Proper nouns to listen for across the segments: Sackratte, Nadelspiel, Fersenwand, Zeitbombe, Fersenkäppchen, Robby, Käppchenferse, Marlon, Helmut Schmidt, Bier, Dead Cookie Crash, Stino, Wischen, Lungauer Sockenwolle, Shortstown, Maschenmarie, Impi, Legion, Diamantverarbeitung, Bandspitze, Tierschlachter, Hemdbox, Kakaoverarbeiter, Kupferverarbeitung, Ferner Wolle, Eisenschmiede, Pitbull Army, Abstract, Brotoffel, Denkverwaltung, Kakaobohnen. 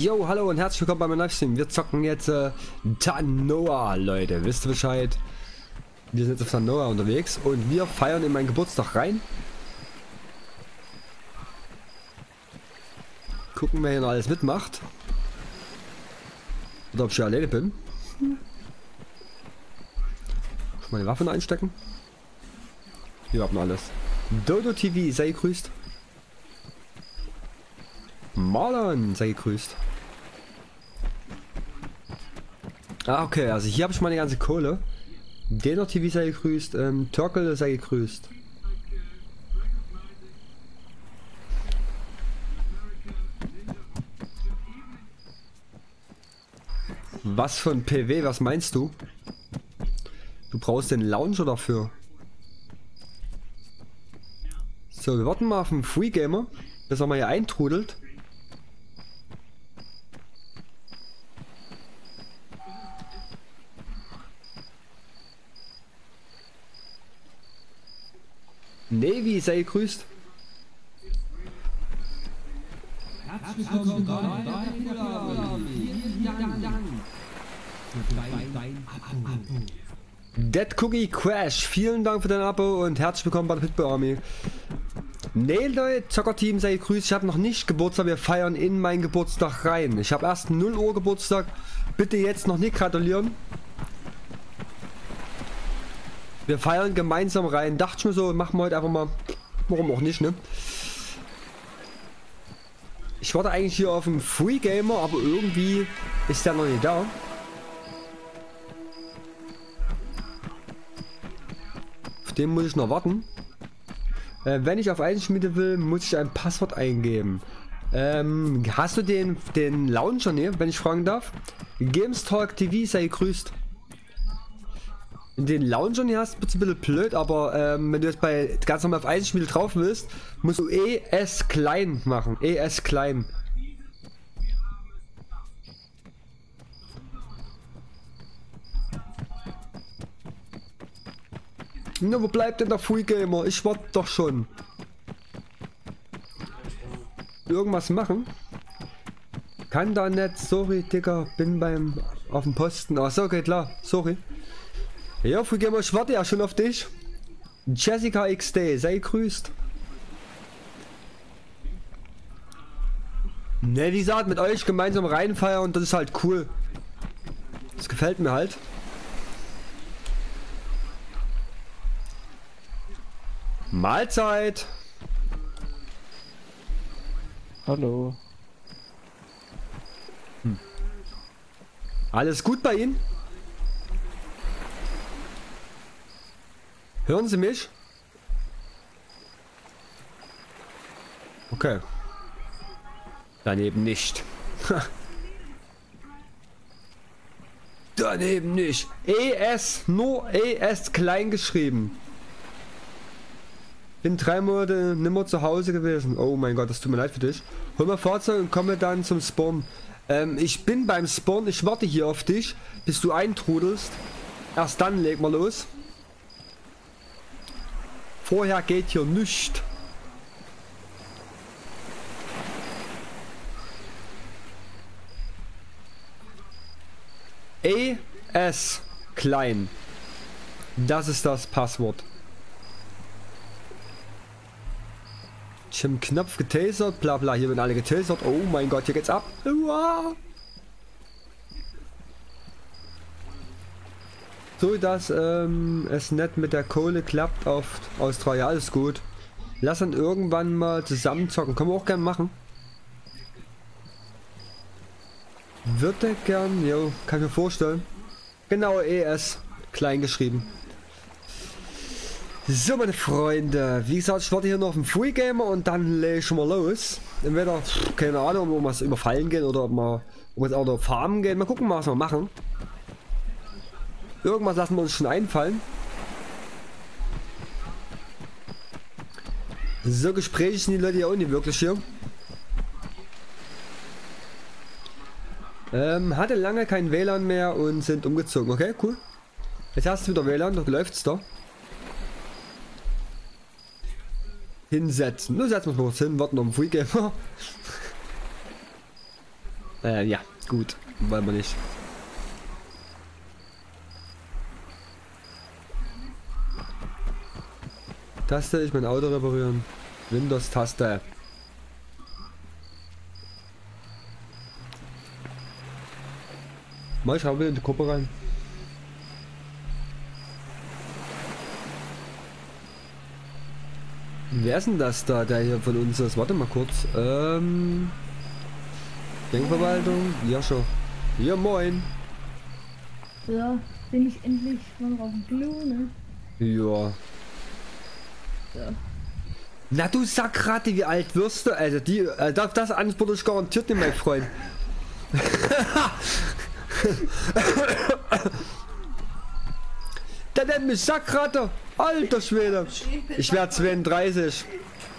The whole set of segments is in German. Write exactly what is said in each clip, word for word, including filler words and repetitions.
Yo, hallo und herzlich willkommen bei meinem Livestream. Wir zocken jetzt äh, Tanoa, Leute. Wisst ihr Bescheid? Wir sind jetzt auf Tanoa unterwegs und wir feiern in meinen Geburtstag rein. Gucken, wer hier noch alles mitmacht. Oder ob ich hier alleine bin. Hm. Schon meine Waffen einstecken. Hier haben wir alles. DodoTV, sei gegrüßt. Marlon, sei gegrüßt. Ah, okay, also hier habe ich meine ganze Kohle. Deno-T V, sei gegrüßt. Ähm, Turkel, sei gegrüßt. Was für ein P W, was meinst du? Du brauchst den Launcher dafür. So, wir warten mal auf den Free Gamer, bis er mal hier eintrudelt. Navi, sei gegrüßt. Herzlich willkommen bei Pitbull Army. Vielen Dank für dein Abo. Dead Cookie Crash, vielen Dank für dein Abo und herzlich willkommen bei Pitbull Army. Nee, Leute, Zockerteam, sei gegrüßt. Ich habe noch nicht Geburtstag, wir feiern in meinen Geburtstag rein. Ich habe erst null Uhr Geburtstag. Bitte jetzt noch nicht gratulieren. Wir feiern gemeinsam rein. Dachte ich mir so, machen wir heute einfach mal. Warum auch nicht, ne? Ich warte eigentlich hier auf einen Free Gamer, aber irgendwie ist der noch nicht da. Auf den muss ich noch warten. Äh, wenn ich auf Eisenschmiede will, muss ich ein Passwort eingeben. Ähm, hast du den, den Launcher, ne, wenn ich fragen darf? Games Talk T V, sei gegrüßt. Den Launcher hier hast du ein bisschen blöd, aber ähm, wenn du jetzt bei ganz normal auf Eisenschmiede drauf willst, musst du E S klein machen. E S klein. Na, wo bleibt denn der Free Gamer? Ich warte doch schon. Irgendwas machen? Kann da nicht. Sorry, Digga. Bin beim auf dem Posten. Achso, okay, klar. Sorry. Ja, Free Gamer, ich warte ja schon auf dich. Jessica X D, sei gegrüßt. Ne, wie gesagt, mit euch gemeinsam reinfeiern und das ist halt cool. Das gefällt mir halt. Mahlzeit. Hallo. Hm. Alles gut bei Ihnen? Hören Sie mich? Okay. Daneben nicht. Daneben nicht. E S, nur E S klein geschrieben. Bin drei Monate nimmer zu Hause gewesen. Oh mein Gott, das tut mir leid für dich. Hol mal Fahrzeug und komme dann zum Spawn. Ähm, ich bin beim Spawn. Ich warte hier auf dich, bis du eintrudelst. Erst dann legen wir los. Vorher geht hier nichts. E S klein. Das ist das Passwort. Ich hab einen Knopf getasert, bla bla, hier werden alle getasert. Oh mein Gott, hier geht's ab. Uah. So, dass ähm, es nicht mit der Kohle klappt auf Australien. Alles gut. Lass dann irgendwann mal zusammen zocken. Können wir auch gern machen. Würde gern, jo, kann ich mir vorstellen. Genau, E S. Klein geschrieben. So, meine Freunde. Wie gesagt, ich warte hier noch auf den Free Gamer und dann lege ich schon mal los. Entweder, keine Ahnung, ob wir es überfallen gehen oder ob wir, ob wir auf der Farm gehen. Mal gucken, was wir machen. Irgendwas lassen wir uns schon einfallen. So gesprächig sind die Leute ja auch nicht wirklich hier. Ähm, hatte lange kein W L A N mehr und sind umgezogen. Okay, cool. Jetzt hast du wieder W L A N, doch läuft's da. Hinsetzen. Nur setzen wir uns kurz hin, warten auf den Free Gamer. Äh, ja, gut, weil man nicht. Taste, ich mein Auto reparieren. Windows-Taste. Mal schauen wir in die Gruppe rein. Wer ist denn das da, der hier von uns ist? Warte mal kurz. Ähm. Denkverwaltung? Ja, schon. Ja, moin. So, bin ich endlich mal auf dem Klo, ne? Ja. Ja. Na du Sackratte, wie alt wirst du? Also die, äh, das, das antworte ich garantiert nicht, mein Freund. Der nennt mich Sackratte. Alter Schwede. Ich werde zweiunddreißig.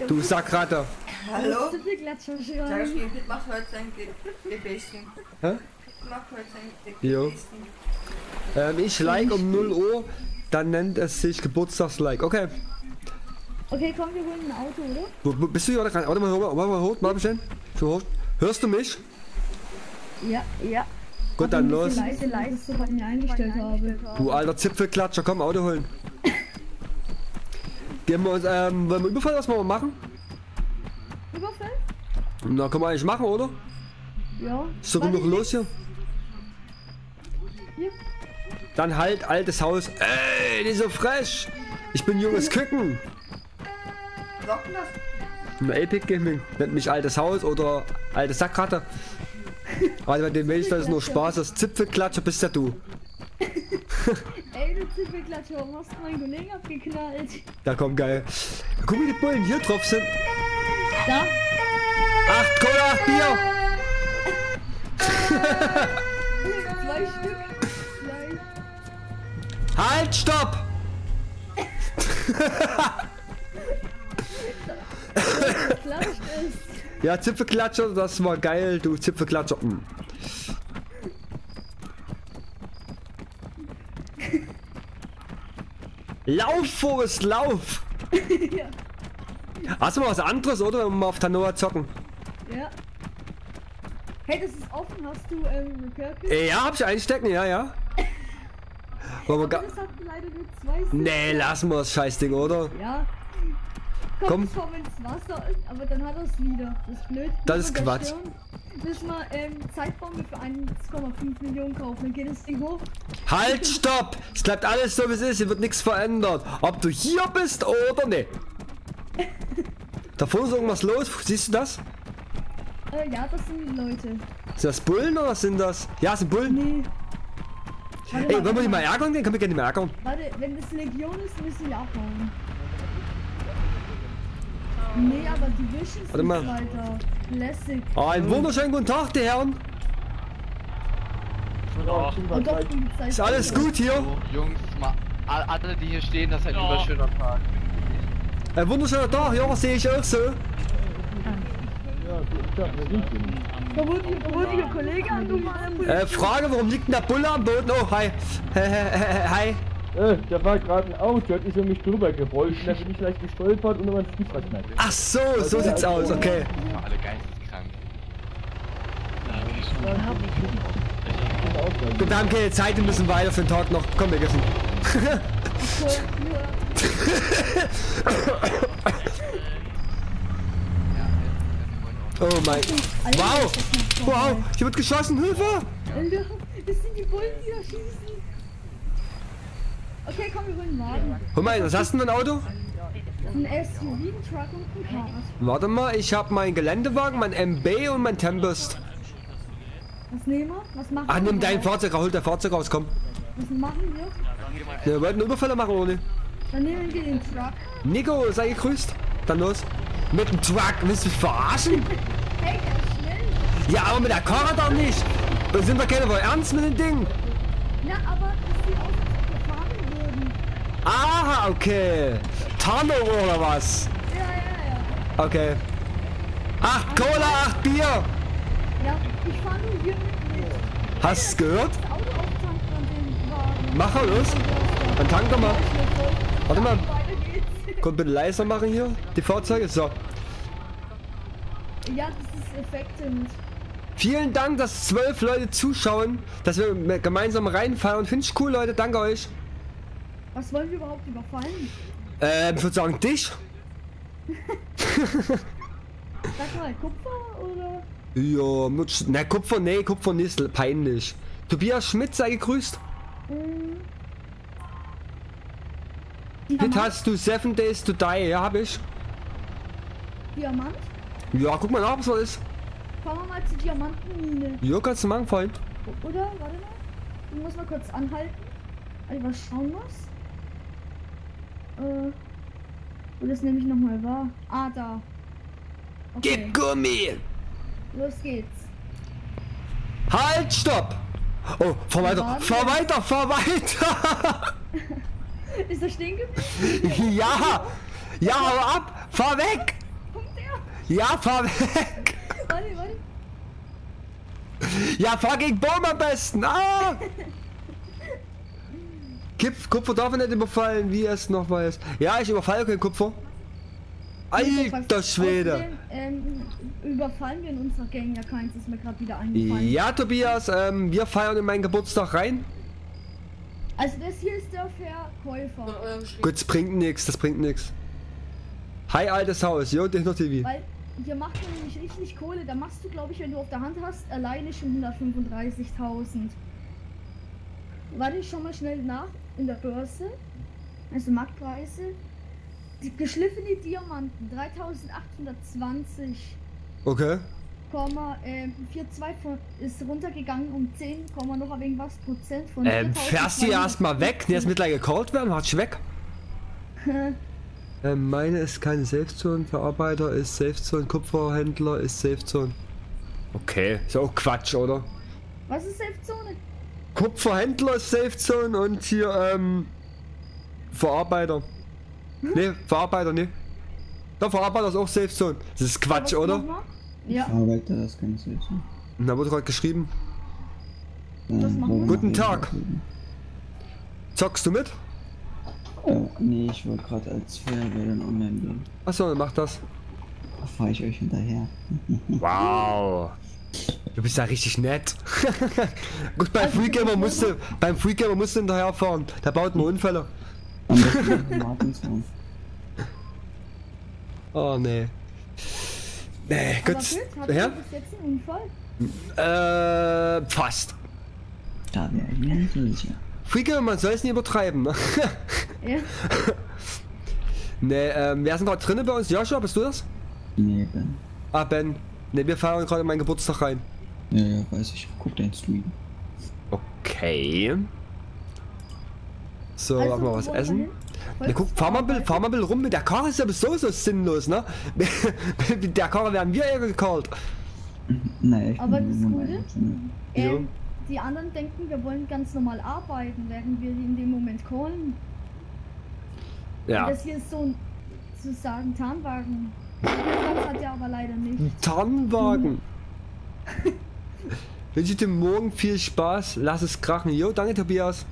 Du Sackratte. Hallo? Der Schwede macht heute sein Gebäschen. Hä? Macht heute sein Gebäschen. Ich like um null Uhr, dann nennt es sich Geburtstagslike. Okay. Okay, komm, wir holen ein Auto, oder? Wo, wo, bist du hier gerade? Warte mal, warte mal, hoch, mal bestellen. Hörst du mich? Ja, ja. Gut, dann los. Leise, leise, so was ich mir eingestellt habe. Du alter Zipfelklatscher, komm, Auto holen. Geben wir uns, ähm, wollen wir Überfall erstmal machen? Überfall? Na, können wir eigentlich machen, oder? Ja. Ist doch genug los hier? Hier. Dann halt, altes Haus. Ey, nicht so frech. Ich bin junges Küken. Ein Epic Gaming nennt mich altes Haus oder alte Sackratte. Also bei dem Mädchen, das ist nur Spaß, das Zipfelklatscher bist ja du. Ey, du Zipfelklatscher, warum hast du meinen Kollegen abgeknallt? Da komm, geil. Guck, wie die Bullen hier drauf sind. Da? Acht Cola, acht Bier! Zwei Stück. Nein. Halt, stopp! Ja, Zipfelklatscher, das war geil, du Zipfelklatscher. Hm. Lauf, Forrest, lauf! Ja. Hast du mal was anderes, oder? Wenn wir mal auf Tanoa zocken. Ja. Hey, das ist offen, hast du ähm, Repair-Kit? Ja, hab ich einstecken, ja, ja. Aber das hatten leider nur zwei Sitze. Nee, lassen wir das Scheißding, oder? Ja. Komm, komm ins Wasser, aber dann hat er es wieder. Das ist blöd. Das ist Quatsch. Müssen wir ähm, Zeitbombe für eins Komma fünf Millionen kaufen, dann geht das Ding hoch. Halt, stopp! Es bleibt alles so wie es ist, hier wird nichts verändert. Ob du hier bist oder ne. Da vorne ist irgendwas los, siehst du das? Äh, ja, das sind die Leute. Sind das Bullen oder was sind das? Ja, das sind Bullen. Nee. Warte, ey, warte, wollen wir die mal ärgern? Den können wir gerne nicht mehr ärgern. Warte, wenn das Legion ist, müssen wir abhauen. Nee, aber die wischen es nicht weiter. Klassik. Ah, einen wunderschönen guten Tag, die Herren. Ja. Und doch, ist alles gut hier? So, Jungs, mal, alle die hier stehen, das ist ein ja. Wunderschöner Tag. Ein wunderschöner Tag, ja, sehe ich auch so. Ja, da wurde ihr Kollege an, du Mann. Äh, Frage, warum liegt denn der Bulle am Boden? Oh, hi. Hi. Äh, da war gerade ein Auto, der hat mich so mich drüber gerollt, da bin ich leicht gestolpert und dann war das Fuß rein. Ach so, also so sieht's aus, okay. Wir waren alle geisteskrank. Ja, wir haben keine Zeit, wir müssen weiter für den Tag noch. Komm, wir gessen. Oh mein. Wow! Wow! Hier wird geschossen, Hilfe! Das sind die Bullen, die da schießen. Okay, komm, wir holen den Wagen. Hol mal, was hast du denn für ein Auto? Ein S U V, ein Truck und ein Fahrrad. Warte mal, ich habe meinen Geländewagen, mein M B und mein Tempest. Was nehmen wir? Was machen wir? Ach, nimm dein Fahrzeug, hol dein Fahrzeug raus, komm. Was machen wir? Wir wollten Überfälle machen, oder nicht? Dann nehmen wir den Truck. Nico, sei gegrüßt. Dann los. Mit dem Truck, willst du mich verarschen? Hey, ganz schnell. Ja, aber mit der Karre doch nicht. Da sind wir keine voll ernst mit dem Ding. Ja, aber das sieht aus. Aha, okay. Tanoa oder was? Ja, ja, ja. Okay. Acht Cola, acht Bier. Ja, ich fahre nur hier mit. Hast du gehört? Mach mal los. Dann tank doch mal. Warte mal. Komm, bitte leiser machen hier. Die Fahrzeuge. So. Ja, das ist Effekte. Vielen Dank, dass zwölf Leute zuschauen, dass wir gemeinsam reinfahren. Finde ich cool, Leute. Danke euch. Was wollen wir überhaupt überfallen? Ähm, ich würde sagen, dich. Sag mal, Kupfer oder? Ja, Mutsch. Na, Kupfer, nee, Kupfer ist peinlich. Tobias Schmidt sei gegrüßt. Mhm. Hit hast du Seven Days to Die, ja, hab ich. Diamant? Ja, guck mal nach, was das ist. Fahren wir mal zur Diamantenmine. Ja, kannst du machen, Freund. Oder, warte mal. Ich muss mal kurz anhalten, weil ich was schauen muss. Äh, wo das nämlich nochmal war. Ah, da. Okay. Gib Gummi! Los geht's. Halt, stopp! Oh, fahr weiter, warten. fahr weiter, fahr weiter! Ist er stehen geblieben? Ja! Ja, hau ab! Fahr weg! Kommt der? Ja, fahr weg! Warte, warte. Ja, fahr gegen Baum am besten! Ah! Kipf, Kupfer darf man nicht überfallen, wie es noch weiß. Ja, ich überfalle keinen Kupfer. Alter Schwede! Außerdem, ähm, überfallen wir in unserer Gang ja keins, ist mir gerade wieder eingefallen. Ja, Tobias, ähm, wir feiern in meinen Geburtstag rein. Also das hier ist der Verkäufer. Gut, das bringt nichts, das bringt nichts. Hi, altes Haus, jo, Deno T V. Weil hier macht man nämlich richtig Kohle, da machst du, glaube ich, wenn du auf der Hand hast, alleine schon hundertfünfunddreißigtausend. Warte, ich schau mal schnell nach in der Börse. Also Marktpreise. Die geschliffene Diamanten, dreitausendachthundertzwanzig. Okay. Komma, ähm, vier Komma zwei ist runtergegangen um zehn, noch ein wenig was Prozent von ähm, fährst du ja erstmal weg? Der ist mittlerweile gekauft werden, hat's weg. ähm, meine ist keine Safe-Zone, Verarbeiter ist Safe-Zone, Kupferhändler ist Safe-Zone. Okay, ist auch Quatsch, oder? Was ist Safe-Zone? Kupferhändler ist Safe-Zone und hier, ähm, Verarbeiter. Hm? Ne, Verarbeiter, ne. Doch, Verarbeiter ist auch Safe-Zone. Das ist Quatsch, oder? Ja. Arbeiter, das kann ich nicht. Da wurde gerade geschrieben. Das machen wir. Guten Tag. Zockst du mit? Äh, nee, ich wollte gerade als Feuerwehr dann online gehen. Achso, dann mach das. Da fahre ich euch hinterher. Wow. Du bist ja richtig nett. Gut, beim Free Gamer musste, beim Free Gamer musste hinterherfahren. Da baut man Unfälle. Oh nee. Nee, Gott. Hat ja? Bis jetzt einen Unfall? Äh, fast. Da wäre ich mir nicht sicher. Freaker, man soll es nicht übertreiben. Ja. Nee, ähm, wer ist denn gerade drinnen bei uns? Joshua, bist du das? Nee, Ben. Ah, Ben. Ne, wir fahren gerade in meinen Geburtstag rein. Ja, ja, weiß ich. Guck deinen Stream. Okay. So, also, machen wir was essen. Na, guck, fahr mal, bild, fahr mal bild rum mit der Karre, ist ja so so sinnlos, ne? Mit der Karre werden wir eher gekarrt. Nein, ich aber das Coole, ähm, die anderen denken, wir wollen ganz normal arbeiten, während wir in dem Moment callen. Ja. Und das hier ist so ein, sozusagen, Tarnwagen. Das hat er aber leider nicht. Ein Tarnwagen? Hm. Wünsche dir morgen viel Spaß, lass es krachen. Jo, danke Tobias.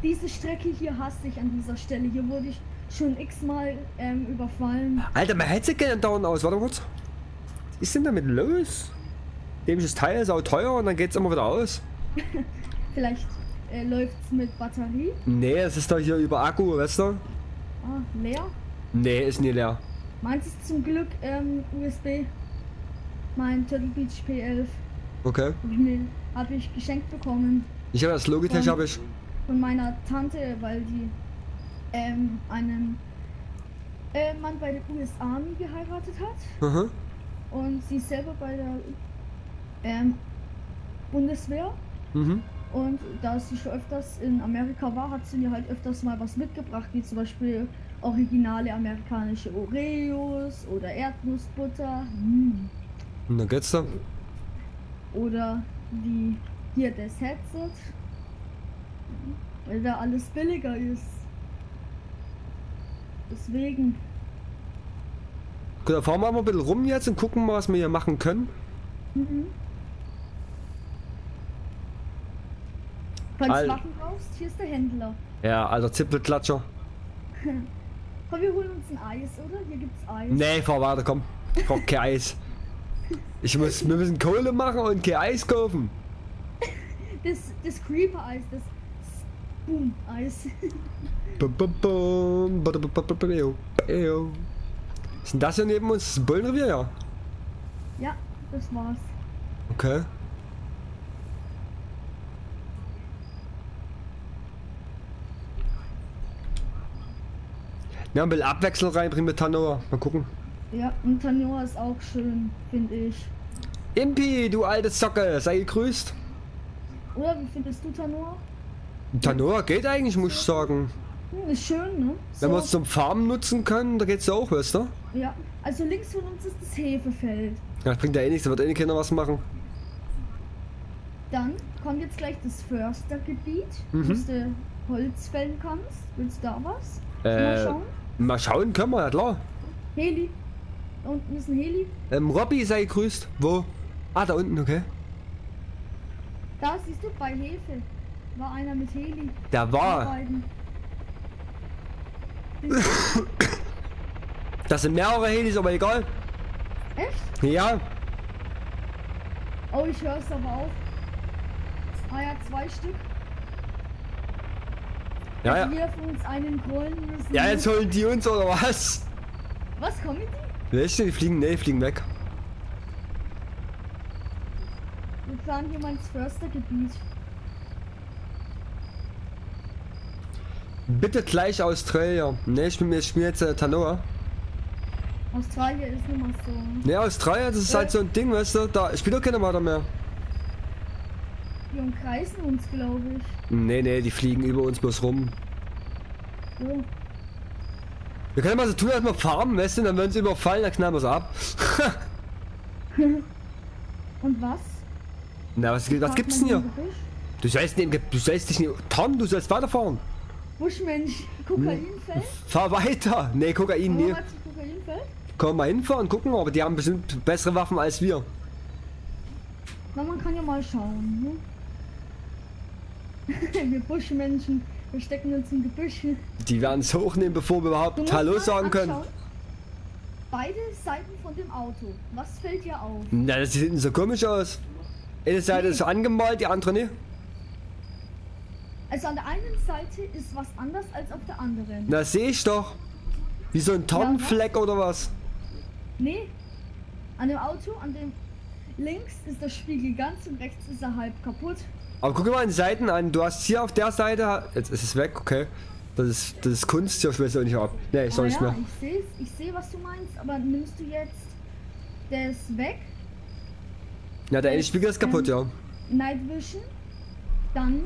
Diese Strecke hier hasse ich an dieser Stelle. Hier wurde ich schon x-mal ähm, überfallen. Alter, man hätte gerne dauernd aus. Warte kurz. Was ist denn damit los? Dämliches Teil ist auch teuer und dann geht's immer wieder aus. Vielleicht äh, läuft's mit Batterie? Nee, es ist doch hier über Akku, weißt du? Ah, leer? Nee, ist nie leer. Meins ist zum Glück ähm, U S B. Mein Turtle Beach P elf. Okay. Habe ich geschenkt bekommen. Ich habe das Logitech, habe ich. Von meiner Tante, weil die ähm, einen äh, Mann bei der U S Army geheiratet hat. Mhm. Und sie ist selber bei der ähm, Bundeswehr. Mhm. Und da sie schon öfters in Amerika war, hat sie mir halt öfters mal was mitgebracht, wie zum Beispiel originale amerikanische Oreos oder Erdnussbutter. Hm. Na geht's dann. Oder wie hier das Headset. Weil da alles billiger ist. Deswegen. Gut, dann fahren wir mal ein bisschen rum jetzt und gucken mal, was wir hier machen können. Mhm. Falls du Waffen brauchst, hier ist der Händler. Ja, alter Zipfelklatscher. Komm, wir holen uns ein Eis, oder? Hier gibt's Eis. Nee, fahr weiter, komm. Ich brauch kein Eis. Ich muss mir ein bisschen Kohle machen und kein Eis kaufen. Das, das Creeper-Eis, das Boom-Eis. Ist denn das hier neben uns? Das Bullenrevier, ja? Ja, das war's. Okay. Ja, ein bisschen Abwechslung reinbringen mit Tanoa. Mal gucken. Ja, und Tanoa ist auch schön, finde ich. Impi, du alte Socke, sei gegrüßt. Oder wie findest du Tanoa? Tanoa geht eigentlich, muss ich sagen. Hm, ist schön, ne? So. Wenn wir es zum Farmen nutzen können, da geht's ja auch, weißt du? Ja, also links von uns ist das Hefefeld. Ja, das bringt ja eh nichts, da wird eh keiner was machen. Dann kommt jetzt gleich das Förstergebiet, mhm. wo du Holz fällen kannst. Willst du da was? Äh, mal schauen? Mal schauen können wir, ja klar. Heli. Da unten ist ein Heli. Ähm, Robby sei gegrüßt. Wo? Ah, da unten, okay. Da siehst du, bei Hefe war einer mit Heli. Da war. Das sind mehrere Helis, aber egal. Echt? Ja. Oh, ich hör's aber auch. Ah ja, zwei Stück. Ja, ja. Wir von uns einen holen müssen. Ja, jetzt holen die uns oder was? Was, kommen die? Welche? Die fliegen? Ne, die fliegen weg. Wir fahren hier mal ins Förstergebiet. Bitte gleich Australien. Ne, ich bin, ich bin jetzt äh, Tanoa. Australien ist nun mal so. Ne, Australien, das ist ja halt so ein Ding, weißt du? Da spielt doch keine Mater mehr. Die umkreisen uns, glaube ich. Ne, ne, die fliegen über uns bloß rum. Oh. Wir können mal so tun, als wir farmen, weißt du, dann werden sie überfallen, dann knallen wir sie ab. Und was? Na, was, was gibt's denn hier? Du sollst, nicht, du sollst dich nicht... Tom, du sollst weiterfahren. Buschmensch, Kokainfeld? Fahr weiter! Ne, Kokain, ne. Können wir mal hinfahren, gucken wir, aber die haben bestimmt bessere Waffen als wir. Na, man kann ja mal schauen, ne? Wir Buschmenschen. Wir stecken uns im Gebüsch. Die werden es hochnehmen, bevor wir überhaupt Hallo sagen können. Beide Seiten von dem Auto. Was fällt dir auf? Na, das sieht hinten so komisch aus. Eine Seite nee. ist angemalt, die andere nicht. Also an der einen Seite ist was anders als auf der anderen. Na, sehe ich doch. Wie so ein Tonnenfleck ja, oder was? Nee. An dem Auto, an dem links ist der Spiegel ganz und rechts ist er halb kaputt. Aber guck mal an den Seiten an, du hast hier auf der Seite, jetzt ist es weg, okay. Das ist, das ist Kunst, ich weiß auch nicht ab. Ne, ich soll ah, nicht ja, mehr. Ich, ich sehe, was du meinst, aber nimmst du jetzt, der ist weg. Ja, der eine Spiegel ist kaputt, ähm, ja. Night Vision, dann...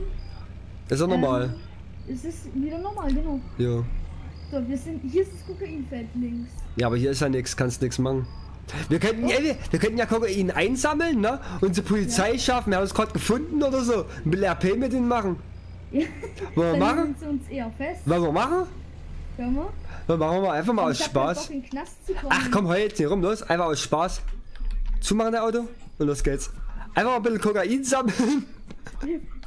Ist er normal. Ähm, ist es wieder normal, genau. Ja. So, wir sind, hier ist das Kokainfeld links. Ja, aber hier ist ja nichts, kannst nichts machen. Wir könnten, oh. ja, wir, wir könnten ja Kokain einsammeln, ne? Und zur Polizei ja. schaffen, wir haben es gerade gefunden oder so. Ein bisschen R P mit denen machen. Ja. Wollen wir machen? Sie uns eher fest. Wollen wir machen? Können wir? Dann machen wir mal einfach mal aus Spaß. In den Knast zu kommen. Ach komm, heul jetzt nicht rum, los. Einfach aus Spaß. Zumachen der Auto und los geht's. Einfach mal ein bisschen Kokain sammeln.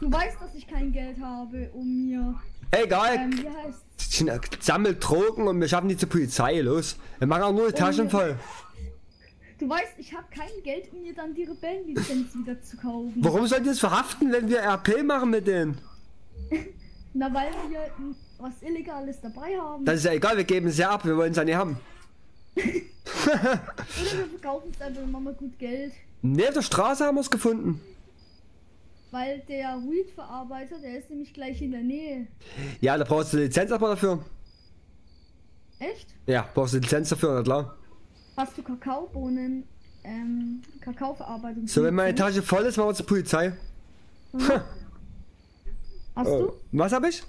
Du weißt, dass ich kein Geld habe, um mir... Egal. Ähm, wie heißt's? Sammelt Drogen und wir schaffen die zur Polizei, los. Wir machen auch nur die Taschen voll. Du weißt, ich habe kein Geld, um mir dann die Rebellenlizenz wieder zu kaufen. Warum sollt ihr das verhaften, wenn wir R P machen mit denen? Na, weil wir was Illegales dabei haben. Das ist ja egal, wir geben es ja ab, wir wollen es ja nicht haben. Oder wir verkaufen es einfach, machen wir gut Geld. Ne, auf der Straße haben wir es gefunden. Weil der Weed-Verarbeiter, der ist nämlich gleich in der Nähe. Ja, da brauchst du eine Lizenz aber dafür. Echt? Ja, brauchst du eine Lizenz dafür, na klar. Hast du Kakaobohnen, ähm, Kakaoverarbeitung? So, wenn meine Tasche voll ist, machen wir zur Polizei. Mhm. Hast oh. du? Was habe ich?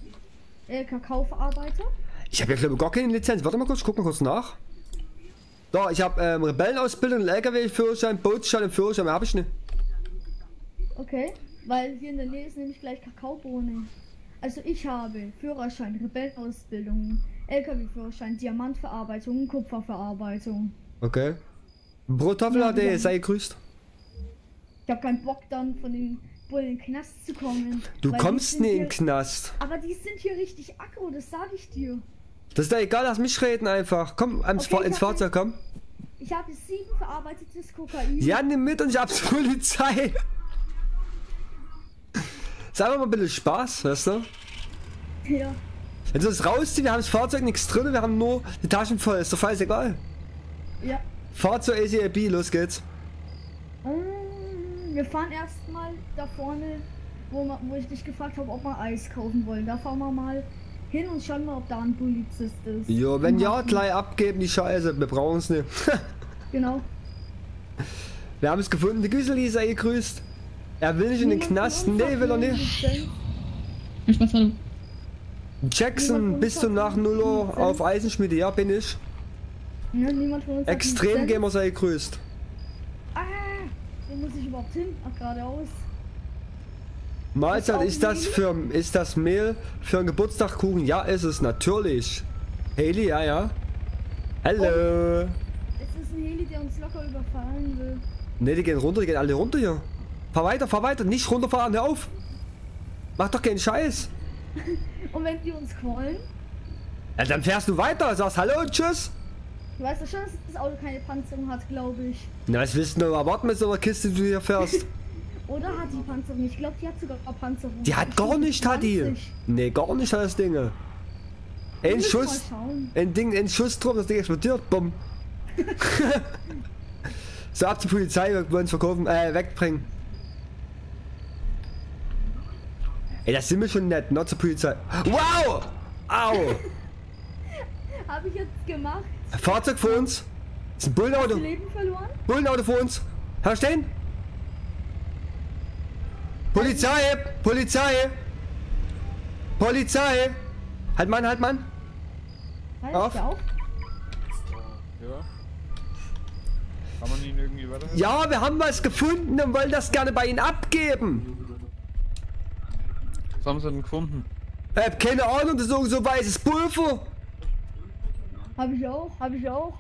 Äh, Kakaoverarbeiter? Ich habe ja, glaube ich, gar keine Lizenz. Warte mal kurz, guck mal kurz nach. Doch, ich habe ähm, Rebellenausbildung, L K W-Führerschein, Bootsschein und Führerschein, mehr habe ich nicht. Okay, weil hier in der Nähe ist nämlich gleich Kakaobohnen. Also ich habe Führerschein, Rebellenausbildung, L K W-Führerschein, Diamantverarbeitung, Kupferverarbeitung. Okay. Brotoffel ja, A D, sei gegrüßt. Ich hab keinen Bock dann von den Bullen in den Knast zu kommen. Du kommst nie in den Knast. Aber die sind hier richtig aggro, das sage ich dir. Das ist ja egal, lass mich reden einfach. Komm, ins, okay, Fahr ins Fahrzeug, komm. Ich habe sieben verarbeitetes Kokain. Ja, nimm mit und ich hab's Polizei. Sag mal ein bisschen Spaß, weißt du? Ja. Wenn du es rausziehst, wir haben das Fahrzeug nichts drin, wir haben nur die Taschen voll, ist doch scheißegal. Ja. Fahr zur A C A B, los geht's. Wir fahren erstmal da vorne, wo, man, wo ich dich gefragt habe, ob wir Eis kaufen wollen. Da fahren wir mal hin und schauen mal, ob da ein Polizist ist. Jo, wenn ja, gleich abgeben die Scheiße, wir brauchen es nicht. Genau. Wir haben es gefunden, die Güsseli sei gegrüßt. Er will nicht in den Knast, nee, will er nicht. Jackson, bist du nach null Uhr auf Eisenschmiede? Ja, bin ich. Ja, niemand von uns. Extrem Gamer sei gegrüßt. Ah, wo muss ich überhaupt hin? Ach, geradeaus. Mahlzeit, ist das für ist das Mehl für einen Geburtstagkuchen? Ja, ist es natürlich. Haley, ja, ja. Hallo. Oh, es ist ein Haley, der uns locker überfallen will. Ne, die gehen runter, die gehen alle runter hier. Fahr weiter, fahr weiter, nicht runterfahren, hör auf. Mach doch keinen Scheiß. Und wenn die uns quollen? Ja, dann fährst du weiter, sagst hallo und tschüss. Du weißt doch schon, dass das Auto keine Panzerung hat, glaube ich. Na, was willst du denn erwarten mit so einer Kiste, die du hier fährst? Oder hat die Panzerung nicht? Ich glaube, die hat sogar eine Panzerung. Die hat gar nicht, hat die. Ne, gar nicht hat das Ding. Ein Schuss, ein Ding, ein Schuss drum, das Ding explodiert, bumm. So, ab zur Polizei, wir wollen es verkaufen, äh, wegbringen. Ey, das sind wir schon nett, not zur Polizei. Wow! Au! Hab ich jetzt gemacht. Fahrzeug vor uns. Das ist ein Bullenauto. Hast du Leben verloren? Bullenauto vor uns. Herr stehen. Polizei! Polizei! Polizei! Halt Mann, halt Mann! Halt auf! Ja, kann man ihn irgendwie weiter? Ja, wir haben was gefunden und wollen das gerne bei Ihnen abgeben! Was haben Sie denn gefunden? Ich hab keine Ahnung, das ist irgend so weißes Pulver! Hab ich auch, hab ich auch!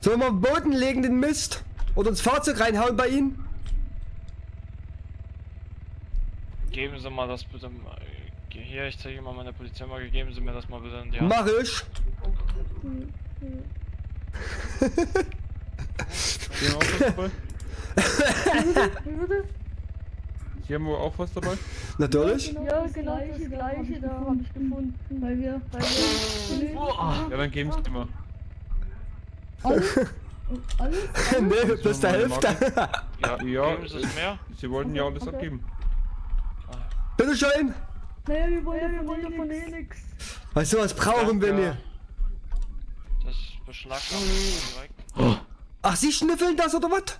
Sollen wir auf den Boden legen, den Mist? Oder ins Fahrzeug reinhauen bei Ihnen? Geben Sie mal das bitte mal. Hier, ich zeige mal meine Polizeimarke. Geben Sie mir das mal bitte in die Hand. Mach ich! Hier haben wir auch was dabei. Hier haben wir auch was dabei. Natürlich. Ja, genau, das gleiche, das gleiche da habe ich gefunden. Weil wir. Weil wir ja, dann geben Sie mal. Alles? Alles? Nee, bis der Hälfte. Ja, ja. Geben Sie es mehr? Sie wollten ja alles abgeben. Bitte schön! Naja, wir wollen ja von, von eh nix. Weißt du, was brauchen wir denn? Das beschlagnahmt direkt. Oh. Ach, Sie schnüffeln das oder was?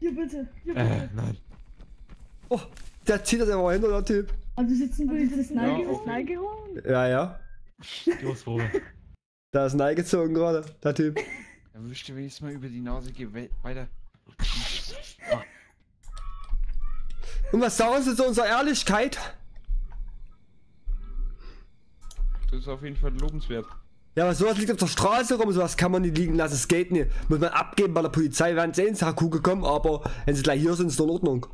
Hier bitte, hier bitte. Äh, nein. Oh, der zieht das einfach hinter, der Typ. Also sitzen wir das Neigehorn? Ja, ja. Da ist Neige gezogen gerade, der Typ. Er wünschte wenigstens mal über die Nase gehen, weiter. Oh. Und was sagen Sie zu unserer Ehrlichkeit? Das ist auf jeden Fall lobenswert. Ja, aber sowas liegt auf der Straße rum, sowas kann man nicht liegen lassen, es geht nicht. Muss man abgeben bei der Polizei, werden sie ins H Q gekommen, aber wenn sie gleich hier sind, ist es in Ordnung.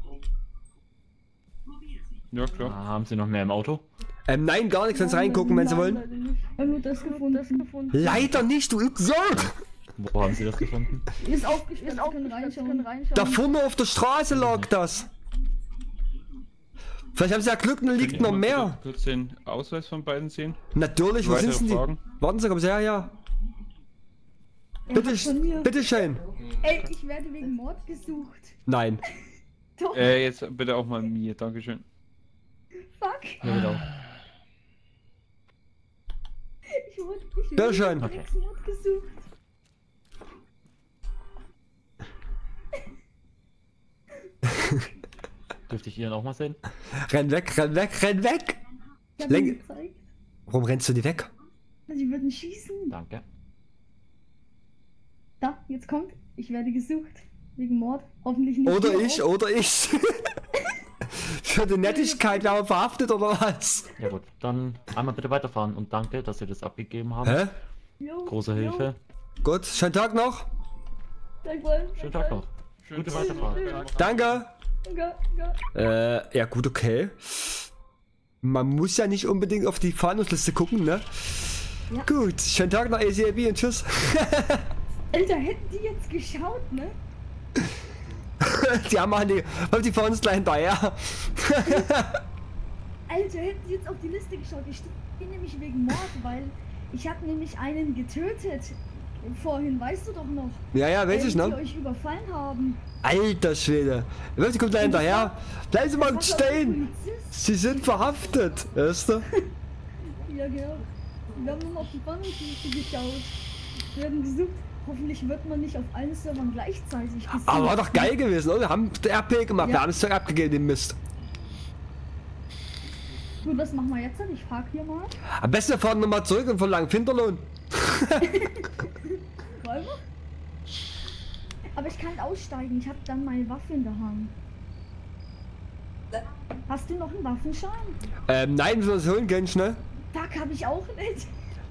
Ja, klar. Ah, haben Sie noch mehr im Auto? Ähm, nein, gar nichts, wenn Sie reingucken, wenn Sie wollen. Haben wir das gefunden, das gefunden. Leider nicht, du Idiot! Wo haben Sie das gefunden? Ist aufgeschmissen, auch können reinschauen. Da vorne auf der Straße lag das. Vielleicht haben sie ja Glück, dann liegt noch mehr. Kurz den Ausweis von beiden sehen? Natürlich, wo sind die? Warten Sie, kommen Sie her, ja. Bitte, bitte schön. Ey, ich werde wegen Mord gesucht. Nein. Doch. Äh, jetzt bitte auch mal mir, dankeschön. Fuck. Ja, bitte auch. Ich wurde, ich bitte schön. Wegen okay. Mord gesucht. Dürfte ich Ihren auch mal sehen? Renn weg, renn weg, renn weg! Ich hab ihn gezeigt. Warum rennst du die weg? Sie würden schießen. Danke. Da, jetzt kommt. Ich werde gesucht. Wegen Mord. Hoffentlich nicht. Oder ich, auf. oder ich. Für die Nettigkeit werden wir verhaftet oder was? Ja gut, dann einmal bitte weiterfahren und danke, dass Sie das abgegeben haben. Hä? Jo, Große jo. Hilfe. Gut, schönen Tag noch. Danke. Schönen Tag noch. Schön Gute Weiterfahrt. Danke. Ja, ja. Äh, ja gut, okay. Man muss ja nicht unbedingt auf die Fahndungsliste gucken, ne? Ja. Gut, schönen Tag nach A C A B und tschüss. Alter, hätten die jetzt geschaut, ne? Die haben mal die, haben die vor uns klein da, ja. Alter, hätten die jetzt auf die Liste geschaut. Ich bin nämlich wegen Mord, weil ich habe nämlich einen getötet. Vorhin, weißt du doch noch. Ja, ja, weiß ich noch. Die euch überfallen haben. Alter Schwede. Die kommt da hinterher. Bleiben Sie mal stehen. Sie sind verhaftet. Weißt du? Ja, genau. Wir haben nur auf die Bandliste geschaut. Wir haben gesucht. Hoffentlich wird man nicht auf allen Servern gleichzeitig gesucht. Aber war doch geil gewesen, oder? Wir haben R P gemacht. Ja. Wir haben es doch abgegeben, den Mist. Nur das machen wir jetzt nicht. Ich frag hier mal. Am besten wir fahren nochmal zurück und verlangen Finderlohn. Aber ich kann aussteigen, ich habe dann meine Waffe in der Hand. Hast du noch einen Waffenschein? Ähm, nein, wir müssen holen gehen, schnell. Fuck, habe ich auch nicht.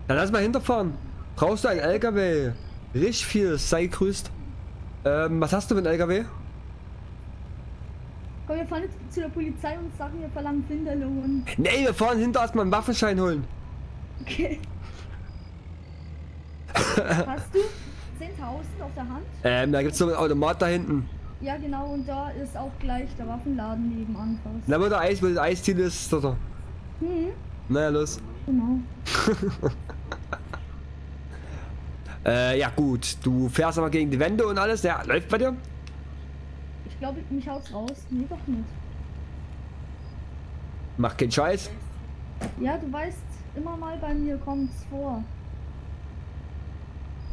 Dann lass mal hinterfahren. Brauchst du einen L K W? Richtig viel, sei grüßt. Ähm, was hast du mit einem L K W? Komm, wir fahren jetzt zu der Polizei und sagen, wir verlangen Finderlohn. Nee, wir fahren hinter erstmal einen Waffenschein holen. Okay. Hast du zehntausend auf der Hand? Ähm, da gibt's so einen Automat da hinten. Ja, genau, und da ist auch gleich der Waffenladen nebenan. Na, wo der Eis, wo das Eisziel ist, ist da. Hm. Naja, los. Genau. äh, ja gut, du fährst aber gegen die Wände und alles. Ja, läuft bei dir? Ich glaube, mich haut's raus. Nee, doch nicht. Mach keinen Scheiß. Ja, du weißt, immer mal bei mir kommt's vor.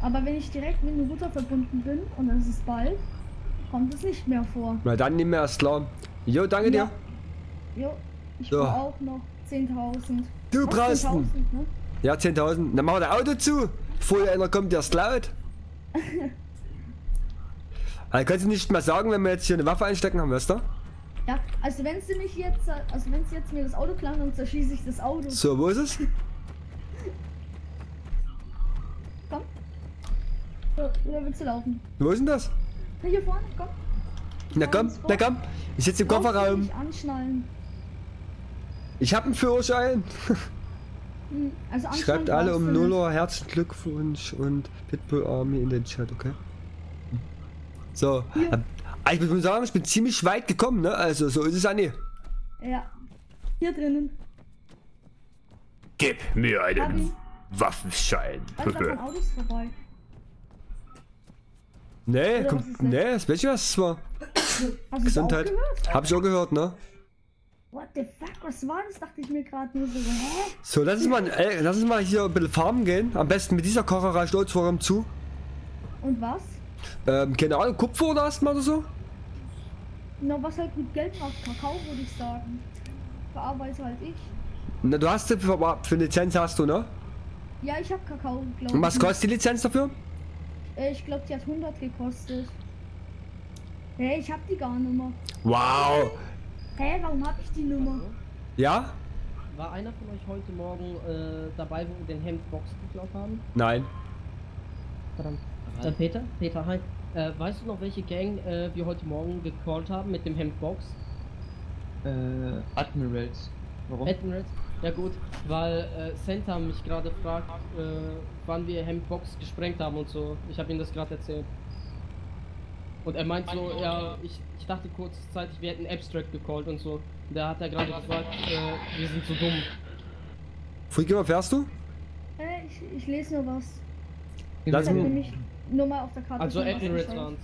Aber wenn ich direkt mit dem Router verbunden bin und es ist bald, kommt es nicht mehr vor. Na dann nehmen wir erst klar. Jo, danke ja. dir. Jo, ich so. brauche auch noch zehntausend. Du brauchst zehntausend, ne? Ja, zehntausend. Dann machen wir das Auto zu. Vorher einer kommt, der es klaut. Dann kannst du nicht mehr sagen, wenn wir jetzt hier eine Waffe einstecken haben, weißt du? Ja, also wenn sie mich jetzt, also wenn sie jetzt mir das Auto klauen, dann zerschieße ich das Auto. So, wo ist es? Komm. Oder willst du laufen? Wo ist denn das? Na, hier vorne, komm. Na komm, na komm. Ich sitze im Kofferraum. Anschnallen. Ich hab einen Führerschein. Also schreibt alle um null Uhr herzlichen Glückwunsch und Pitbull Army in den Chat, okay? So. Hier. Ich muss sagen, ich bin ziemlich weit gekommen, ne? Also, so ist es ja nie. Ja. Hier drinnen. Gib mir einen Waffenschein. Also, da kommen Autos vorbei. Nee, kommt, nee, das weiß ich, was es war. Hast Gesundheit. Auch Hab ich auch gehört, ne? What the fuck, was war das? Dachte ich mir gerade nur so, hä? So, lass uns mal, ey, lass uns mal hier ein bisschen farmen gehen. Am besten mit dieser Kocherei stolz vor ihm zu. Und was? Ähm, keine Ahnung, Kupfer oder erstmal oder so? Na, was halt gut Geld macht, Kakao würde ich sagen. Verarbeite halt ich. Na, du hast für, für Lizenz hast du, ne? Ja, ich hab Kakao, glaube ich. Und was kostet die Lizenz dafür? Ich glaube, die hat hundert gekostet. Hey, ich habe die gar nicht mehr. Wow. Hey, warum habe ich die Nummer? Ja? War einer von euch heute Morgen äh, dabei, wo wir den Hemdbox geklaut haben? Nein. Verdammt. Äh, Peter? Peter, hi. Äh, weißt du noch, welche Gang äh, wir heute Morgen gecallt haben mit dem Hemdbox? Äh, Admirals. Warum? Admirals? Ja gut, weil äh, Santa mich gerade fragt, äh, wann wir Hemdbox gesprengt haben und so. Ich habe ihm das gerade erzählt. Und er meint so, ja, ich, ich dachte kurzzeitig, wir hätten Abstract gecallt und so. Und da hat er gerade gesagt, äh, wir sind zu dumm. Free Gamer, fährst du? Äh, ich, ich lese nur was. Ich hab nämlich nur mal auf der Karte. Also Admirals waren's.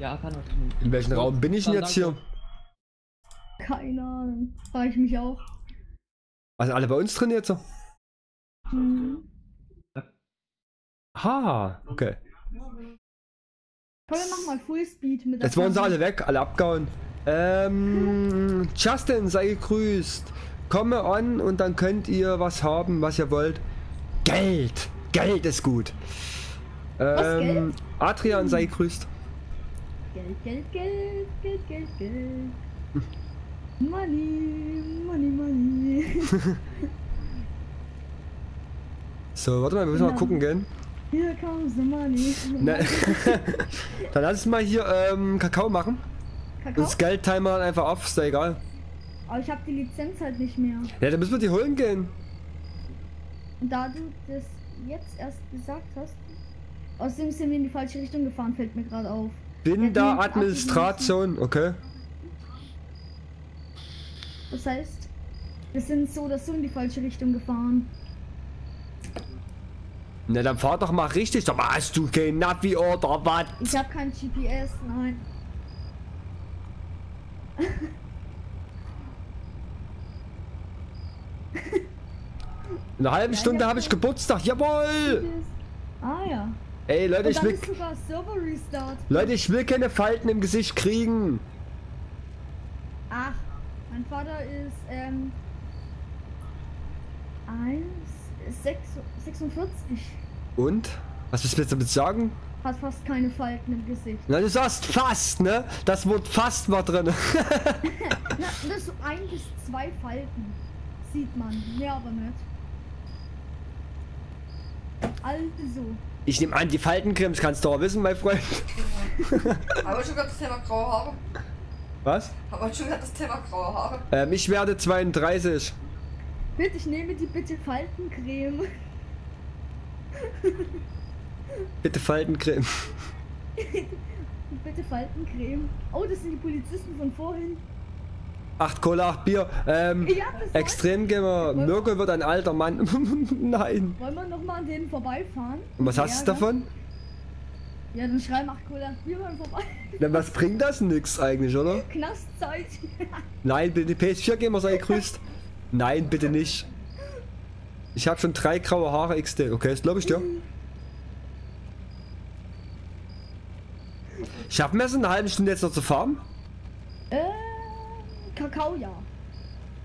Ja, kann er. In welchem Raum bin ich denn jetzt hier? Keine Ahnung, frage ich mich auch. Also alle bei uns drin jetzt so? Mhm. Ha, okay. Komm, wir machen mal Fullspeed mit. Jetzt wollen sie alle weg, alle abgehauen. Ähm, Justin, sei gegrüßt. Komme on und dann könnt ihr was haben, was ihr wollt. Geld, Geld ist gut. Ähm, Adrian, sei gegrüßt. Geld, Geld, Geld, Geld, Geld, Geld. Money, money, money. So, warte mal, wir müssen ja mal gucken gehen. Hier comes the money. Dann lass uns mal hier ähm, Kakao machen. Kakao? Das Geldtimer einfach auf, ist ja egal. Aber ich habe die Lizenz halt nicht mehr. Ja, dann müssen wir die holen gehen. Und da du das jetzt erst gesagt hast, Außerdem sind wir in die falsche Richtung gefahren, fällt mir gerade auf. Bin da Administration, okay. Das heißt, wir sind so oder so in die falsche Richtung gefahren. Na dann fahr doch mal richtig, aber hast du kein Navi oder was? Ich hab kein G P S, nein. In einer halben ja, Stunde ja, habe ich Geburtstag, jawohl! Ah ja. Ey Leute, ich will... sogar Server-Restart. Leute, ich will keine Falten im Gesicht kriegen. Ach, mein Vater ist ähm... eins Komma sechsundvierzig. Und? Was willst du jetzt damit sagen? Hat fast keine Falten im Gesicht. Na, du sagst fast, ne? Das Wort fast war drin. Na, das so ein bis zwei Falten. Sieht man. Mehr aber nicht. Also. Ich nehme an, die Faltencremes kannst du auch wissen, mein Freund. Aber schon gehört das Thema graue Haare. Was? Aber schon gehört das Thema graue Haare. Ähm, ich werde zweiunddreißig. Bitte, ich nehme die bitte Faltencreme. Bitte Faltencreme. Bitte Faltencreme. Oh, das sind die Polizisten von vorhin. Acht Cola, acht Bier. Ähm, ja, Extremgamer. Mirko wird ein alter Mann. Nein. Wollen wir nochmal an denen vorbeifahren? Und was ja, hast du davon? Ja, dann schreiben acht Cola, acht Bier mal vorbei. Na, was bringt das? Nix eigentlich, oder? Knastzeit. Nein, bitte, P S vier Gamer sei grüßt. Nein, bitte nicht. Ich habe schon drei graue Haare X D. Okay, das glaube ich dir. Ich habe mir so eine halbe Stunde jetzt noch zu fahren. Äh, Kakao ja.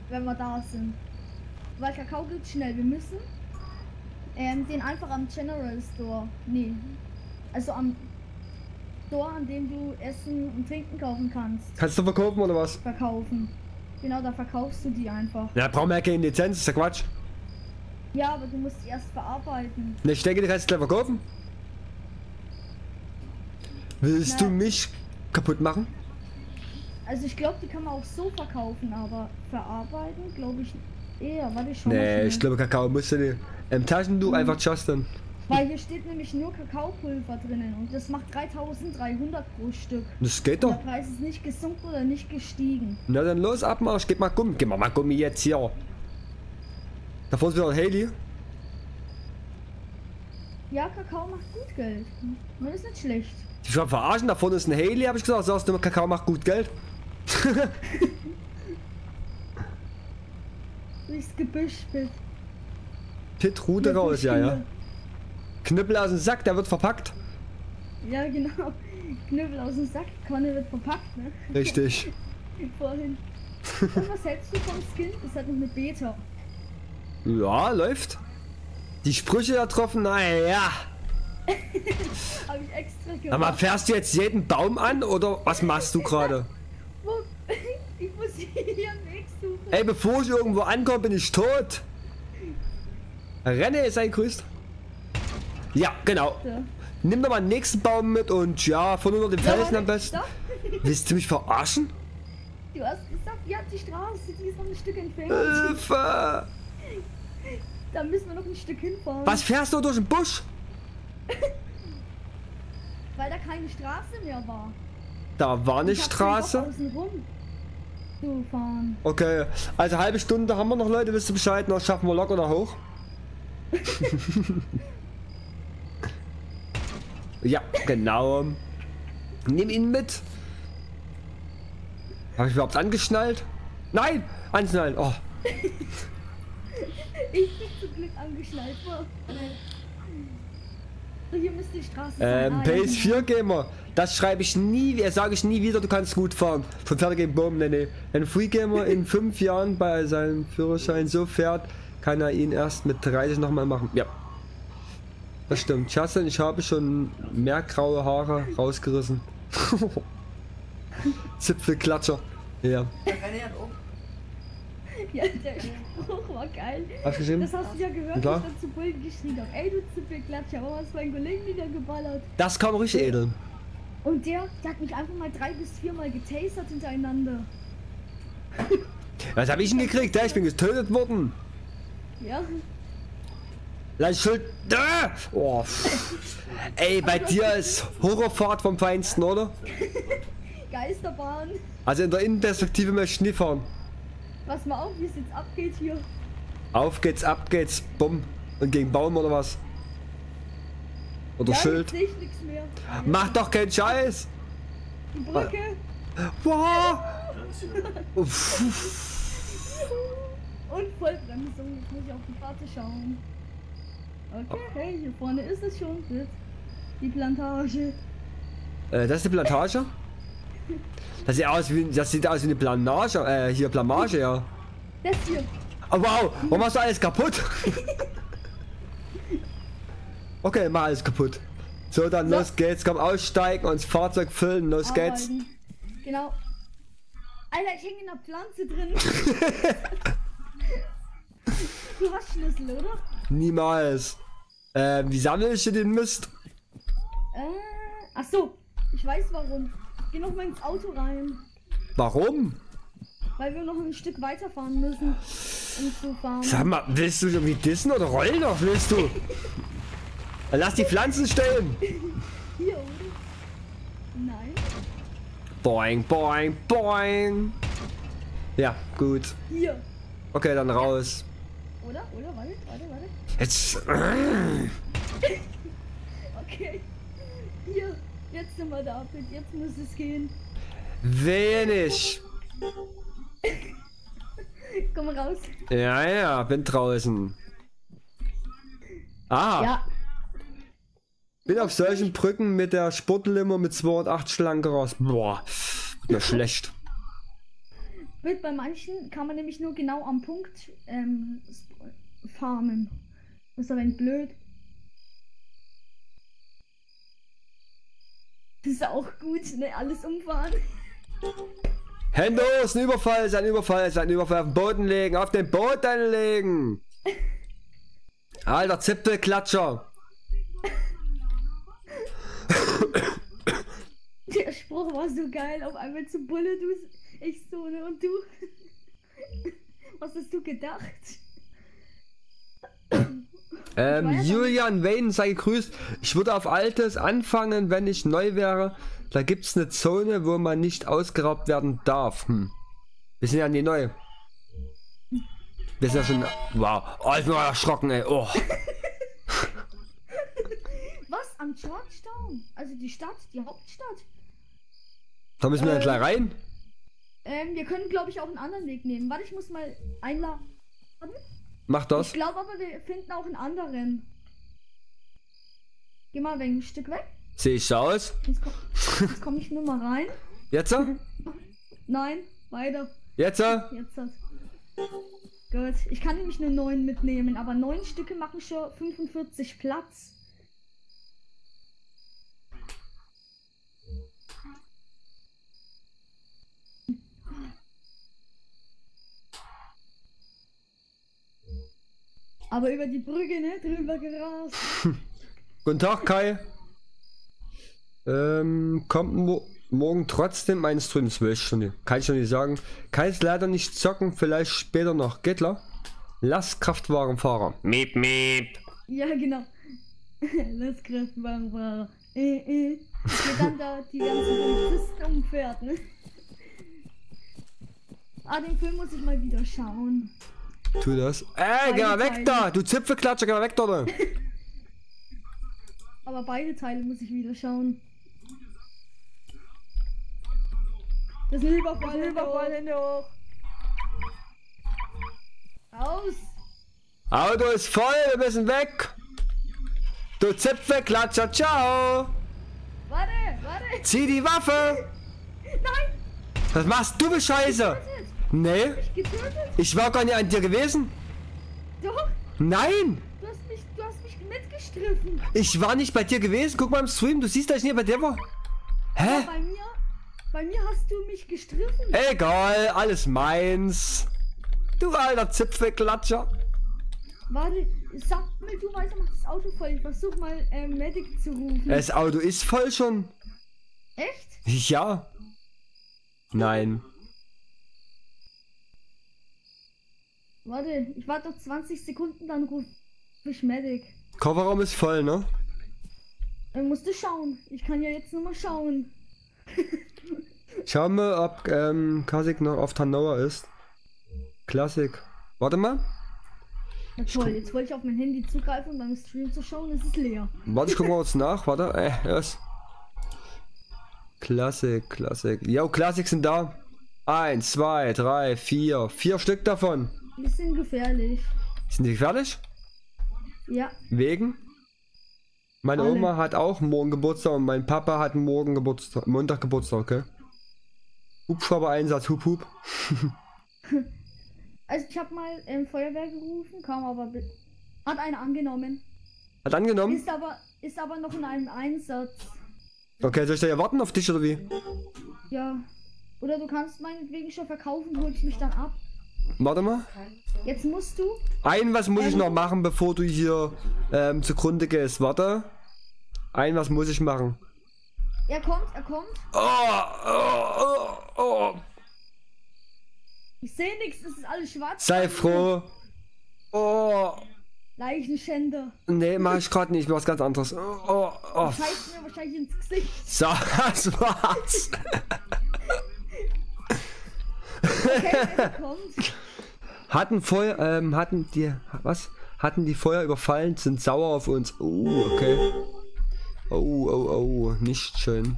Wenn wir da sind. Weil Kakao geht schnell. Wir müssen ähm, den einfach am General Store. Nee. Also am Store, an dem du Essen und Trinken kaufen kannst. Kannst du verkaufen oder was? Verkaufen. Genau, da verkaufst du die einfach. Ja, brauchen wir ja keine Lizenz, ist ja Quatsch. Ja, aber du musst die erst verarbeiten. Ne, ich denke, die kannst du gleich verkaufen. Willst Na, du mich kaputt machen? Also ich glaube, die kann man auch so verkaufen, aber verarbeiten glaube ich eher, warte ich schon. Nee, ich glaube Kakao musst du nicht. Im Taschentuch mhm. einfach Justin. Weil hier steht nämlich nur Kakaopulver drinnen und das macht dreitausenddreihundert pro Stück. Das geht doch. Der Preis ist nicht gesunken oder nicht gestiegen. Na dann los, Abmarsch, gib mal Gummi. Gib mal, mal Gummi jetzt hier. Davor ist wieder ein Haley. Ja, Kakao macht gut Geld. Das ist nicht schlecht. Ich war verarschen, da vorne ist ein Haley, habe ich gesagt. Sagst du immer, Kakao macht gut Geld? Durchs Gebüsch, Pit. Pit, Rute ja, raus, ja, ja. Knüppel aus dem Sack, der wird verpackt. Ja, genau. Knüppel aus dem Sack, Conny wird verpackt, ne? Richtig. Vorhin. Und was hältst du vom Skin? Das hat noch eine Beta. Ja, läuft. Die Sprüche da getroffen, naja. Hab ich extra gemacht. Aber fährst du jetzt jeden Baum an oder was machst du gerade? Ich muss hier am Weg suchen. Ey, bevor ich irgendwo ankomme, bin ich tot. Renne, sei grüßt. Ja, genau. So. Nimm doch mal den nächsten Baum mit und ja, von unter dem Felsen ja, am besten. Willst du mich verarschen? Du hast gesagt, ja, die Straße, die ist noch ein Stück entfernt. Hilfe! Da müssen wir noch ein Stück hinfahren. Was fährst du durch den Busch? Weil da keine Straße mehr war. Da war eine Straße? Außenrum zu fahren. Okay, also halbe Stunde haben wir noch, Leute, wisst ihr Bescheid, noch schaffen wir locker da hoch. Ja, genau. Nimm ihn mit. Habe ich überhaupt angeschnallt? Nein! Anschnallen! Oh. Ich bin zum Glück angeschnallt worden. So, hier müsste die Straße sein. Ähm, P S vier Gamer. Das schreibe ich nie, sage ich nie wieder, du kannst gut fahren. Von Fertig Boom, nee, nee. Wenn Free Gamer in fünf Jahren bei seinem Führerschein so fährt, kann er ihn erst mit dreißig nochmal machen. Ja. Das stimmt. Justin, ich habe schon mehr graue Haare rausgerissen. Zipfelklatscher. Ja. Ja, der Spruch war geil. Hast du gesehen? Das hast du ja gehört, dass ich zu Bullen geschrien habe. Ey, du Zipfelklatscher, warum hast du meinen Kollegen wieder geballert? Das kam richtig edel. Und der, der hat mich einfach mal drei bis viermal getasert hintereinander. Was habe ich denn gekriegt? Ja, ich bin getötet worden. Ja. Landschuld. Oh. Ey, bei dir ist Horrorfahrt vom Feinsten, oder? Geisterbahn. Also in der Innenperspektive mal Schnee fahren. Pass mal auf, wie es jetzt abgeht hier. Auf geht's, ab geht's, bumm. Und gegen Baum oder was? Oder ja, Schild? Jetzt seh ich nix mehr. Mach doch keinen Scheiß! Die Brücke! Wow. Und Vollbremsung, jetzt muss ich auf die Karte schauen. Okay, hey, hier vorne ist es schon. Die Plantage. Äh, das ist die Plantage? Das sieht aus wie, das sieht aus wie eine Planage, äh, hier Blamage, ja. Das hier. Oh, wow, warum machst du alles kaputt? Okay, mach alles kaputt. So, dann los, los geht's, komm, aussteigen und das Fahrzeug füllen, los arbeiten. Geht's. Genau. Alter, ich hänge in der Pflanze drin. Du hast Schlüssel, oder? Niemals. Ähm, wie sammle ich den Mist? Äh, ach so, ich weiß warum. Geh noch mal ins Auto rein. Warum? Weil wir noch ein Stück weiterfahren müssen, um zu fahren. Sag mal, willst du irgendwie dissen oder rollen noch? Willst du? Dann lass die Pflanzen stehen. Hier, oder? Nein. Boing, boing, boing. Ja, gut. Hier. Okay, dann raus. Oder? Oder? Warte, warte, warte. Jetzt. Okay. Hier. Jetzt sind wir da. Jetzt muss es gehen. Wenig. Komm raus. Ja, ja, bin draußen. Ah. Ja. Bin auf solchen Brücken mit der Sportlimo mit zweihundertacht Schlangen raus. Boah. Ja, schlecht. Bei manchen kann man nämlich nur genau am Punkt ähm, farmen. Das ist aber ein blöd. Das ist auch gut, ne? Alles umfahren. Hände hoch, ein Überfall, ist ein Überfall, ist ein Überfall. Auf den Boden legen, auf den Boden legen. Alter, Zipfelklatscher. Der Spruch war so geil, auf einmal zu Bulle, du... Ich so, ne? Und du? Was hast du gedacht? Ähm, Julian Wayne sei gegrüßt. Ich würde auf Altes anfangen, wenn ich neu wäre. Da gibt's eine Zone, wo man nicht ausgeraubt werden darf. Hm. Wir sind ja nie neu. Wir sind ja schon... Wow. Oh, ich bin mal erschrocken, ey. Oh. Was? Am Shortstown? Also die Stadt, die Hauptstadt? Da müssen wir ähm. ja gleich rein. Ähm, wir können, glaube ich, auch einen anderen Weg nehmen. Warte, ich muss mal einladen. Mach das. Ich glaube aber, wir finden auch einen anderen. Geh mal ein Stück weg. Sehe ich aus? Jetzt komme komm ich nur mal rein. Jetzt? Nein, weiter. Jetzt? Jetzt. Gut, ich kann nämlich nur neun mitnehmen, aber neun Stücke machen schon fünfundvierzig Platz. Aber über die Brücke, ne? Drüber gerast. Guten Tag, Kai. ähm, kommt mo morgen trotzdem mein Stream zwölf Stunden. Kann ich schon nicht sagen. Kai ist leider nicht zocken, vielleicht später noch. Geht klar? Lastkraftwagenfahrer. Miep, miep. Ja, genau. Lastkraftwagenfahrer. Äh, äh. Geht dann da die ganzen Polizisten umfährt, ne? Ah, den Film muss ich mal wieder schauen. Tu das. Ey, beide geh mal weg Teile. Da! Du Zipfelklatscher, geh mal weg da! Aber beide Teile muss ich wieder schauen. Das ist ein Überfall, Überfall, Hände hoch! Raus! Auto ist voll, wir müssen weg! Du Zipfelklatscher, ciao! Warte, warte! Zieh die Waffe! Nein! Was machst du für Scheiße? Nee. Ich, ich war gar nicht an dir gewesen. Doch. Nein. Du hast mich, du hast mich mitgestriffen. Ich war nicht bei dir gewesen. Guck mal im Stream. Du siehst, dass ich nicht bei dir war. Hä? Ja, bei mir, bei mir hast du mich gestriffen. Egal. Alles meins. Du alter Zipfelklatscher. Warte. Sag mal, du weißt, mach das Auto voll. Ich versuch mal, äh, Medic zu rufen. Das Auto ist voll schon. Echt? Ja. Nein. Warte, ich warte noch zwanzig Sekunden, dann ruf Beschmädig. Kofferraum ist voll, ne? Ich musste schauen. Ich kann ja jetzt nur mal schauen. Schau mal, ob ähm, Klassik noch auf Tanoa ist. Klassik. Warte mal. Na toll, jetzt wollte ich auf mein Handy zugreifen und beim Stream zu schauen, es ist leer. Warte, ich guck mal kurz nach. Warte. Äh, yes. Klassik, Klassik. Jo, Klassik sind da. Eins, zwei, drei, vier. Vier Stück davon. Die sind gefährlich. Sind die gefährlich? Ja. Wegen? Meine Alle. Oma hat auch morgen Geburtstag und mein Papa hat morgen Geburtstag, Montag Geburtstag, okay? Hubschrauber-Einsatz, hup, hup. Also ich habe mal ähm, Feuerwehr gerufen, kam aber... Hat einer angenommen. Hat angenommen? Ist aber, ist aber noch in einem Einsatz. Okay, soll ich da ja warten auf dich oder wie? Ja. Oder du kannst meinetwegen schon verkaufen, holst mich dann ab. Warte mal. Jetzt musst du... Ein was muss ähm, ich noch machen, bevor du hier ähm, zugrunde gehst. Warte. Ein was muss ich machen. Er kommt, er kommt. Oh, oh, oh, oh. Ich sehe nichts, es ist alles schwarz. Sei froh. Oh. Leichenschänder. Nee, mach ich gerade nicht, mach was ganz anderes. Oh, oh, oh. Das heißt mir wahrscheinlich ins Gesicht. So, das war's. Okay, kommt. Hatten Feuer, ähm, hatten die, was? Hatten die Feuer überfallen, sind sauer auf uns. Oh, okay. Oh, oh, oh, nicht schön.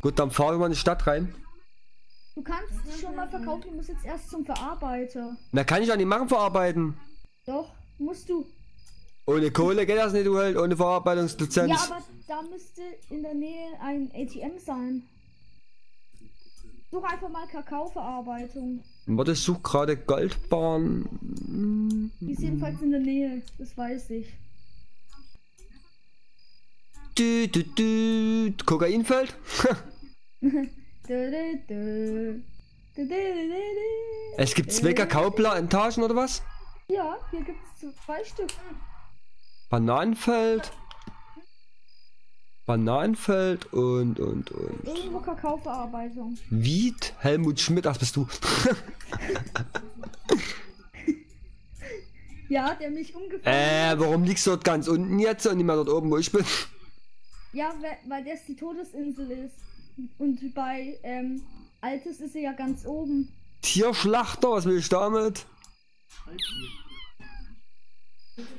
Gut, dann fahren wir mal in die Stadt rein. Du kannst es schon mal verkaufen, du musst jetzt erst zum Verarbeiter. Na, kann ich doch nicht machen, verarbeiten. Doch, musst du. Ohne Kohle geht das nicht, du halt, ohne Verarbeitungslizenz. Ja, aber da müsste in der Nähe ein A T M sein. Such einfach mal Kakaoverarbeitung. Warte, ich suche gerade Goldbahn. Die ist jedenfalls in der Nähe, das weiß ich. Du, du, du. Kokain-Feld? Es gibt zwei Kakaoplantagen oder was? Ja, hier gibt es zwei Stück. Bananenfeld. Bananenfeld und und und. Irgendwo Kakaoverarbeitung. Wied, Helmut Schmidt, ach bist du. Ja, der mich umgefallen. Äh, warum liegst du dort ganz unten jetzt und nicht mehr dort oben, wo ich bin? Ja, weil das die Todesinsel ist. Und bei ähm, Altes ist sie ja ganz oben. Tierschlachter, was will ich damit?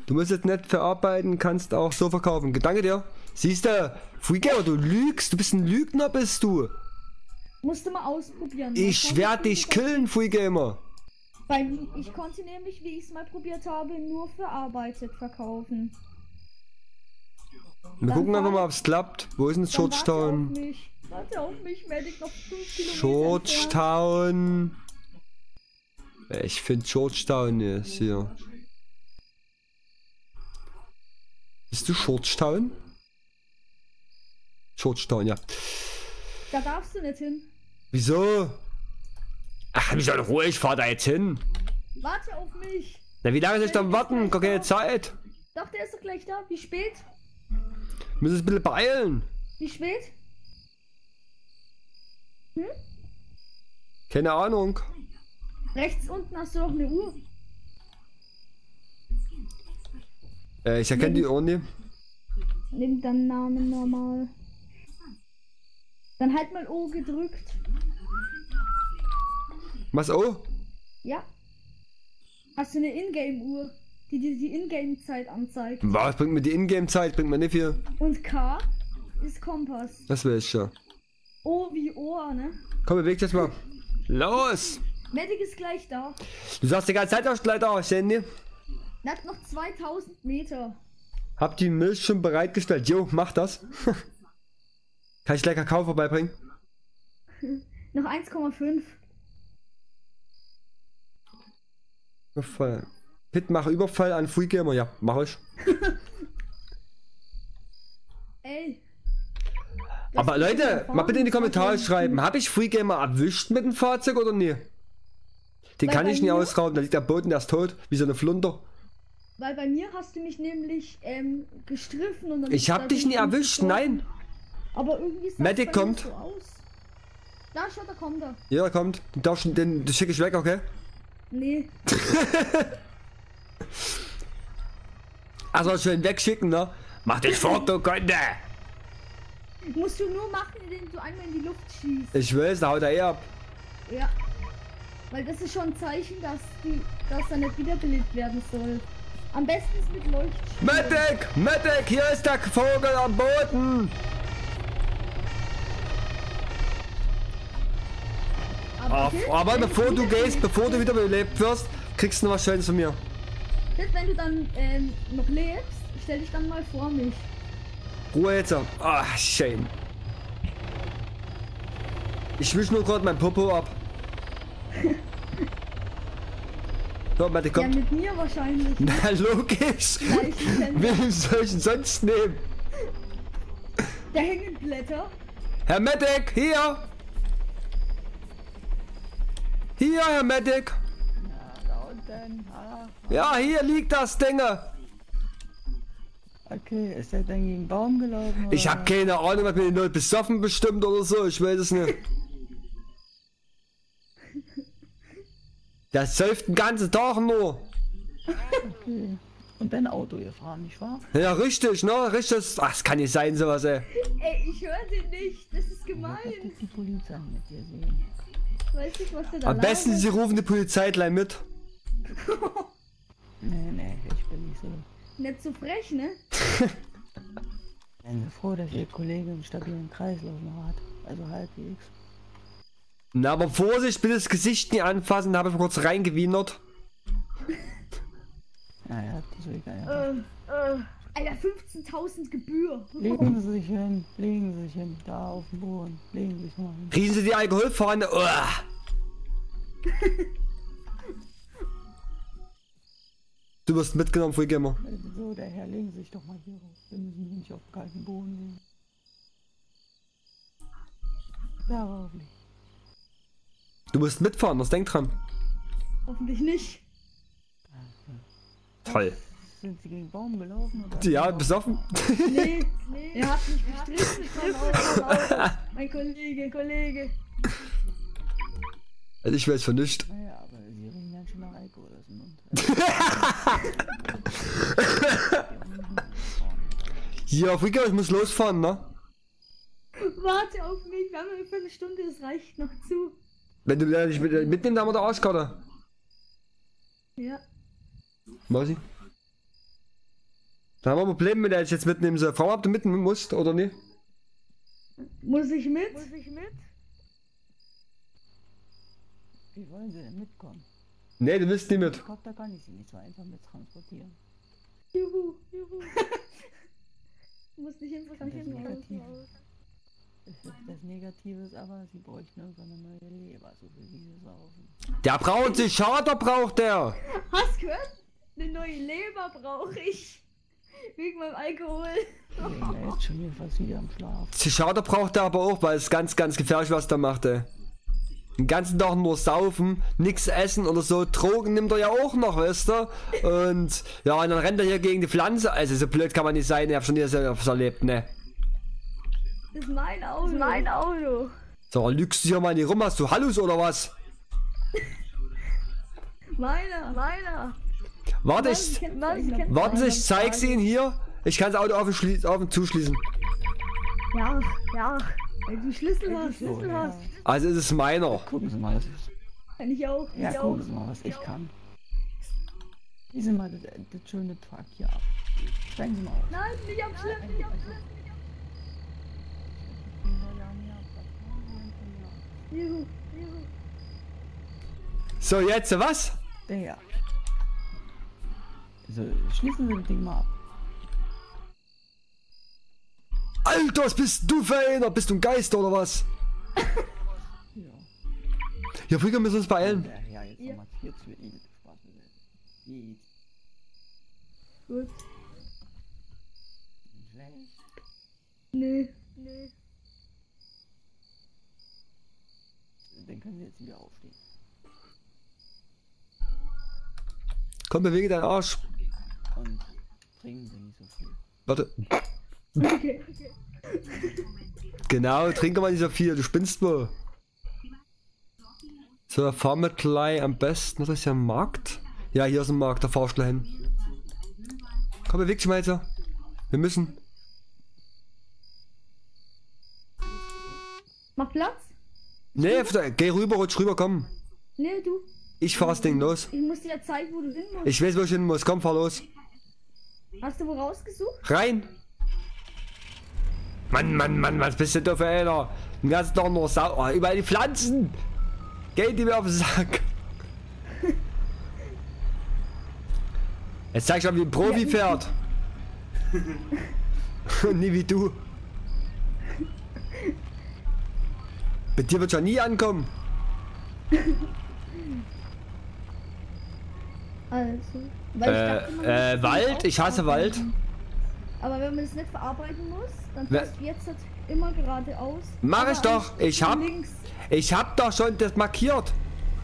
Du musst jetzt nicht verarbeiten, kannst auch so verkaufen. Gedanke dir. Siehst du, Free Gamer, du lügst, du bist ein Lügner, bist du. Musst du mal ausprobieren. Ich werde dich killen, Free Gamer. Bei, ich konnte nämlich, wie ich es mal probiert habe, nur verarbeitet verkaufen. Wir dann gucken einfach mal, ob es klappt. Wo ist denn Shortstown? Warte auf mich, Medic, noch fünf Kilometer. Shortstown. Ich finde Shortstown ist hier. Bist du Shortstown? Shortstown, ja. Da darfst du nicht hin. Wieso? Ach, hab mich doch in Ruhe, ich fahr da jetzt hin. Warte auf mich. Na, wie lange soll ich dann warten? Gar keine Zeit. Doch, der ist doch gleich da. Wie spät? Wir müssen uns ein bisschen beeilen. Wie spät? Hm? Keine Ahnung. Rechts unten hast du doch eine Uhr. Äh, ich erkenne die Uhr nicht. Nimm deinen Namen normal. Dann halt mal O gedrückt. Was O? Ja. Hast du eine Ingame-Uhr? Die dir die Ingame-Zeit anzeigt. Was bringt mir die Ingame-Zeit? Bringt mir nicht viel. Und K ist Kompass. Das wäre ich schon. O wie Ohr, ne? Komm, beweg dich jetzt mal. Los! Medic ist gleich da. Du sagst die ganze Zeit auch gleich da, ich sehe ihn. Er hat noch zweitausend Meter. Hab die Milch schon bereitgestellt. Jo, mach das. Kann ich gleich Kakao vorbeibringen? Noch eins Komma fünf. Gefallen. Pit, mach Überfall an Free Gamer. Ja, mach ich. Ey. Aber Leute, mal bitte in die Kommentare schreiben. Habe ich Free Gamer erwischt mit dem Fahrzeug oder nie? Den kann ich nie ausrauben. Da liegt der Boden, der ist tot. Wie so eine Flunder. Weil bei mir hast du mich nämlich ähm, gestriffen. Und dann ich hab dich nie erwischt, nein. Aber irgendwie sah es bei mir so aus. Da schaut, da kommt er. Ja, da kommt. Den darfst du, den schicke ich weg, okay? Nee. Also schön wegschicken, ne? Mach dich fort, du Kunde! Musst du nur machen, indem du einmal in die Luft schießt. Ich will es, da haut er eh ab. Ja. Weil das ist schon ein Zeichen, dass die, dass er nicht wiederbelebt werden soll. Am besten ist mit Leuchtschirm. Medic! Medic! Hier ist der Vogel am Boden! Aber, Ach, aber bevor du gehst, bevor du wiederbelebt wirst, kriegst du noch was Schönes von mir. Wenn du dann ähm, noch lebst, stell dich dann mal vor mich. Ruhe jetzt. Ah, schön. Ich wisch nur gerade mein Popo ab. So, Mathe, kommt. Ja, mit mir wahrscheinlich. Na, logisch. Wen soll ich denn sonst nehmen? Da hängen Blätter. Herr Medic, hier! Hier, Herr Medic! Na, da unten. Ah, ah. Ja, hier liegt das Ding. Okay, ist der dann gegen den Baum gelaufen? Oder? Ich hab keine Ahnung, was mir die Leute besoffen bestimmt oder so, ich weiß es nicht. Das säuft den ganzen Tag nur. Okay. Und dein Auto gefahren, nicht wahr? Ja, richtig, ne? Richtig. Ach, das kann nicht sein, sowas, ey. Ey, ich höre den nicht, das ist gemein. Ich hab die Polizei mit dir sehen. Weiß nicht, was du da Am besten, ist. Sie rufen die Polizei gleich mit. Nee, nee, ich bin nicht so. Nicht so frech, ne? Ich bin froh, dass ihr Kollege einen stabilen Kreislauf noch hat. Also halbwegs. Na, aber Vorsicht, bitte das Gesicht nicht anfassen, da habe ich kurz reingewienert. Naja, das ist egal. Äh, äh, Alter, fünfzehntausend Gebühr. Legen Sie sich hin, legen Sie sich hin, da auf dem Boden, legen Sie sich mal hin. Riechen Sie die Alkoholfahne? Oh. Du wirst mitgenommen, Free Gamer. So, der Herr, legen Sie sich doch mal hier raus. Wir müssen hier nicht auf dem kalten Boden liegen. Darauf nicht. Du musst mitfahren, das denkt dran. Hoffentlich nicht. Toll. Sind sie gegen den Baum gelaufen? Oder? Ja, besoffen. Nee, nee, er hat mich gestrichen. Mein Kollege, Kollege. Also ich weiß von nichts. Naja, aber sie riechen ganz schön nach Alkohol aus dem Mund. Ja, Frika, ich muss losfahren, ne? Warte auf mich, wir haben eine Viertelstunde, das reicht noch zu. Wenn du mich mit, mitnimmst, haben wir da Arschkarte. Ja. Weiß ich. Da haben wir ein Problem mit, als ich jetzt mitnehmen soll. Frau, ob du mitnehmen musst, oder nicht? Muss ich mit? Muss ich mit? Wie wollen sie denn mitkommen? Nee, du willst nicht mit. Ich glaube, da kann ich sie nicht so einfach mit transportieren. Juhu, juhu. Du musst nicht hin, kann ich hin. Das Negative ist aber, sie bräuchten irgendwann eine neue Leber, so wie sie saufen. Der braucht sich, Charter braucht der! Hast gehört? Eine neue Leber brauche ich. Wegen meinem Alkohol. Ja, jetzt schon hier fast wieder am Schlaf. Die Charter braucht er aber auch, weil es ganz, ganz gefährlich was da macht, ey. Den ganzen Tag nur saufen, nichts essen oder so. Drogen nimmt er ja auch noch, weißt du? Und ja, und dann rennt er hier gegen die Pflanze. Also so blöd kann man nicht sein, ich hab schon nie selbst erlebt, ne? Das ist mein Auto. Das ist mein Auto. So, lügst du hier mal nicht rum, hast du Hallus oder was? Meiner, meiner. Warte, ich, ich, kenn, ich, ich kenn, warten Sie, ich zeig's Ihnen hier. Ich kann das Auto auf und, auf und zuschließen. Ja, ja. Wenn du Schlüssel hast, Schlüssel oh, hast. Ja. Also ist es meiner. Gucken Sie mal, was ist. Kann ich auch. Ja, ich gucken auch. Sie mal, was ich kann. Diese mal das, das schöne Truck hier ab. Steigen Sie mal auf. Nein, nicht am Schlüssel, nicht am Schlüssel. Juhu, juhu. So, jetzt was? Ja. So, schließen Sie das Ding mal ab. Alter, was bist du für einer? Bist du ein Geist oder was? Ja. Ja, früher müssen wir uns beeilen. Ja, jetzt haben wir jetzt für ihn. Gut. Nö, nö. Dann können wir jetzt wieder aufstehen. Komm, bewege deinen Arsch. Und trinken Sie nicht so viel. Warte. Okay, okay. Genau, trinke mal nicht so viel, du spinnst wohl. So, fahr mit gleich am besten. Das ist ja ein Markt. Ja, hier ist ein Markt, da fahrst du hin. Komm, beweg dich mal jetzt. Wir müssen. Mach Platz? Nee, geh rüber, rutsch rüber, komm. Nee, du. Ich fahr das Ding los. Ich muss dir ja zeigen, wo du hin musst. Ich weiß, wo ich hin muss. Komm, fahr los. Hast du wo rausgesucht? Rein. Mann, Mann, Mann, was bist du denn da für einer? Den ganzen Tag nur Sau. Oh, überall die Pflanzen. Geht die mir auf den Sack. Jetzt zeig ich mal, wie ein Profi ja, fährt. Und nie wie du. Bei dir wird schon nie ankommen. Also, weil äh, ich dachte, äh, das Wald? Ich hasse Wald. Aber wenn man das nicht verarbeiten muss, dann fährst du jetzt immer geradeaus. Mach ich doch. Ich hab, ich hab doch schon das markiert.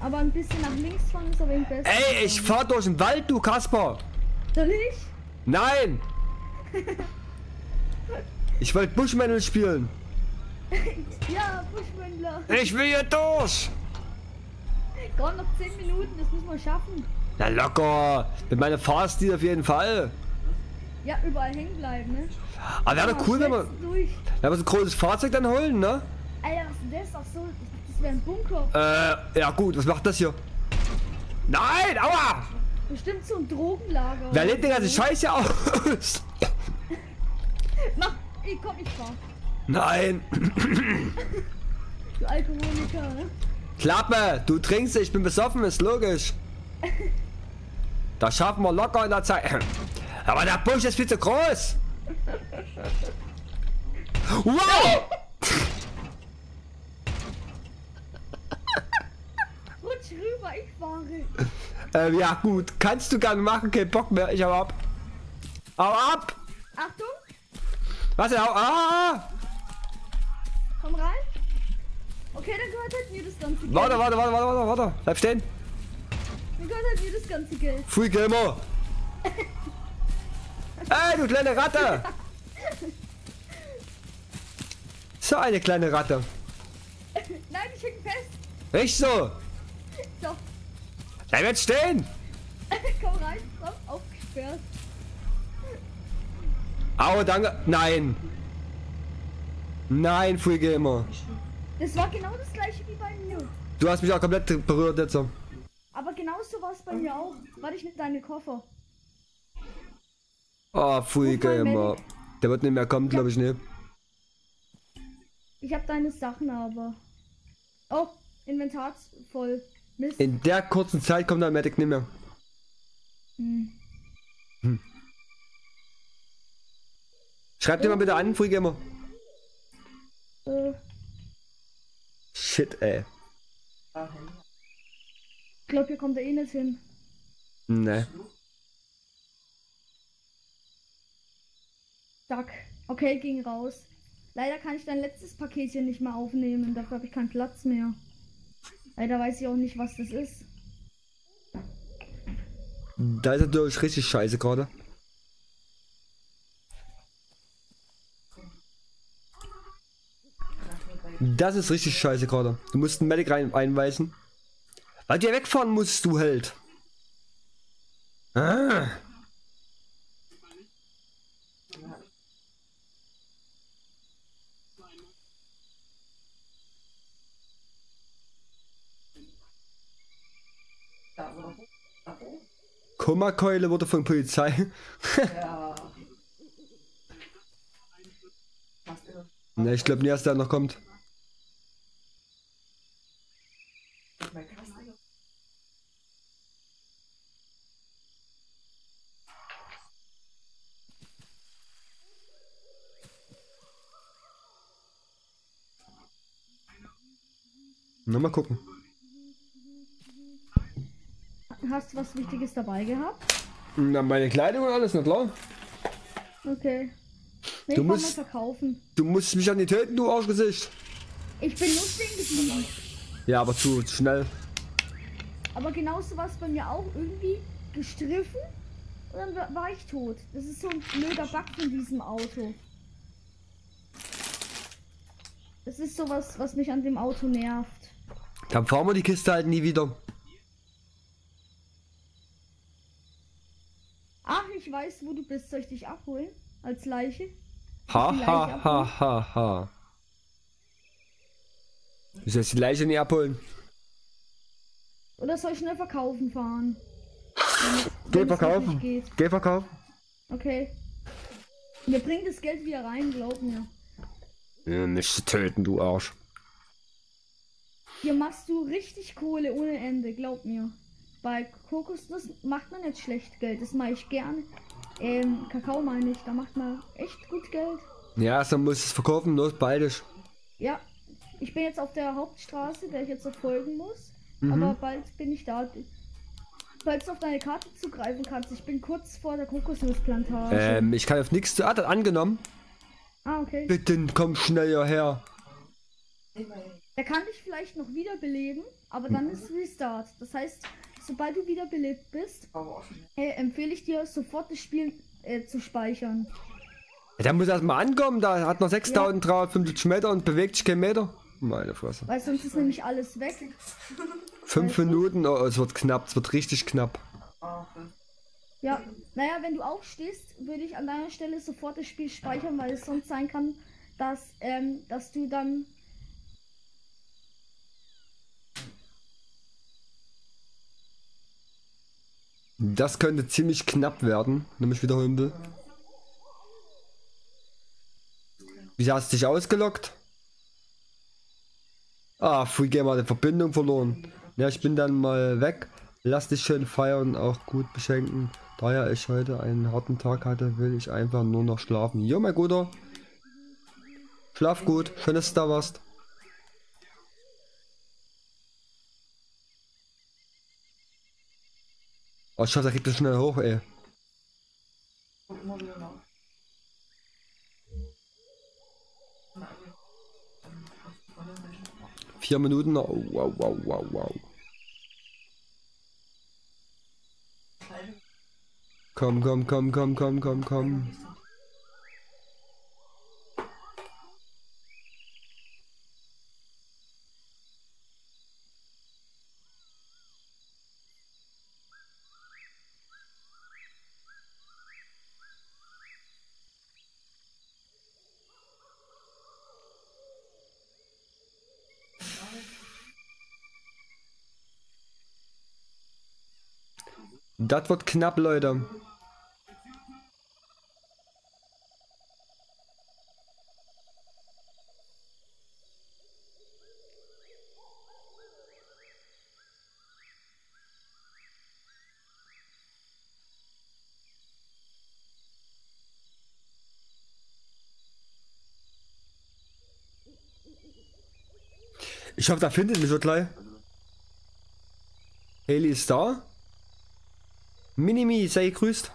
Aber ein bisschen nach links fahren ist aber im besten. Ey, ich fahr durch den Wald, du Kasper. Soll ich? Nein. Ich wollte Bushmänner spielen. Ja, Bushmänner. Ich will hier durch. Komm, noch zehn Minuten, das müssen wir schaffen. Na locker, mit meiner Fahrstil auf jeden Fall. Ja, überall hängen bleiben, ne? Aber wäre doch cool, wenn wir, wenn wir so ein großes Fahrzeug dann holen, ne? Alter, was ist das? Ach so, das wäre ein Bunker. Äh, ja gut, was macht das hier? Nein, aua! Bestimmt so ein Drogenlager. Wer lebt den ganzen Scheiß hier aus? Mach, ey, komm, ich fahr. Nein. Du Alkoholiker, ne? Klappe, du trinkst, ich bin besoffen, ist logisch. Das schaffen wir locker in der Zeit. Aber der Busch ist viel zu groß. Wow! Rutsch rüber, ich fahre. Ähm, ja gut, kannst du gerne machen, kein Bock mehr. Ich hau ab. Hau ab! Achtung! Was denn? Hau ab! Komm rein. Okay, dann gehört halt mir das ganze Geld. Warte, warte, warte, warte, warte, warte. Bleib stehen. Dann gehört halt mir das ganze Geld. Free Gamer. Ey, du kleine Ratte! So eine kleine Ratte. Nein, ich häng fest. Nicht so. So. Bleib jetzt stehen. Komm rein, komm, aufgesperrt. Au, danke. Nein. Nein, Free Gamer. Das war genau das gleiche wie bei mir. Du hast mich auch komplett berührt jetzt so. Aber genauso war es bei mir auch. Warte, ich nehm deine Koffer. Oh, Free Gamer. Der wird nicht mehr kommen, glaube ich, ne? Ich hab deine Sachen aber. Oh, Inventar voll. Mist. In der kurzen Zeit kommt der Medic nicht mehr. Hm. Hm. Schreib äh, dir mal bitte an, Free Gamer. Äh. Shit, ey. Ich glaube, hier kommt er eh nicht hin. Ne. Okay, ging raus. Leider kann ich dein letztes Paketchen nicht mehr aufnehmen. Dafür habe ich keinen Platz mehr. Leider weiß ich auch nicht, was das ist. Da ist natürlich richtig scheiße gerade. Das ist richtig scheiße gerade. Du musst einen Medic rein einweisen. Weil du ja wegfahren musst, du Held. Ah. Kummerkeule wurde von Polizei. Ja. Ne, ich glaube nicht, dass der noch kommt. Na, mal gucken. Hast du was Wichtiges dabei gehabt? Na, meine Kleidung und alles, na klar. Okay. Nee, du musst mal verkaufen. Du musst mich an die töten, du Arschgesicht. Ich bin nur stehen geblieben. Ja, aber zu schnell. Aber genauso war es bei mir auch irgendwie gestriffen und dann war ich tot. Das ist so ein blöder Bug von diesem Auto. Das ist sowas, was mich an dem Auto nervt. Dann fahren wir die Kiste halt nie wieder. nicht weiß, wo du bist, soll ich dich abholen? Als Leiche? Ha, Leiche ha, ha, ha, ha. Du sollst die Leiche nicht abholen. Oder soll ich schnell verkaufen fahren? Geh verkaufen. Geh verkaufen. Okay. Mir bringt das Geld wieder rein, glaub mir. Ja, nicht töten, du Arsch. Hier machst du richtig Kohle ohne Ende, glaub mir. Bei Kokosnuss macht man nicht schlecht Geld, das mache ich gern. Ähm, Kakao meine ich, da macht man echt gut Geld. Ja, dann muss es verkaufen, los, beides. Ja, ich bin jetzt auf der Hauptstraße, der ich jetzt noch folgen muss. Mhm. Aber bald bin ich da. Falls du auf deine Karte zugreifen kannst, ich bin kurz vor der Kokosnussplantage. Ähm, ich kann auf nichts zu... Ah, das angenommen. Ah, okay. Bitte komm schneller her. Er kann dich vielleicht noch wiederbeleben, aber dann ist Restart. Das heißt, sobald du wiederbelebt bist, äh, empfehle ich dir, sofort das Spiel äh, zu speichern. Ja, der muss erstmal ankommen, da hat noch sechstausenddreihundertfünfzig ja. Meter und bewegt sich keinen Meter. Meine Fresse. Weil sonst ist nämlich alles weg. Fünf Minuten, oh, es wird knapp, es wird richtig knapp. Ja, naja, wenn du aufstehst, würde ich an deiner Stelle sofort das Spiel speichern, weil es sonst sein kann, dass, ähm, dass du dann... Das könnte ziemlich knapp werden, nämlich wieder Hümpel. Wieso hast du dich ausgelockt? Ah, Free Gamer hat die Verbindung verloren. Ja, ich bin dann mal weg. Lass dich schön feiern und auch gut beschenken. Da ja ich heute einen harten Tag hatte, will ich einfach nur noch schlafen. Jo, mein Guter. Schlaf gut. Schön, dass du da warst. Oh, ich hoffe, da geht das schnell hoch, ey. Vier Minuten noch. Oh, wow, wow, wow, wow. Komm, komm, komm, komm, komm, komm, komm. Das wird knapp, Leute. Ich hoffe, da findet mich so gleich. Haley ist da. Minimi, sei gegrüßt.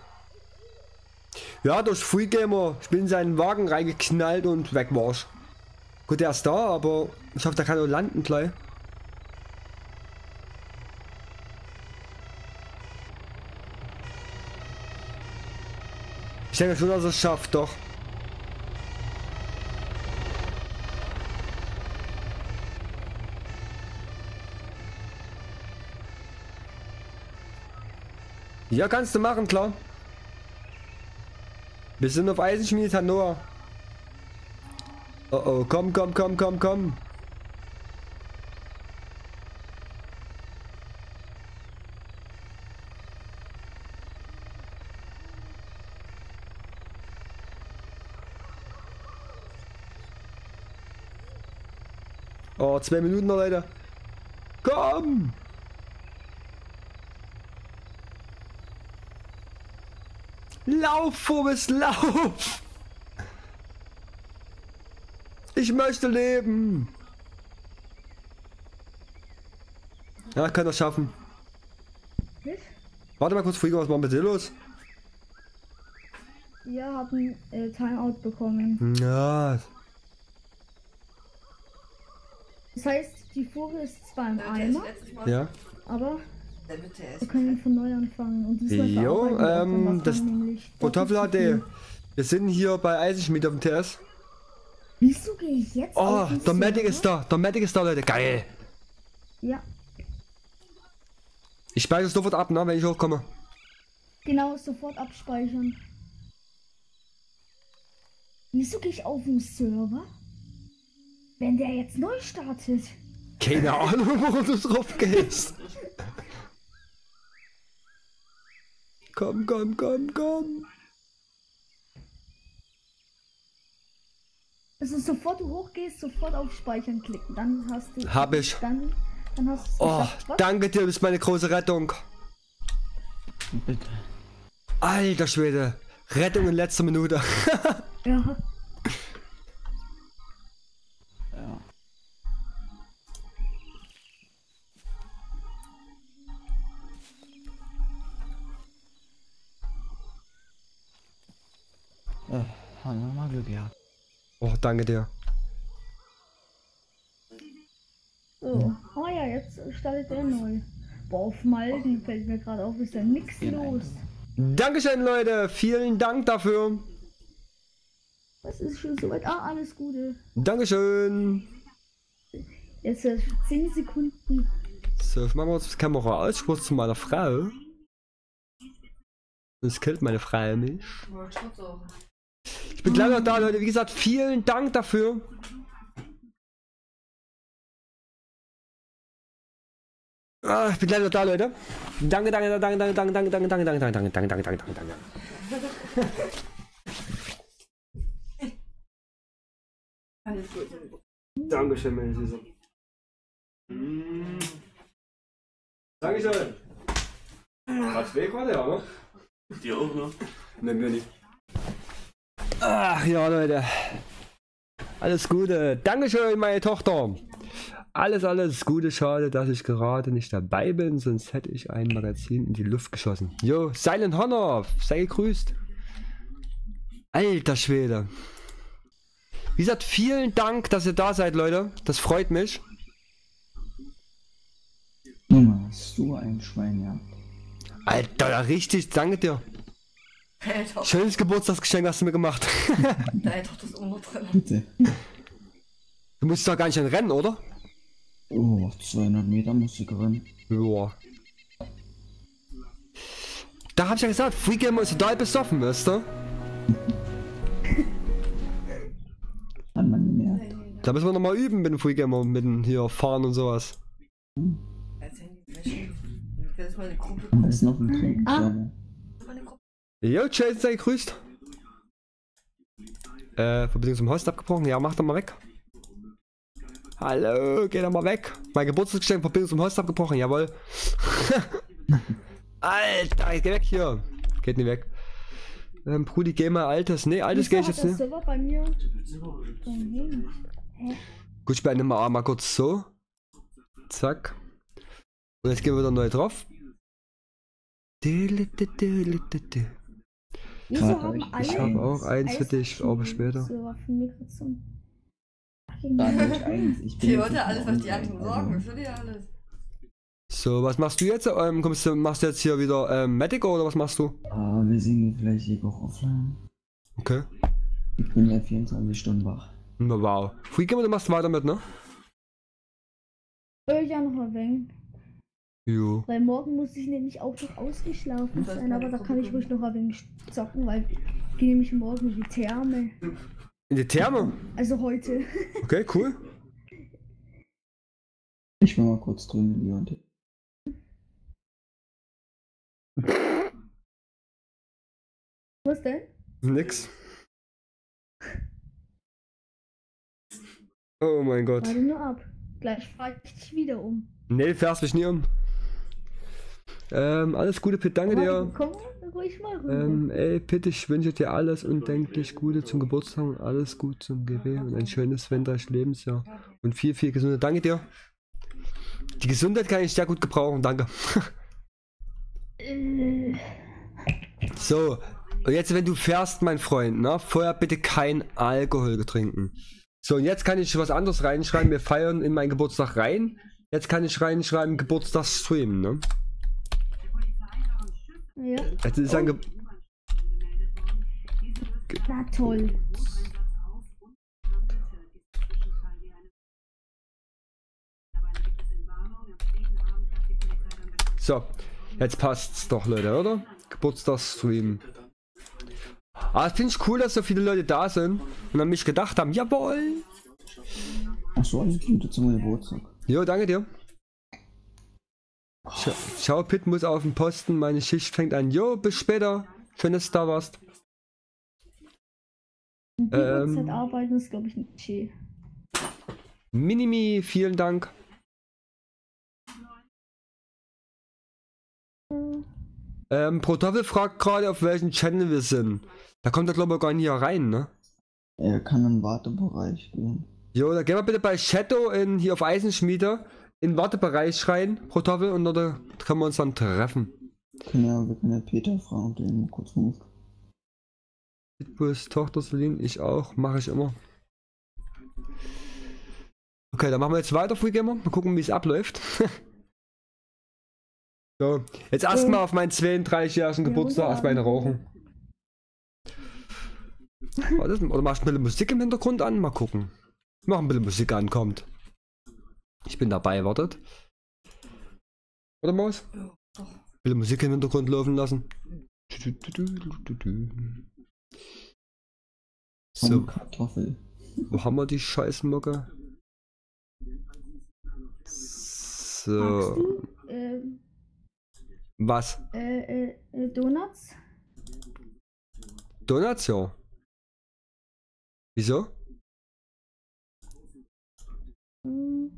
Ja, durch Free Gamer. Ich bin in seinen Wagen reingeknallt und weg war's. Gut, der ist da, aber ich hoffe, der kann nur landen gleich. Ich denke schon, dass er es schafft, doch. Ja, kannst du machen, klar. Wir sind auf Eisenschmiede, Tanoa. Oh oh, komm, komm, komm, komm, komm. Oh, zwei Minuten noch, Leute. Komm! Lauf, Phobis, lauf! Ich möchte leben! Ja, ich kann das schaffen. Was? Warte mal kurz, Frigo, was machen wir mit dir los? Wir haben äh, Timeout bekommen. Ja. Das heißt, die Fuhre ist zwar im Eimer, ja. Aber... Wir können von neu anfangen und diesmal Jo, ähm, das Brotoffel H D. Wir sind hier bei Eisenschmiede auf dem T S. Wieso gehe ich jetzt? Oh, der Medic ist da, der Medic ist da, Leute, geil! Ja. Ich speichere es sofort ab, ne, wenn ich hochkomme. Genau, sofort abspeichern. Wieso gehe ich auf den Server, wenn der jetzt neu startet? Keine Ahnung, worum du drauf gehst. Komm, komm, komm, komm. Also sofort du hochgehst, sofort auf Speichern klicken. Dann hast du... Hab ich. Dann, dann hast du's oh, geschafft. Danke dir, du bist meine große Rettung. Bitte. Alter Schwede. Rettung in letzter Minute. Ja. Ja. Ja, haben wir mal Glück gehabt. Oh, danke dir. So. Ja. Oh ja, jetzt startet er neu. Boah, auf Malden fällt mir gerade auf, ist ja nichts los. Dankeschön, Leute. Vielen Dank dafür. Was ist schon soweit? Ah, alles Gute. Dankeschön. Jetzt zehn Sekunden. So, ich mache mal die Kamera aus, kurz zu meiner Frau. Das killt meine Frau mich. Ich bin gleich noch da, Leute. Wie gesagt, vielen Dank dafür. Ah, ich bin gleich noch da, Leute. Danke, danke, danke, danke, danke, danke, danke, danke, danke, danke, danke, danke, danke, danke. Dankeschön, meine Süße. Dankeschön. War zwei gerade, ja, ne? Dir auch noch? Ne, mir nicht. Ach ja, Leute. Alles Gute. Dankeschön, meine Tochter. Alles, alles Gute. Schade, dass ich gerade nicht dabei bin, sonst hätte ich ein Magazin in die Luft geschossen. Jo, Silent Honor, sei gegrüßt. Alter Schwede. Wie gesagt, vielen Dank, dass ihr da seid, Leute. Das freut mich. Immer hast du ein Schwein, ja. Alter, richtig, danke dir. Hey, schönes Geburtstagsgeschenk hast du mir gemacht. Nein, doch, das ist auch drin. Bitte. Du musst doch gar nicht rennen, oder? Oh, zweihundert Meter musst du rennen. Joa. Da hab ich ja gesagt, Free Gamer ist total besoffen, weißt du? Hat man gemerkt. Da müssen wir nochmal üben mit dem Free Gamer, mit dem hier fahren und sowas. Hm. Das ist meine Gruppe. Das ist noch ein Trick. Ah. Jo, Jason, sei gegrüßt. Äh, Verbindung zum Host abgebrochen. Ja, mach doch mal weg. Hallo, geh doch mal weg. Mein Geburtstagsgeschenk, Verbindung zum Host abgebrochen. Jawohl. Alter, geh weg hier. Geht nicht weg. Ähm, Brudi, geh mal altes. Ne, altes gehe ich jetzt nicht. Bei mir. Gut, ich beende mal mal kurz so. Zack. Und jetzt gehen wir wieder neu drauf. Wieso haben alle ich habe auch eins für dich, aber später. Die Leute, alles, was die anderen sagen, ich will dir alles. So, was machst du jetzt? Ähm, kommst du, machst du jetzt hier wieder ähm, Medic oder was machst du? Ah, wir sind vielleicht hier auch offline. Okay. Ich bin ja vierundzwanzig Stunden wach. Na wow. Free Gamer, du machst weiter mit, ne? Ich ja noch mal weg. Jo. Weil morgen muss ich nämlich auch noch ausgeschlafen sein, aber da kann ich ruhig noch ein wenig zocken, weil ich gehe nämlich morgen in die Therme. In die Therme? Also heute. Okay, cool. Ich war mal kurz drüben in die Hand. Was denn? Nix. Oh mein Gott. Warte nur ab. Gleich fahr ich dich wieder um. Nee, du fährst mich nie um. Ähm, alles Gute, Pitt, danke dir. Komm, ruhig mal rüber. Ähm, ey, Pitt, ich wünsche dir alles undenklich Gute zum Geburtstag und alles Gute zum Gewehr und ein schönes winterliches Lebensjahr. Und viel, viel Gesundheit. Danke dir. Die Gesundheit kann ich sehr gut gebrauchen, danke. So, und jetzt, wenn du fährst, mein Freund, ne, vorher bitte kein Alkohol getrunken. So, und jetzt kann ich was anderes reinschreiben. Wir feiern in meinen Geburtstag rein. Jetzt kann ich reinschreiben, Geburtstagsstream, ne? Ja. Jetzt ist ein Ge Na toll. So, jetzt passt's doch, Leute, oder? Geburtstagsstream. Aber das finde ich cool, dass so viele Leute da sind und an mich gedacht haben, jawohl. Achso, alles Gute zu meinem Geburtstag. Jo, danke dir. Schau, schau, Pitt muss auf den Posten, meine Schicht fängt an. Jo, bis später. Schön, dass du da warst. Die ähm, arbeiten ist, glaube ich, nicht schön. Minimi, vielen Dank. Ähm, Brotoffel fragt gerade, auf welchem Channel wir sind. Da kommt er, glaube ich, gar nicht rein, ne? Er kann in den Wartebereich gehen. Jo, da gehen wir bitte bei Shadow in, hier auf Eisenschmiede in den Wartebereich rein, Brotoffel, und da können wir uns dann treffen. Ja, wir können ja Peter fragen, ob der ihn kurz ruft. Pitbulls Tochter Celine, ich auch, mache ich immer. Okay, dann machen wir jetzt weiter, Free Gamer. Mal gucken, wie es abläuft. So, jetzt erstmal auf meinen zweiunddreißigjährigen Geburtstag erstmal eine rauchen. Oder machst du ein bisschen Musik im Hintergrund an? Mal gucken. Mach ein bisschen Musik an, kommt. Ich bin dabei, wartet. Oder Maus? Ein bisschen Musik im Hintergrund laufen lassen. So. Wo haben wir die Scheißmucke? So. Was? Äh, äh, Donuts? Donuts, ja. Wieso? Mhm.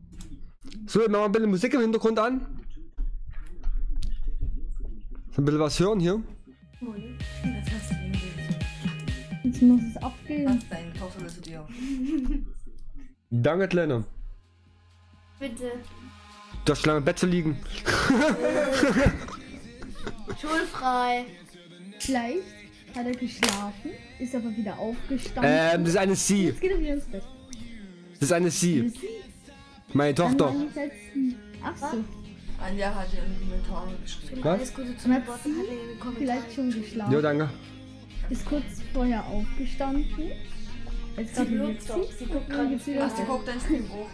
So, jetzt machen wir ein bisschen Musik im Hintergrund an. Ein bisschen was hören hier. Jetzt muss es abgehen. Danke, Kleiner. Bitte. Du darfst lange im Bett zu liegen. Schulfrei. Vielleicht hat er geschlafen, ist aber wieder aufgestanden. Ähm, das ist eine Sie. Jetzt geht er wieder ins Bett. Das ist eine Sie. Eine Sie? Meine Tochter. Ach so. Anja hat ja einen Kommentar geschrieben. Was? Alles Gute zum Geburtstag, hat er einen Kommentar. Vielleicht schon geschlafen. Jo, danke. Ist kurz vorher aufgestanden. Jetzt sie guckt doch. Sie guckt gerade. Ach, sie guckt ins Niveau.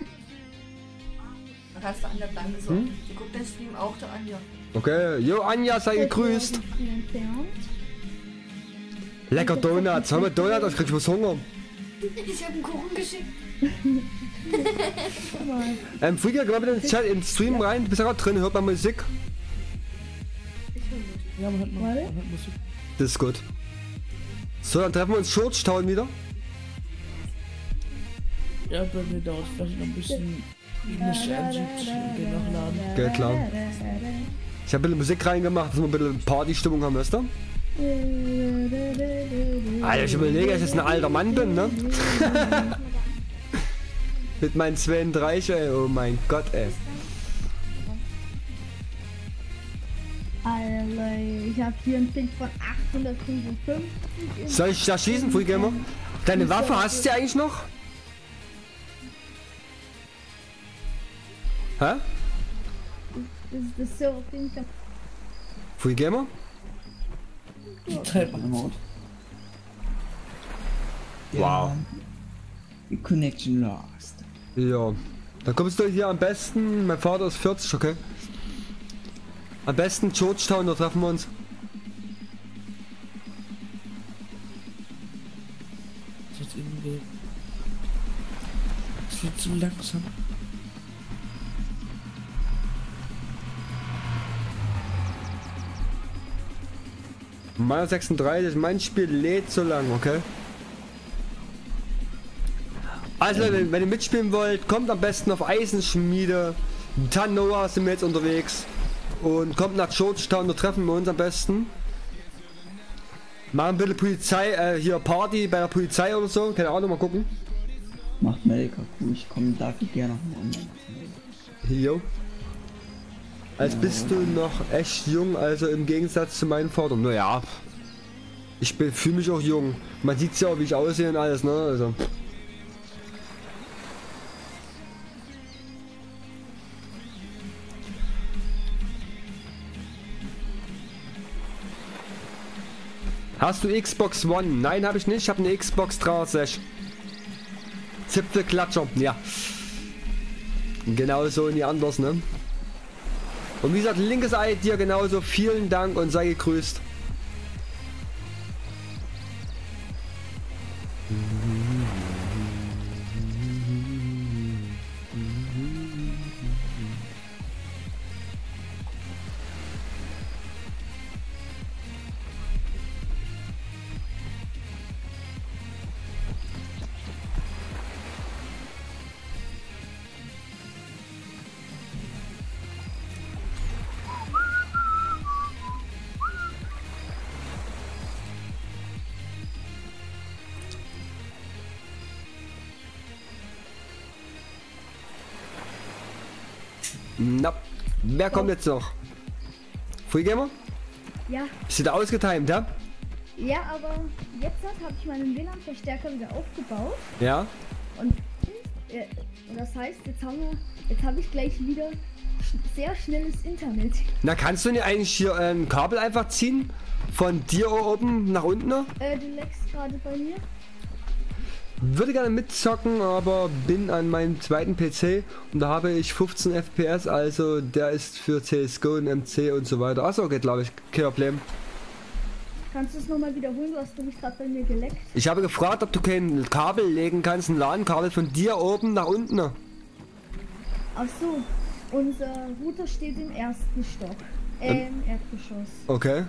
Da hast du Anja dann gesagt. Hm? Sie guckt den Stream auch, der Anja. Okay, jo Anja, sei gegrüßt. Lecker Donuts, haben wir Donuts, ich krieg bloß Hunger. Ich hab einen Kuchen geschickt. ähm, Frieger, geh mal bitte ins Chat, in den Stream rein, du bist ja gerade drin, hört mal Musik. Ja, man hört mal Musik. Das ist gut. So, dann treffen wir uns Shortstown wieder. Ja, bei mir dauert vielleicht noch ein bisschen. Ich muss nachladen. Okay, klar. Ich habe ein bisschen Musik reingemacht, dass wir ein bisschen Partystimmung haben, weißt du? Alter, ich überlege, dass ich jetzt ein alter Mann bin, ne? Mit meinen zweiunddreißig, ey, oh mein Gott, ey. Alter, ich habe hier einen Ping von achthundertfünfundfünfzig. Soll ich da schießen, Free Gamer? Deine Waffe hast du ja eigentlich noch? Hä? Das ist so auf jeden Fall. Free Gamer? Wow. Die Connection lost. Ja. Dann kommst du hier am besten. Mein Vater ist vierzig, okay? Am besten Georgetown, da treffen wir uns. Das ist irgendwie. Das wird zu langsam. Meiner sechsunddreißig, mein Spiel lädt so lang, okay? Also Leute, wenn ihr mitspielen wollt, kommt am besten auf Eisenschmiede. Tanoa sind wir jetzt unterwegs. Und kommt nach Shortstown, da treffen wir uns am besten. Machen bitte Polizei, äh, hier Party bei der Polizei oder so, keine Ahnung, mal gucken. Macht Melka, ich komme da gerne nochmal. Jo. Als bist du noch echt jung, also im Gegensatz zu meinen Vater. Naja, ich fühle mich auch jung. Man sieht ja auch, wie ich aussehe und alles, ne? Also. Hast du Xbox One? Nein, habe ich nicht. Ich habe eine Xbox dreiundsechzig. Zipfelklatscher, ja. Genau so und nie anders, ne? Und wie gesagt, linkes Ei dir genauso. Vielen Dank und sei gegrüßt. Na, wer kommt oh. jetzt noch? Free Gamer? Ja. Ist wieder ausgetimt, ja? Ja, aber jetzt habe ich meinen W L A N-Verstärker wieder aufgebaut. Ja. Und äh, das heißt, jetzt haben wir, jetzt habe ich gleich wieder sehr schnelles Internet. Na, kannst du nicht eigentlich hier ein Kabel einfach ziehen? Von dir oben nach unten? Äh, du leckst gerade bei mir. Würde gerne mitzocken, aber bin an meinem zweiten P C und da habe ich fünfzehn F P S, also der ist für C S G O und M C und so weiter. Achso, geht glaube ich, kein Problem. Kannst du es nochmal wiederholen, was du mich gerade bei mir geleckt? Ich habe gefragt, ob du kein Kabel legen kannst, ein LAN-Kabel von dir oben nach unten. Achso, unser Router steht im ersten Stock, äh, im Erdgeschoss. Okay.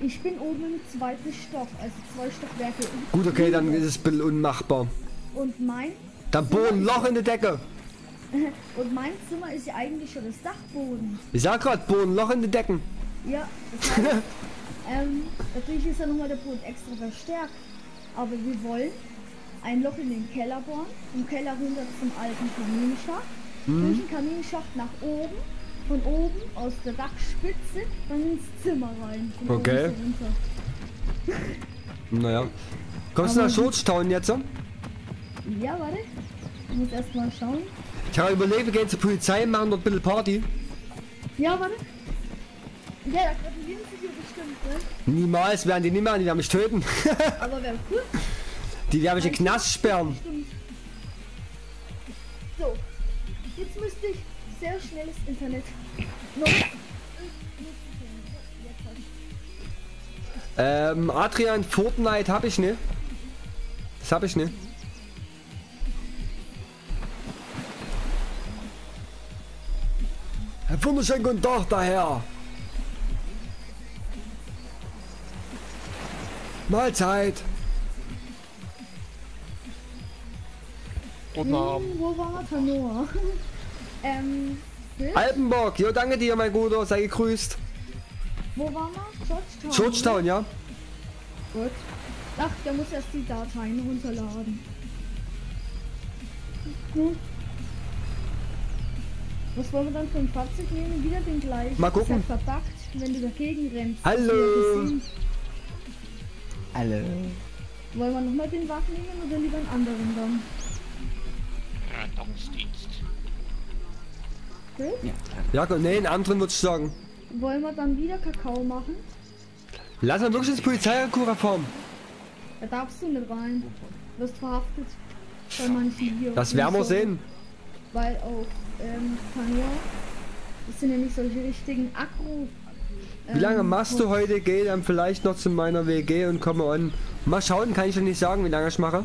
Ich bin oben im zweiten Stock, also zwei Stockwerke. Gut, okay, dann ist es ein bisschen unmachbar. Und mein? Dann bohr ein Loch in die Decke. Und mein Zimmer ist ja eigentlich schon das Dachboden. Ich sag gerade, bohr ein Loch in die Decken. Ja, das heißt, ähm, natürlich ist ja nochmal der Boden extra verstärkt. Aber wir wollen ein Loch in den Keller bohren, vom Keller runter zum alten Kaminschacht, mhm. durch den Kaminschacht nach oben. Von oben aus der Dachspitze dann ins Zimmer rein. Okay. Naja. Kommst du nach Shortstown jetzt? Ja, warte. Ich muss erstmal schauen. Ich habe überlegt, wir gehen zur Polizei und machen dort ein bisschen Party. Ja, warte. Ja, da gratulieren sie dir bestimmt, ne? Niemals werden die nicht machen, die werden mich töten. Aber wäre cool. Die werden mich in den Knast sperren. Stimmt. So. Jetzt müsste ich. Sehr schnelles Internet. No. Ähm, Adrian, Fortnite habe ich nicht. Das habe ich nicht. Herr wunderschönen guten Tag daher. Mahlzeit. Guten Abend. Hm, wo war Tanoa? Ähm, Alpenburg, jo danke dir mein Guter, sei gegrüßt. Wo waren wir? Shortstown. Shortstown, ja. Gut. Ach, der muss erst die Dateien runterladen. Hm. Was wollen wir dann für ein Fahrzeug nehmen? Wieder den gleichen. Mal gucken. Das ist ja verdackt, wenn du dagegen rennst. Hallo. Hallo. Wollen wir nochmal den Wagen nehmen oder lieber einen anderen dann? Rettungsdienst. Ja, ja komm, nee, einen anderen würde ich sagen. Wollen wir dann wieder Kakao machen? Lass mal wirklich ins Polizeirekur fahren. Da darfst du nicht rein. Du wirst verhaftet bei manchen hier. Das werden wir so sehen. Weil auf ähm, Tanja, das sind ja nicht solche richtigen Akro. Ähm, wie lange machst du heute? Geh dann vielleicht noch zu meiner W G und komme on. Mal schauen, kann ich ja nicht sagen, wie lange ich mache.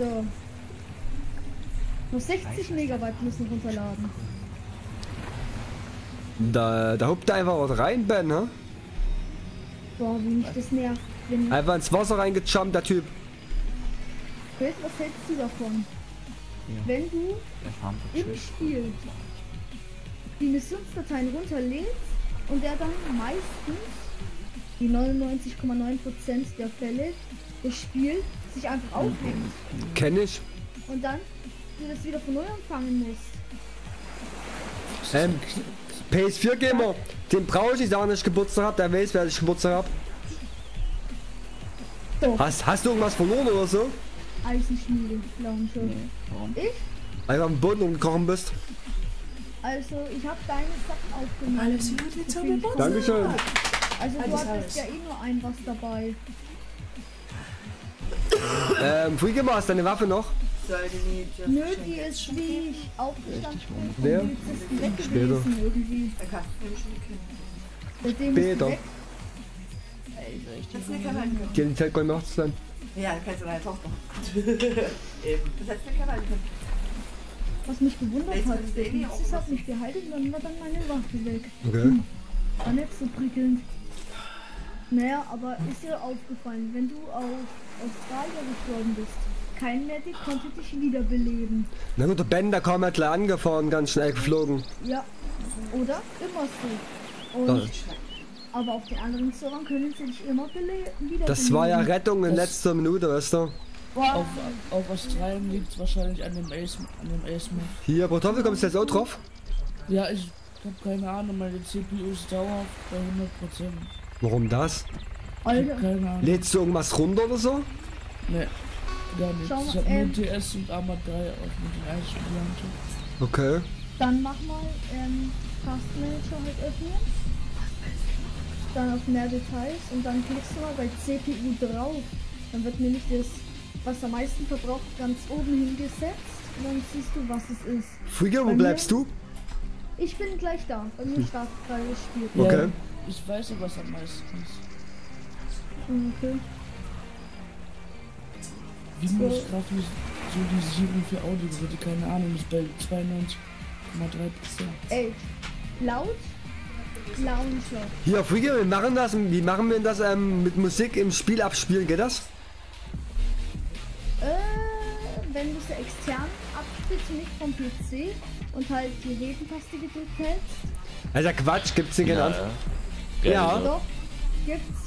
So. Nur sechzig Megabyte müssen runterladen. Da, da hupt er einfach was rein, Ben, ne? Boah, wie mich das nervt. Wenn einfach ins Wasser reingejumpt, der Typ. Ben, was hältst du davon? Ja. Wenn du im Spiel die Missionsdateien runterlädst und der dann meistens, die neunundneunzig Komma neun Prozent der Fälle, das Spiel sich einfach aufhängt. Kenn ich. Und dann du das wieder von neu anfangen musst. Ähm. P S vier-Gamer, den brauche ich da nicht Geburtstag hab, der weiß, wer ich Geburtstag hab. Doch. Hast, hast du irgendwas verloren oder so? Eisenschmiede, glaube ich schon. Nee, warum? Ich? Weil du am Boden umgekochen bist. Also, ich habe deine Sachen aufgenommen. Alles wird jetzt am Boden. Dankeschön. Also, du alles hattest alles. Ja eh nur ein was dabei. ähm, Free-Gamer, hast du deine Waffe noch? Nö, die ist schwierig aufgestanden. Wer? Später. Irgendwie. Später. Die haben die Zeit gar nicht mehr aufzustellen. Ja, kannst du deine Tochter. Eben. Das heißt, wir können. Was mich gewundert hat, sie hat mich gehalten und dann war dann meine Waffe weg. Okay. Hm. War nicht so prickelnd. Naja, aber ist dir aufgefallen, wenn du auf Australien gestorben bist, kein mehr, die konnte dich wiederbeleben. Na gut, der Ben, da kam ja gleich angefahren, ganz schnell geflogen. Ja, oder? Immer so. Und ja. Aber auf den anderen Servern können sie dich immer wiederbeleben. Das war ja Rettung in das letzter Minute, weißt du? Wow. Auf, auf Australien liegt es wahrscheinlich an dem Ace-Move. Hier, Brotoffel, kommst du jetzt auch drauf? Ja, ich hab keine Ahnung, meine C P U ist dauerhaft bei hundert Prozent. Warum das? Alter. Keine Ahnung. Lädst du irgendwas runter oder so? Ne, gar nichts. Schau, ich hab ähm, nur T S und Arma drei auf mit Eisenschmiede. Okay. Dann mach mal ähm, Taskmanager halt öffnen. Dann auf mehr Details und dann klickst du mal bei C P U drauf. Dann wird nämlich das, was am meisten verbraucht, ganz oben hingesetzt. Und dann siehst du, was es ist. Früher, wo bleibst du? Ich bin gleich da. Bei mir startet gerade das Spiel. Okay. Ja, ich weiß nicht, was am meisten ist. Okay. Wie so. Muss Kraft nicht so die Sieben für Audiogeräte, keine Ahnung, ist bei zweiundneunzig Komma drei Prozent. Ey, laut? Launcher. Hier, Früher, wir machen das, wie machen wir das ähm, mit Musik im Spiel abspielen, geht das? Äh, wenn du es ja extern abspielst, nicht vom P C und halt die Redentaste gedrückt hältst. Alter Quatsch, gibt's hier genannt? Ja. Ja. Ja. Doch, gibt's.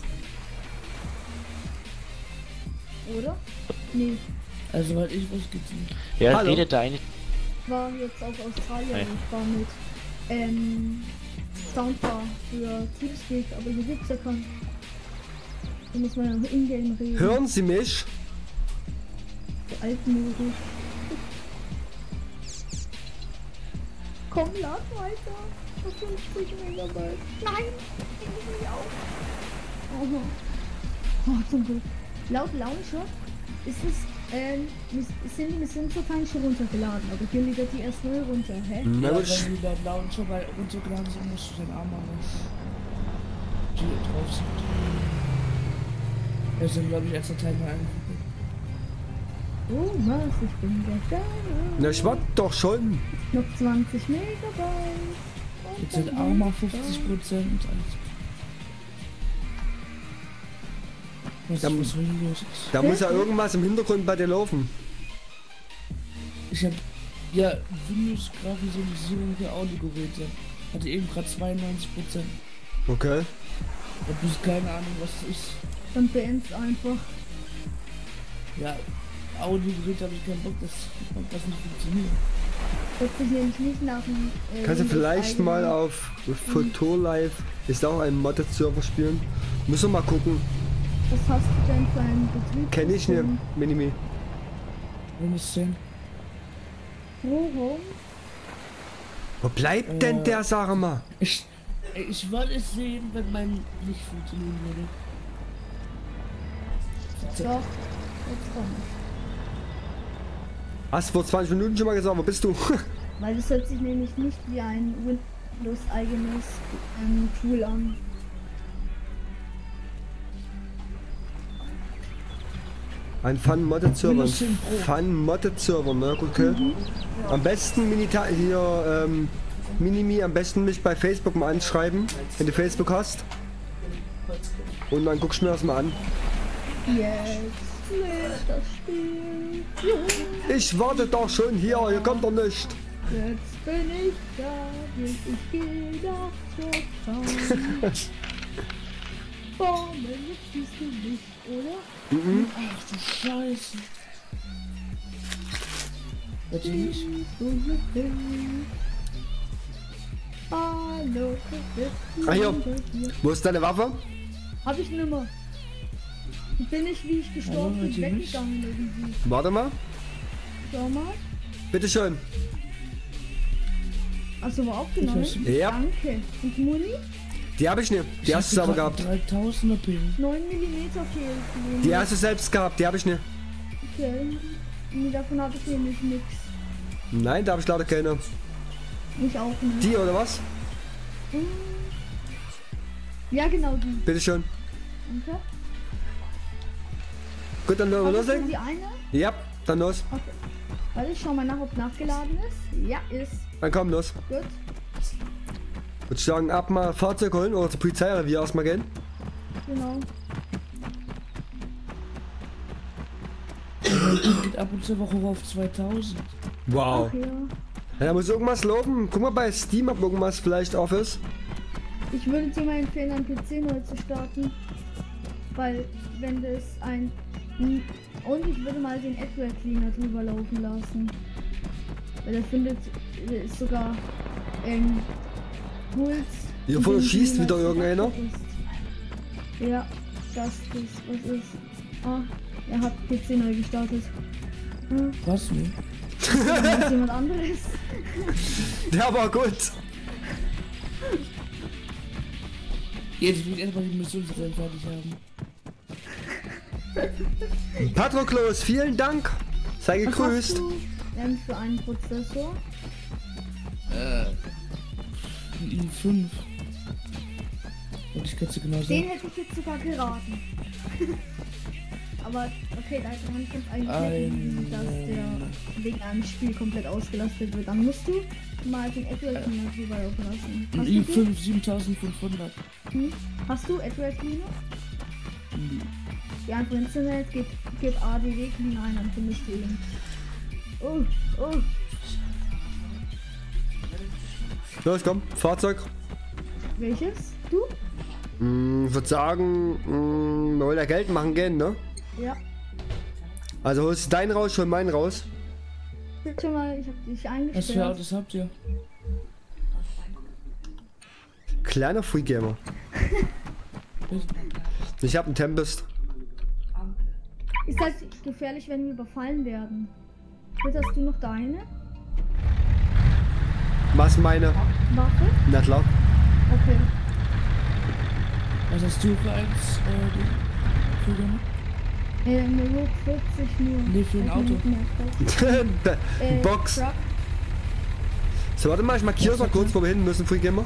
Oder? Nee. Also, weil ich was gezogen. Ja, hallo. Redet da eigentlich. Ich war jetzt auf Australien, hey. Ich war mit, ähm... Soundbar für Teamspeak, aber hier gibt's ja keinen. Da muss man ja in-game reden. Hören Sie mich? Die altmodisch. Komm, lad weiter. Das sind fünfzig Megabyte. Nein, ich nehme mich auf. Oh, oh, zum Glück. Laut Launcher ist es, ähm, sind die Sensor-Feind schon runtergeladen, aber hier liegt die erst neu runter, hä? Ja, ja, wenn die da Launcher bei runtergeladen sind, musst du den Arm machen. Die drauf sind. Das sind, glaube ich, erster Teil mal angucken. Oh, was? Ich bin gleich da. Na, ich war doch schon. Noch zwanzig Megabyte. Jetzt sind Arm mal fünfzig Prozent. Da muss, da muss ja irgendwas im Hintergrund bei dir laufen. Ich hab ja Windows-Grafisierung für Audiogeräte. Hatte eben gerade zweiundneunzig Prozent. Okay. Da bist keine Ahnung, was das ist. Dann beend's einfach. Ja, Audiogeräte habe ich keinen Bock, das kann das nicht funktionieren. Setze ich nämlich nicht nach dem. Äh, Kannst du vielleicht mal auf Photo Live, ist auch ein Modded-Server spielen? Müssen wir mal gucken. Was hast du denn für einen Betrieb? Kenn ich nicht, Minimi. Wo ist denn? Wo? Wo bleibt äh, denn der, sag mal? Ich, ich wollte es sehen, wenn mein Licht funktionieren würde. Doch, jetzt komm ich. Hast du vor zwanzig Minuten schon mal gesagt, wo bist du? Weil das hört sich nämlich nicht wie ein Windows-eigenes ähm, Tool an. Ein Fun-Modded-Server, Fun-Modded-Server, ne? Okay. Mhm. Am besten Minita hier, ähm, Minimi, am besten mich bei Facebook mal anschreiben, wenn du Facebook hast. Und dann guckst du mir das mal an. Jetzt das Spiel. Ich warte doch schon hier, hier kommt doch nicht. Jetzt bin ich da, jetzt ich geh nach Shortstown. Bomben, jetzt siehst du mich, oder? Mhm. Ach du Scheiße. Warte nicht. Ah ja. Wo ist deine Waffe? Hab ich nimmer. Bin ich, wie ich gestorben bin, weggegangen irgendwie. Warte mal. Schau mal. Bitte schön. Achso, war aufgenommen? Ja. Danke. Und Muni? Die habe ich nicht. Die ich hast du selber gehabt. dreitausender Pin. neun Millimeter fehlen. Die hast du selbst gehabt. Die habe ich nicht. Okay. Nee, davon habe ich nämlich nichts. Nein, da habe ich leider keine. Ich auch nicht. Die oder was? Ja, genau die. Bitteschön. Okay. Gut, dann los. Hast du die eine? Ja, dann los. Okay. Warte, ich schau mal nach, ob nachgeladen ist. Ja, ist. Dann komm, los. Gut. Würde ich sagen, ab mal Fahrzeug holen oder zur Polizei oder wie erstmal gehen? Genau. Geht ab und zur Woche auf zweitausend. Wow. Okay, ja. Ja, da muss irgendwas laufen. Guck mal bei Steam, ob irgendwas vielleicht auf ist. Ich würde dir mal empfehlen, einen P C neu zu starten. Weil, wenn das ein... Und ich würde mal den Adware Cleaner drüber laufen lassen. Weil der findet, der ist sogar... ein Puls. Hier vorne schießt wieder irgendeiner. Ja, das ist was ist. Ah, er hat P C neu gestartet. Hm. Was? Nee. Das ist jemand anderes. Der war gut. Jetzt will ich erstmal die Mission fertig haben. Patroklos, vielen Dank. Sei gegrüßt. Was hast du für einen Prozessor? Äh. i fünf. Und ich könnte genau sagen. Den hätte ich jetzt sogar geraten. Aber okay, da kann ich jetzt eigentlich ein, dass der wegen einem Spiel komplett ausgelastet wird. Dann musst du mal den Adrian drüber lassen. i fünf siebentausendfünfhundert. Hm? Hast du Adrian Minus? Mhm. Ja, einfach ins Internet, gib, gib A D W hinein, dann findest du ihn. Oh, oh. Los, komm, Fahrzeug. Welches? Du? Mm, ich würde sagen, mm, wir wollen ja Geld machen gehen, ne? Ja. Also holst du deinen raus, schon meinen raus. Bitte mal, ich hab dich eingestellt. Was für Autos habt ihr? Kleiner Free Gamer. Ich hab einen Tempest. Ist das gefährlich, wenn wir überfallen werden? Hast du noch deine? Was meine? Waffe? Na klar. Okay. Was hast du für eins? Äh, äh, eine Ruck vierzig nur. Nee, für ein Auto. äh, Box. Truck. So, warte mal, ich markiere es mal kurz, wo wir hin müssen, Free Gamer.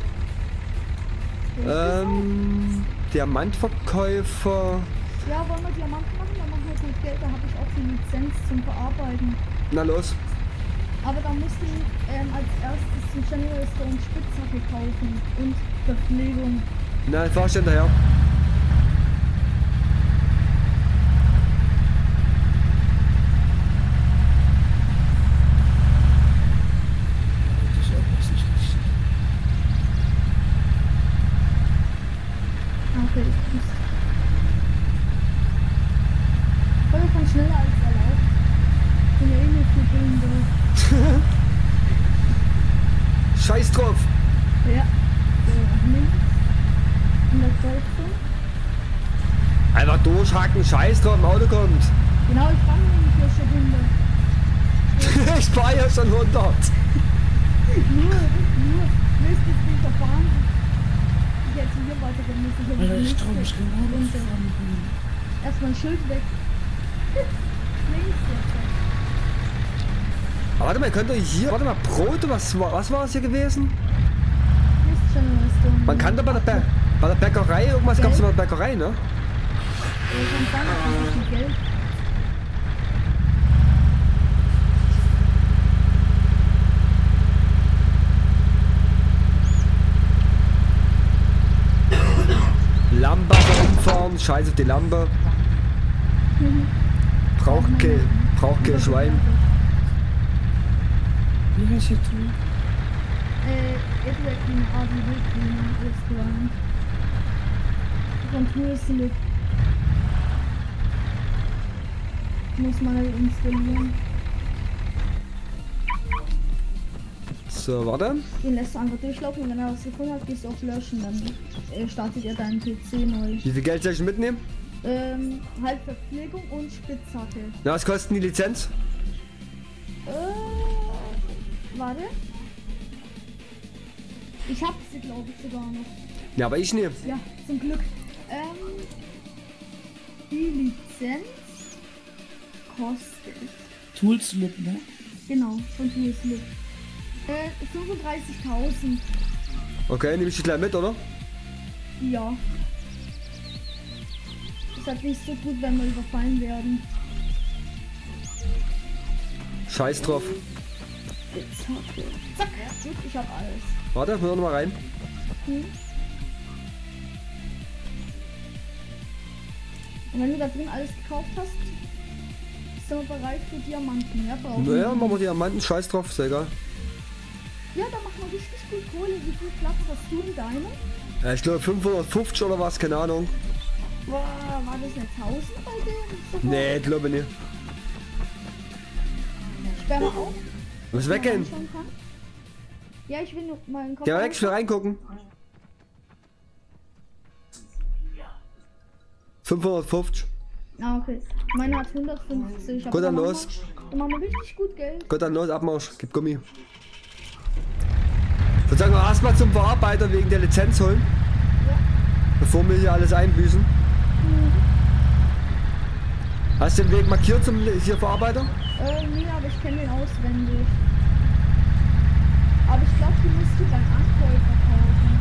Ähm, Diamantverkäufer. Ja, wollen wir Diamanten machen? Dann machen wir gut Geld, da habe ich auch die Lizenz zum Bearbeiten. Na los. Aber da musst du ähm, als erstes zum Generalster und Spitzhacke kaufen und Verpflegung. Na, ich fahr schon daher. Scheiß drauf! Ja. Einfach durchhacken, scheiß drauf, im Auto kommt. Genau, ich fahre hier schon runter. Ich fahre ja schon hundert. Nur, nur, müsst ihr nicht verfahren. Ich hätte hier weiter, dann müsste ich hier runter. Erstmal ein Schild weg. Links jetzt. Aber warte mal, könnt ihr hier. Warte mal, Brote, was, was war es hier gewesen? Man kann doch bei der, Bä bei der Bäckerei, irgendwas gab es bei der Bäckerei, ne? Lampe umfahren, scheiß auf die Lampe. Braucht kein, braucht kein Schwein. Wie heißt hier drüben? Äh, jetzt wird die A D W-Klima jetzt gelangt. Muss man halt installieren. So, warte. Den lässt du einfach durchlaufen und wenn er was gefunden hat, gehst du auf Löschen. Dann startet er deinen P C neu. Wie viel Geld soll ich mitnehmen? Ähm, halt Verpflegung und Spitzhacke. Na, was kostet die Lizenz? Äh... Warte. Ich hab sie, glaube ich, sogar noch. Ja, aber ich nehme. Ja, zum Glück. Ähm, die Lizenz kostet. Toolslip, ne? Genau, von Toolslip. Äh, fünfunddreißigtausend. Okay, nehme ich die gleich mit, oder? Ja. Ist halt nicht so gut, wenn wir überfallen werden. Scheiß drauf. Zack, ich hab alles. Warte, hör noch mal rein. Hm. Und wenn du da drin alles gekauft hast, bist du bereit für Diamanten, ja? Naja, machen wir Diamanten, scheiß drauf, ist egal. Ja, da machen wir richtig gut Kohle. Wie viel Platten hast du denn deine? Ich glaube fünfhundertfünfzig oder was, keine Ahnung. Boah, war das nicht tausend bei dem? Nee, glaube nicht. Sperre auf. Was weggehen? Ja, ich will nur meinen Kopf. Ja, weg, ich will reingucken. fünfhundertfünfzig. Ah, okay. Meine hat hundertfünfzig. Gut, dann los. Wir machen richtig gut Geld. Gut, dann los, Abmarsch. Gib Gummi. Ich würde sagen, erstmal zum Verarbeiter wegen der Lizenz holen. Ja. Bevor wir hier alles einbüßen. Mhm. Hast du den Weg markiert zum hier Verarbeiter? Äh, nee, aber ich kenne den auswendig. Aber ich glaube, die musst du beim Ankäufer kaufen.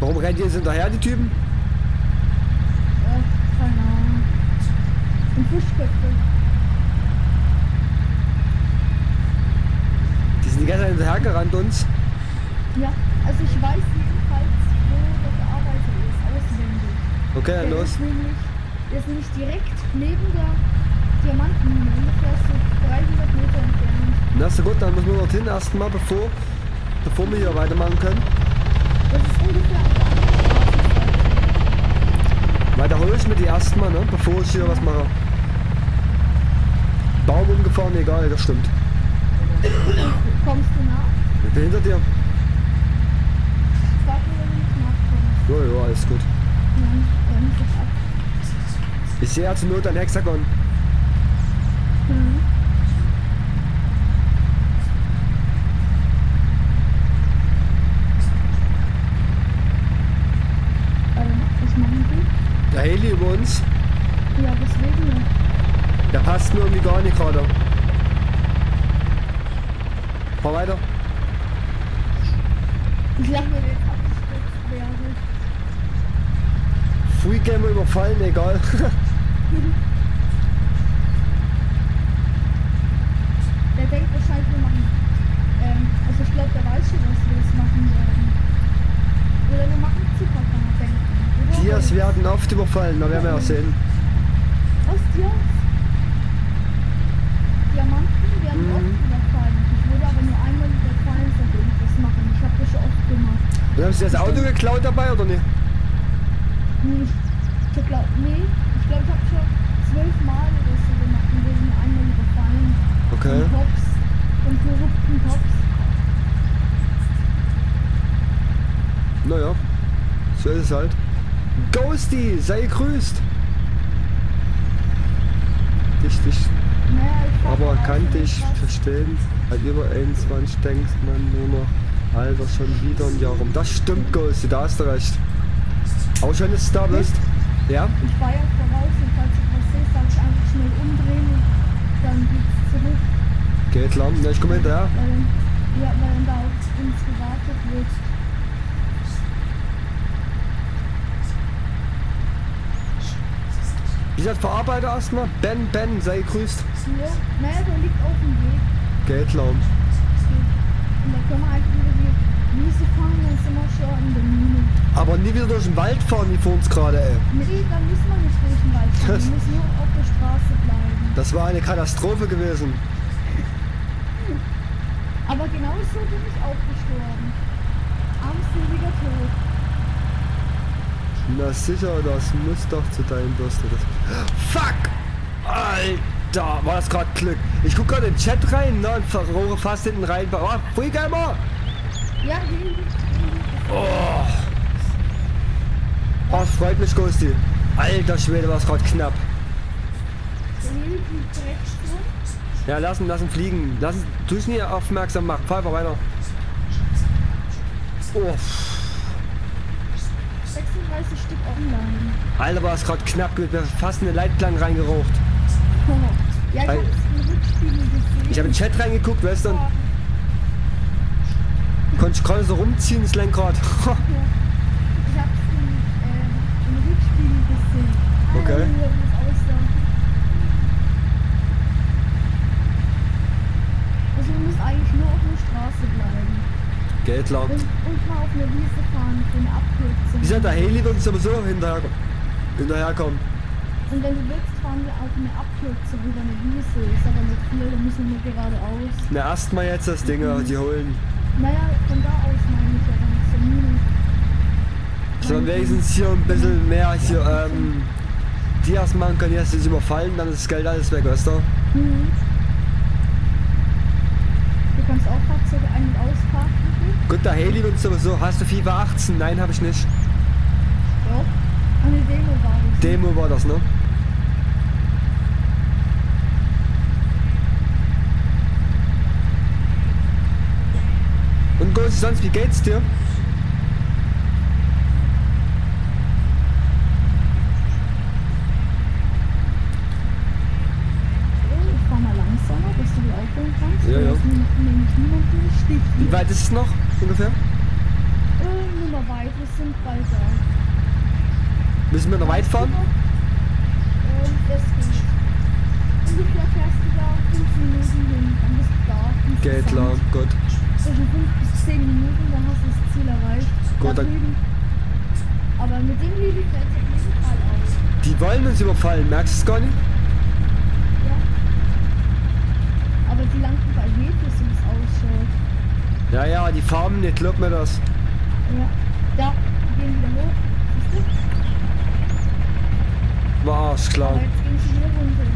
Warum rennt ihr jetzt hinterher, die Typen? Äh, keine Ahnung. Und Fischköpfe. Die sind die ganze Zeit hinterhergerannt uns. Ja, also ich weiß jedenfalls, wo der Verarbeiter ist, auswendig. Okay, dann los. Der ist nämlich direkt neben der Diamantenmine, ungefähr so dreihundert Meter entfernt. Na, ist gut, dann müssen wir dorthin erstmal, bevor, bevor wir hier weitermachen können. Das ist ungefähr auf der anderen Straßenseite. Weiter hole ich mir die erstmal, ne? Bevor ich hier was mache. Baum umgefahren, egal, das stimmt. Kommst du nach? Ich bin hinter dir. Ich warte, wenn du nicht nachkommst. Jo, jo, alles gut. Nein, dann ist es ab. Ich sehe ja zur Not ein Hexagon. Mhm. Der Heli über uns? Ja, deswegen. Der passt mir irgendwie gar nicht gerade. Fahr weiter. Ich lache mir den abgestürzt werden. Free Gamer überfallen, egal. Der denkt wahrscheinlich, wir machen. Ähm, also ich glaube, der weiß schon, dass wir das machen sollen. Oder wir machen Zuckerkanal, denke ich. Tiers werden oft überfallen, da werden wir ja sehen. Was, Tiers? Diamanten werden mhm. oft überfallen. Ich wurde aber nur einmal überfallen, seitdem ich das mache. Ich habe das schon oft gemacht. Und haben Sie das Auto geklaut dabei oder nicht? Nee, ich glaube, nee, ich glaube, ich habe schon zwölfmal oder so gemacht und wir sind nur einmal überfallen. Okay. Von Cops, von korrupten Cops. Naja, so ist es halt. Ghosty, sei gegrüßt! Dich, dich. Naja, aber kann dich verstehen, weil über einundzwanzig denkt man nur noch, Alter, schon wieder ein Jahr rum. Das stimmt, Ghosty, da hast du recht. Auch schön, dass du da bist. Ja? Ich fahre ja voraus und falls ich was sehe, sag ich einfach schnell umdrehen und dann geht's zurück. Geht lang, ja, ich komme hinterher. Ja, weil dann da auf uns gewartet wird. Wie gesagt, Verarbeiter erstmal. Ben, Ben, sei gegrüßt. Ja, naja, der liegt auf dem Weg. Geldlaum. Und da können wir einfach wieder die Wiese fahren, dann sind wir schon in der Mine. Aber nie wieder durch den Wald fahren, wie vor uns gerade, ey. Nee, dann müssen wir nicht durch den Wald fahren. Wir müssen nur auf der Straße bleiben. Das war eine Katastrophe gewesen. Aber genau so bin ich auch gestorben. Armseliger Tod. Na sicher, das muss doch zu deinem Bürste. Fuck! Alter, war das gerade Glück. Ich guck gerade in den Chat rein, ne, und verrohre fast hinten rein. Oh, Free Gamer! Ja, oh. Oh, freut mich, Gusti. Alter Schwede, war es gerade knapp. Ja, lassen, lassen fliegen. Lassen, tu es nie aufmerksam machen. Fahr einfach weiter. Oh. sechsunddreißig Stück online. Alter, war es gerade knapp, wir haben fast eine Leitplanke reingeraucht. Ja, ich habe Ich habe in den Chat reingeguckt, weißt du? Ja. Konnte ich gerade so rumziehen, das Lenkrad. Ja. Ich habe es im, äh, im Rückspiegel gesehen. Okay. Also man muss eigentlich nur auf der Straße bleiben. Geld laut. Und, und mal auf eine Wiese fahren für eine Abkürzung. Wie gesagt, der Heli wird sowieso hinterherkommen. Hinterher und wenn du willst, fahren wir auf eine Abkürzung über eine Wiese. Ist aber nicht viel, da müssen wir geradeaus. Na, erstmal jetzt das Ding, mhm. die holen. Naja, von da aus meine ich ja dann zur Mühle. Sondern wenigstens hier ein bisschen mehr hier, ja, ähm, die erst machen können, die erst jetzt überfallen, dann ist das Geld alles weg, weißt du? Mhm. Du kannst Autos aufpackt, so ein- und ausparken? Guter Haley und sowieso. Hast du FIFA achtzehn? Nein, habe ich nicht. Doch. Eine Demo war das. Demo war das, ne? Und Ghost, sonst, wie geht's dir? Ja, ja. Wie weit ist es noch ungefähr? Oh, nur noch weit, wir sind bald da. Müssen wir noch weit fahren? Das geht. Ungefähr fährst du da fünf Minuten hin, dann bist du da. Geht klar, gut. Zwischen fünf bis zehn Minuten, dann hast du das Ziel erreicht. Gut, da dann. Aber mit dem Lili fällt es auf jeden Fall aus. Die wollen uns überfallen, merkst du es gar nicht? Aber die landen bei Hebels, wie es ausschaut. Ja, ja, die Farben nicht, glaub mir das. Ja, da, wir gehen wieder hoch. Siehst du? War's, klar. Aber jetzt gehen sie hier runter.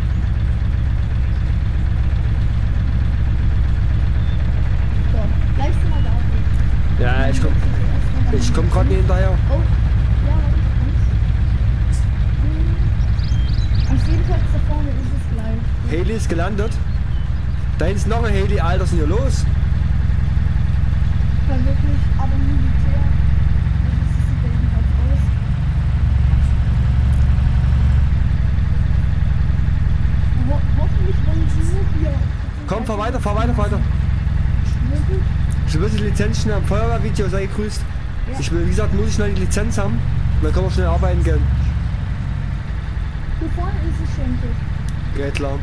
So, gleich sind wir da. Ja, ja, ich komm, ich komm gerade nicht hinterher. Oh, ja, ich komm's. Auf jeden Fall da vorne ist es gleich. Haley ist gelandet. Da hinten ist noch ein Haley, Alter, was ist denn hier los? War wirklich, aber Militär. Das sieht ja jedenfalls aus. Ho hoffentlich wollen sie nur hier. Komm, fahr weiter, fahr weiter, fahr weiter. Wirklich? Ich will die Lizenz schnell am Feuerwehrvideo, sei gegrüßt. Ja. Ich will, wie gesagt, muss ich schnell die Lizenz haben. Dann können wir schnell arbeiten gehen. Hier vorne ist es schon gut. Ja, klar.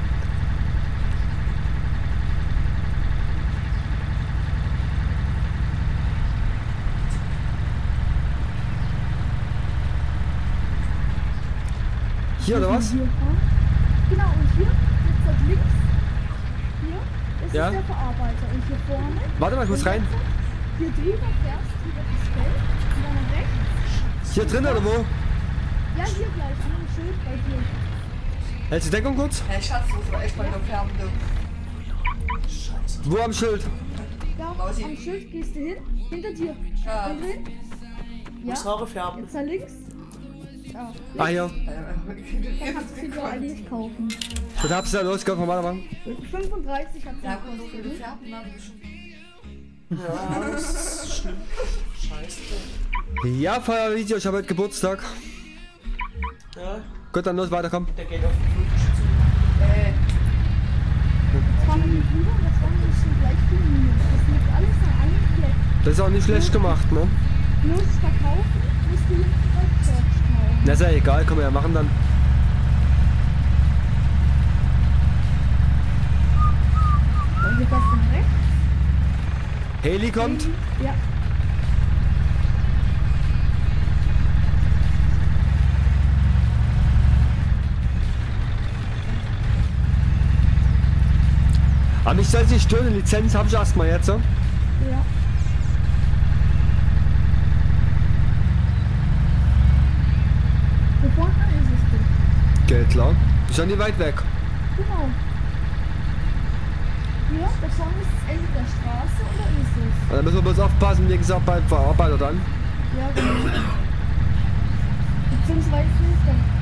Hier oder was? Hier genau, und hier, jetzt dort links, hier ist ja der Verarbeiter. Und hier vorne. Warte mal, ich muss rein. Hier drüber fährst du über das Feld und dann rechts. Hier drin oder wo? Ja, hier gleich, an einem Schild bei dir. Hältst du Deckung kurz? Hey Schatz, das war echt mal gefärbt. Scheiße. Wo am Schild? Da, am Schild gehst du hin, hinter dir. Ja. Und hin. Ja, jetzt da links. Ah, ah ja. Ich hab's für Aldi kaufen. Was hab's da los? Komm, komm, warte mal. fünfunddreißig hat's ja gekostet. Ja, das ist schlimm. Scheiße. Ja, Feuervideo, ich habe heute Geburtstag. Ja. Gut, dann los, weiter, komm. Der geht auf den Flugtisch zu. Äh. Jetzt fahren wir nicht rüber, das war nämlich schon gleich die Mühe. Das liegt alles da angeklebt. Das ist auch nicht schlecht gemacht, ne? Bloß verkaufen, musst du hinten drauf. Na ist ja egal, können wir ja machen dann. Und hier fährst du rechts. Haley kommt. Ja. Aber mich soll es nicht stören, Lizenz habe ich erstmal jetzt, so? Ja. Geht klar. Ist ja nicht weit weg. Genau. Ja, da vorne ist das Ende der Straße oder ist es? Ja, da müssen wir bloß aufpassen, wie gesagt, beim Verarbeiter dann. Ja, genau. Beziehungsweise,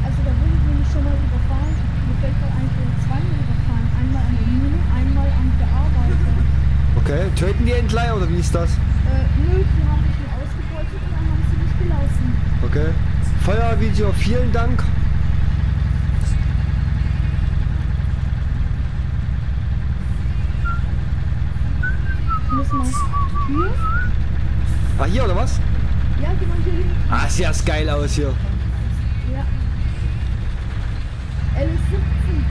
also da wurde ich nämlich schon mal überfahren. Mir fällt gerade ein, zweimal überfahren. Einmal an der Mühle, einmal am Verarbeiter. Okay, töten die Entleiher oder wie ist das? Äh, nö, die haben mich nur ausgebeutet und dann haben sie mich gelassen. Okay. Feuervideo, vielen Dank. Muss man hier? Ah, hier oder was? Ja, genau hier hin. Ah, sieht erst geil aus hier. Ja. L S siebzehn.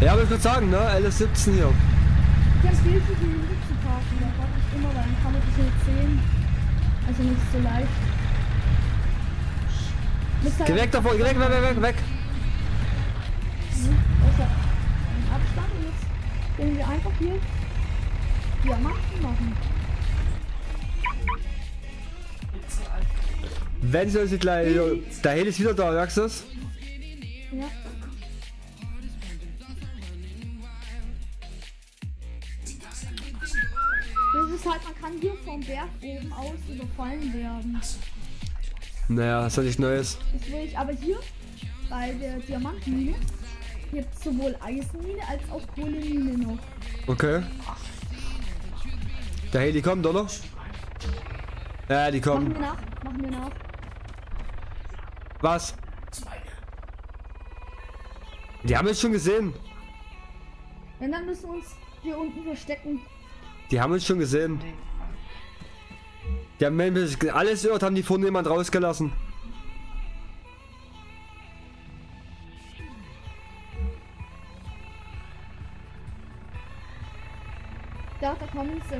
Ja, aber ich würde sagen, ne? L S siebzehn hier. Ich habe viel zu viel zu parken, da warte ich immer, weil dann kann man das nicht sehen. Also nicht so leicht. Geh weg davor, geh weg, weg, weg, weg. Mhm, also, Abstand und jetzt gehen wir einfach hier. Diamanten machen. Wenn sie uns gleich. Da Heli ist wieder da, merkst du das? Ja. Es ist halt, man kann hier vom Berg oben aus überfallen werden. Naja, das ist ja nichts Neues. Das will ich, aber hier bei der Diamantmine gibt es sowohl Eisenmine als auch Bullenmine noch. Okay. Da hey, die kommen doch noch. Ja, die kommen. Machen wir nach, machen wir nach. Was? Die haben uns schon gesehen. Ja, dann müssen wir uns hier unten verstecken. Die haben uns schon gesehen. Die haben alles gehört, haben die vorne jemand rausgelassen. Ja, da kommen sie.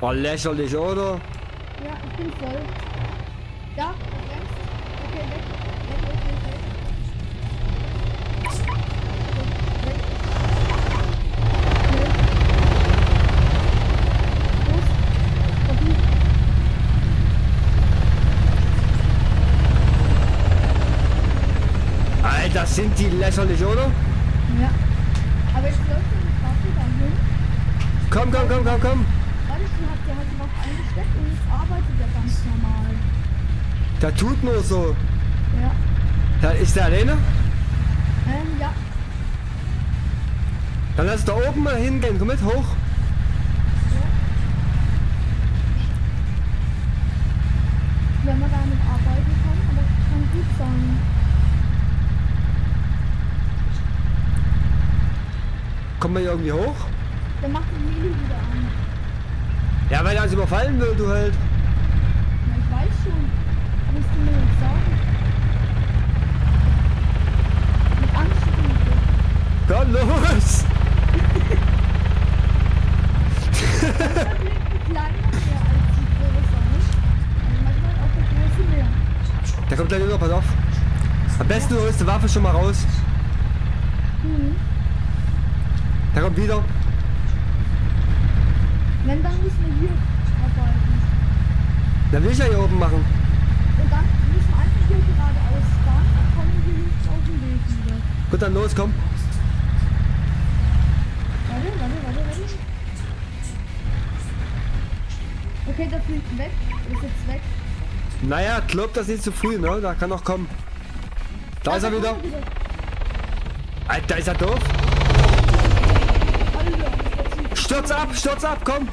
Oh, lächerlich, oder? Ja, ich bin voll. Ja, okay, weg. Alter, sind die lächerlich, oder? Ja. Aber jetzt läuft die Kaffee dann hin. Komm, komm, komm, komm, komm. Warte, ich hab dir halt drauf eingesteckt und jetzt arbeitet er ganz normal. Der tut nur so. Ja. Da ist der alleine? Ähm, ja. Dann lass da oben mal hingehen. Komm mit hoch. Ja. Wenn man damit arbeiten kann, aber das kann gut sein. Kommen wir hier irgendwie hoch? Dann macht die Mini wieder an. Ja, weil er uns überfallen will, du halt. Na, ich weiß schon. Musst du mir jetzt sagen? Mit Angst. Komm los! Das ist ein kleiner mehr als die Größe, nicht? Also manchmal auch der Größe mehr. Da kommt gleich noch, pass auf. Am besten ja. Du holst die Waffe schon mal raus. Mhm. Da kommt wieder. Wenn, dann müssen wir hier arbeiten. Dann will ich ja hier oben machen. Und dann müssen wir einfach hier geradeaus fahren, dann kommen wir nicht auf den Weg wieder. Gut, dann los, komm. Warte, warte, warte, warte. Okay, der fliegt weg. Ist jetzt weg. Naja, kloppt das nicht zu früh, ne? Da kann noch kommen. Da ja, ist er wieder. wieder. Alter, ist er doof? Stürz ab, stürz ab, komm!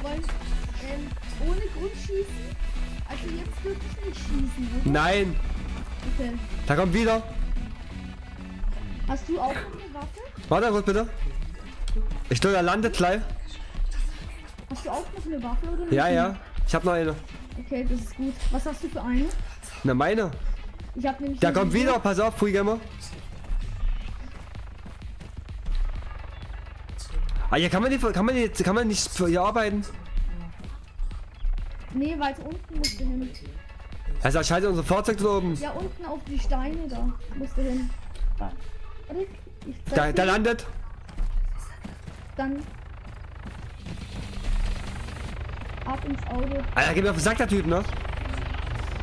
Wollen, ähm, ohne Grund schießen? Also jetzt wirklich nicht schießen, oder? Nein! Okay. Da kommt wieder! Hast du auch eine Waffe? Warte kurz bitte! Ich glaube, er landet gleich. Hast du auch noch eine Waffe oder nicht? Ja, ja, ich habe noch eine. Okay, das ist gut. Was hast du für eine? Na, meine! Ich hab nämlich. Da kommt wieder, pass auf, Free Gamer! Ah ja, kann man, die, kann, man die, kann man nicht hier arbeiten? Nee, weiter unten musst du hin. Also scheiße, unser Fahrzeug da oben. Ja, unten auf die Steine da musst du hin. Ich da, da landet. Dann ab ins Auto. Alter, gib mir auf den Sack der Typ, ne?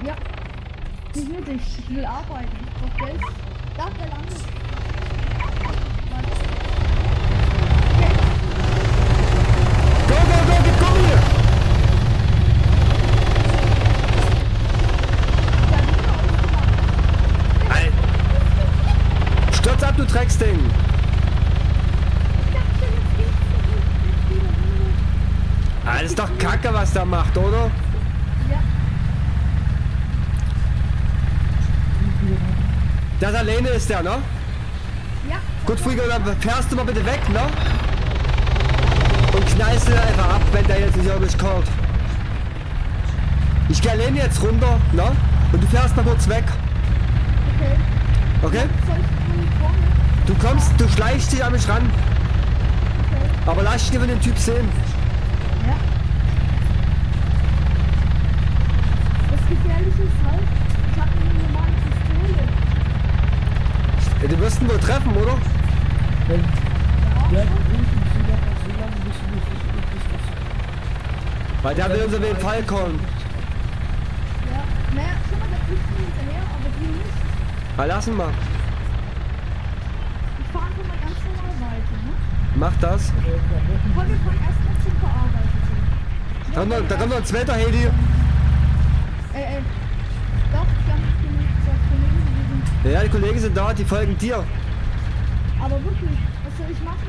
Ja. Nicht nur dich, ich will arbeiten. Ich brauch Geld. Da, der landet. Du Drecksding! Ah, das ist doch Kacke, was der macht, oder? Ja. Das alleine ist der, ne? Ja. Gut, Frühjahr, dann fährst du mal bitte weg, ne? Und knallst ihn einfach ab, wenn der jetzt nicht auf mich kommt. Ich gehe alleine jetzt runter, ne? Und du fährst mal kurz weg. Okay? Okay? Du kommst, du schleichst dich an mich ran. Okay. Aber lass dich über den Typ sehen. Ja. Das Gefährliche ist halt, ich hab eine normale Pistole. Die müssten wohl treffen, oder? Ja. Ja. Weil der will uns über den Fall kommen. Ja. Naja, schon mal, da flüchten wir hinterher, aber die nicht. Na, lassen wir. Fahren wir mal ganz normal weiter, ne? Mach das. Da kommt noch, da kommt noch ein zweiter Heli. Äh, äh. Doch, klar, die, die Kollegen sind. Ja, die Kollegen sind da, die folgen dir. Aber wirklich, was soll ich machen?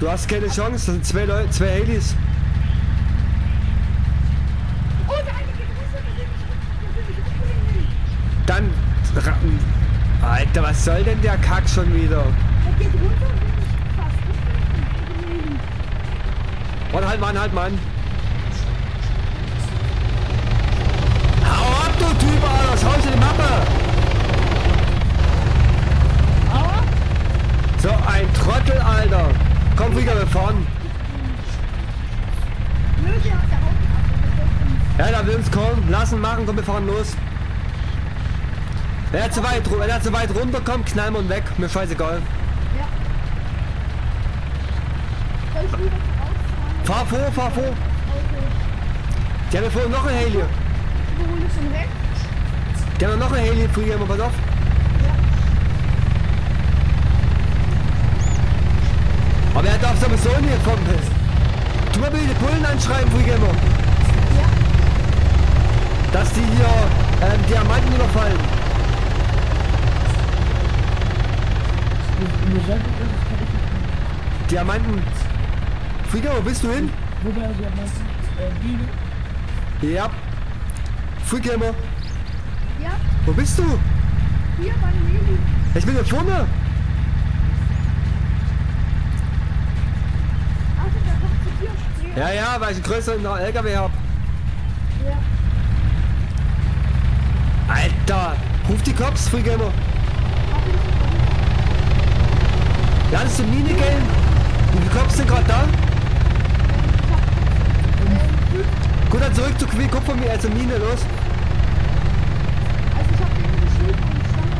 Du hast keine Chance, das sind zwei Leute, zwei Helis. Oh, der eine geht runter, der will mich umdrehen. Dann. Alter, was soll denn der Kack schon wieder? Der geht runter und will mich fast umdrehen. Oh, halt, Mann, halt, Mann. Hau ab, du Typ, Alter, das haust du in die Mappe. So ein Trottel, Alter! Komm, Frieger, wir fahren! Ja, da will uns kommen. Lassen, machen, komm, wir fahren los! Wenn er zu weit, wenn er zu weit runterkommt, knallen wir ihn weg. Mir scheißegal. Ja. Fahr vor, fahr vor! Okay. Die haben ja vorhin noch ein Heli. Die haben ja noch ein Heli, Frieger, aber pass auf. Aber er darf sowieso nie kommen. Tu mal bitte die Bullen anschreiben, Free Gamer. Ja. Dass die hier ähm, Diamanten überfallen. Diamanten. Free Gamer, wo bist du hin? Wo war Diamanten? Äh, ja. Free Gamer. Ja. Wo bist du? Hier, bei dem. Ich bin hier vorne. Ja, ja, weil ich einen größeren L K W habe. Ja. Alter, ruf die Cops, Free Gamer. Ja, das ist ein Minigame. Die Cops sind gerade da. Gut, dann zurück zu Quick. Guck von mir, also Mine, los. Also ich hab den geschrieben und Stange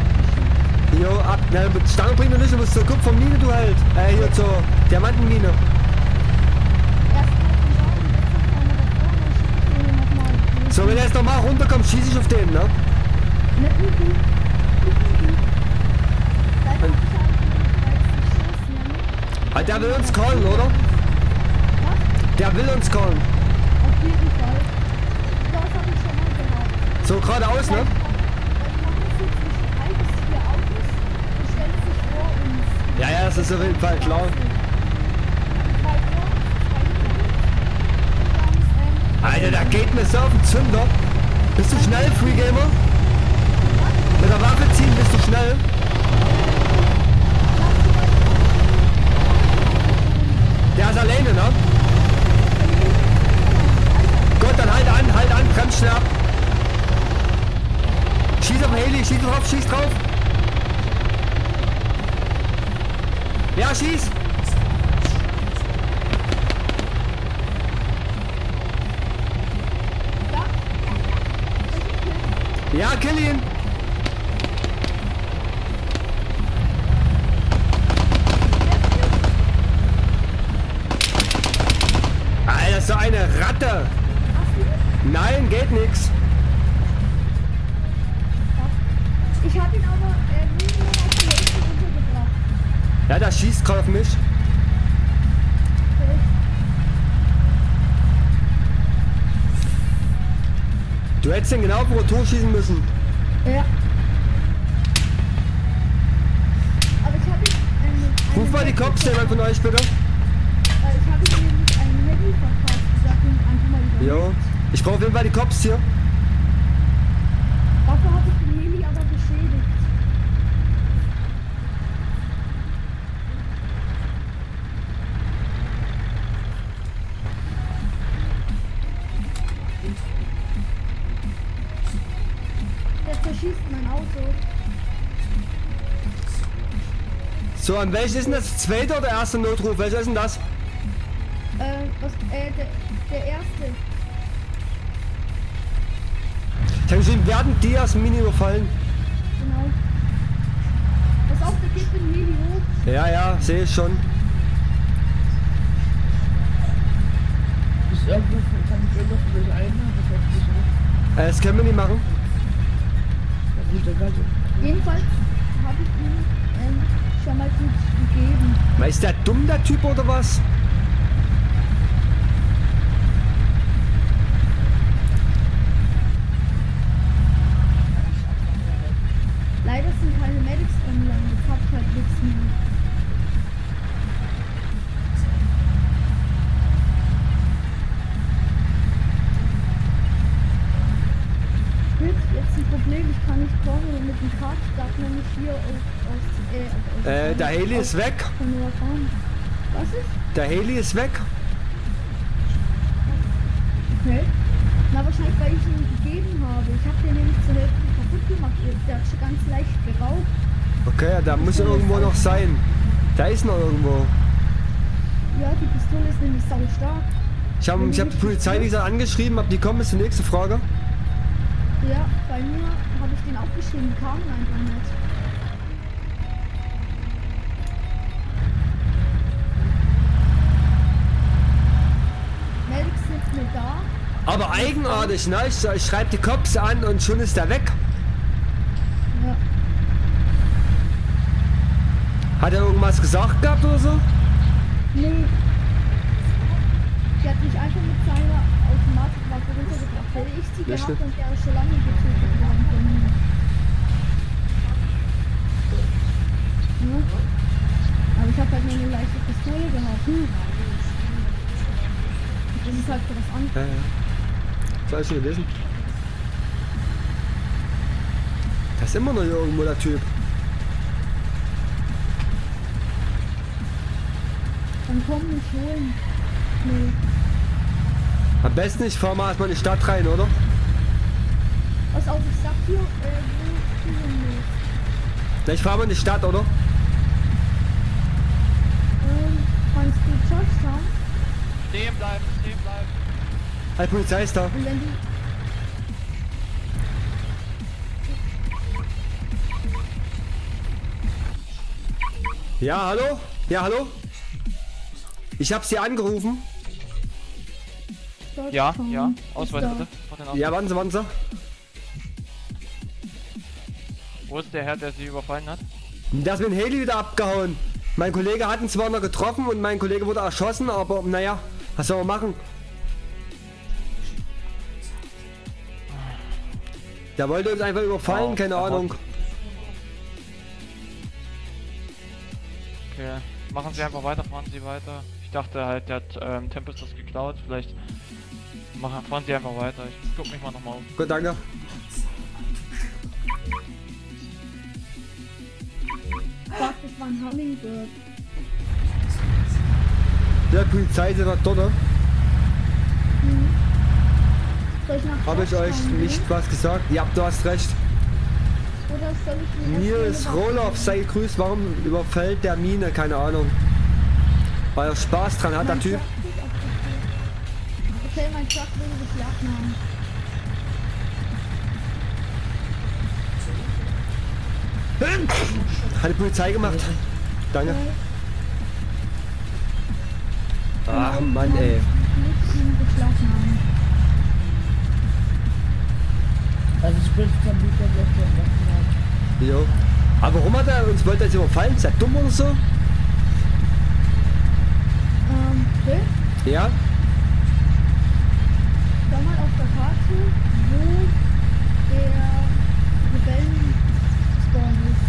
abgeschrieben. Jo, ab, na, Stange bringt du nicht, du musst zur Kupfer Mine, du halt. Äh, hier zur Diamantenmine. So, wenn er jetzt nochmal runterkommt, schieße ich auf den, ne? Ah, der will uns callen, oder? Was? Der will uns callen. Auf jeden Fall. Das habe ich schon mal gemacht. So, geradeaus, ne? Ja, ja, das ist auf jeden Fall klar. Alter, da geht mir so auf den Zünder. Bist du schnell, Free Gamer? Mit der Waffe ziehen, bist du schnell? Der ist alleine, ne? Gott, dann halt an, halt an, ganz schnell ab. Schieß auf den Heli, schieß drauf, schieß drauf. Ja, schieß. Ja, kill ihn! Alter, das ist doch eine Ratte! Nein, geht nix! Ich hab ihn aber äh, nie mehr auf die Ecke runtergebracht. Ja, der schießt gerade auf mich. Du hättest den genau auf den Rotor schießen müssen. Ja. Aber ich habe ihn. Ruf mal die Cops, jemand von euch bitte. Weil ich habe ihm nämlich einen Handy verkauft. Ich sag ihm einfach mal wieder. Jo. Ich brauche auf jeden Fall die Cops hier. Dafür habe ich den Heli aber beschädigt. So, an welches ist denn das zweite oder erste Notruf? Welches ist denn das? Äh, was, äh, der, der erste. Ich hab gesehen, werden die aus dem Mini überfallen? Genau. Pass auf, der geht mit dem Mini hoch. Ja, ja, sehe ich schon. Ist irgendwo, kann ich irgendwo vielleicht einmachen? Äh, das können wir nicht machen. Jedenfalls habe ich ihn, ähm, damals nichts gegeben. Was ist der dumm, der Typ, oder was? Leider sind keine Medics online, das habt halt nichts mehr. Jetzt ein Problem, ich kann nicht kommen und mit dem Kart starten, nämlich hier aus, aus, äh, aus, äh, der Heli ist weg. Was ist? Der Heli ist weg. Okay. Na, wahrscheinlich, weil ich ihn gegeben habe. Ich habe den nämlich zur Hälfte kaputt gemacht. Der hat schon ganz leicht geraucht. Okay, ja, da muss er irgendwo noch sein. Da ist noch irgendwo. Ja, die Pistole ist nämlich sau stark. Ich habe ich hab die Polizei nicht angeschrieben, aber die kommen, ist die nächste Frage. Ja, bei mir habe ich den aufgeschrieben, kam einfach nicht. Medics ist nicht da. Aber eigenartig, ne? Ich, ich schreibe die Cops an und schon ist er weg. Ja. Hat er irgendwas gesagt gehabt oder so? Nee. Der hat mich einfach mit seiner Automatikmarke runtergebracht. Hätte ich die gehabt, dann wäre schon lange getötet worden von mir. Ja. Aber ich habe halt nur eine leichte Pistole gehabt. Hm. Das ist halt für das andere. Ja, ja. Das ist schon gewesen. Da ist immer noch hier irgendwo der Typ. Dann komm mich holen. Nee. Am besten ich fahr mal erstmal in die Stadt rein, oder? Was auch, ich sag hier, äh, wo ist denn los? Ich fahr mal in die Stadt, oder? Ähm, kannst du Shortstown? Stehen bleiben, stehen bleiben. Die Polizei ist da. Und wenn die... Ja, hallo? Ja, hallo? Ich hab's dir angerufen. Ja, ja, Ausweis bitte. Von den Ausweis. Ja, warten Sie, warten Sie. Wo ist der Herr, der Sie überfallen hat? Der ist mit dem Heli wieder abgehauen. Mein Kollege hat ihn zwar noch getroffen und mein Kollege wurde erschossen, aber naja, was soll man machen? Der wollte uns einfach überfallen, oh, keine Ahnung. Okay, machen Sie einfach weiter, fahren Sie weiter. Ich dachte halt, der hat ähm, Tempus das geklaut, vielleicht... Machen, fahren Sie einfach weiter, ich guck mich mal nochmal um. Gut, danke. Fuck, das war ein Hummingbird. Der Polizei ist ja dort, oder? Mhm. Soll ich nach Habe ich euch nicht gehen? Was gesagt? Ja, du hast recht. Oder soll ich mir Nils Roloff sei grüßt, warum überfällt der Mine? Keine Ahnung. Weil er Spaß dran hat, mein der Typ. Okay, mein Truck will beschlagen haben. Hat die Polizei gemacht. Danke. Ach Mann, ey. Also ich bin jetzt am Bücher. Jo. Aber warum hat er uns wollte jetzt überfallen? Ist er dumm oder so? Ähm, okay. Ja? Da mal auf der Karte, wo der Rebellen-Storm ist.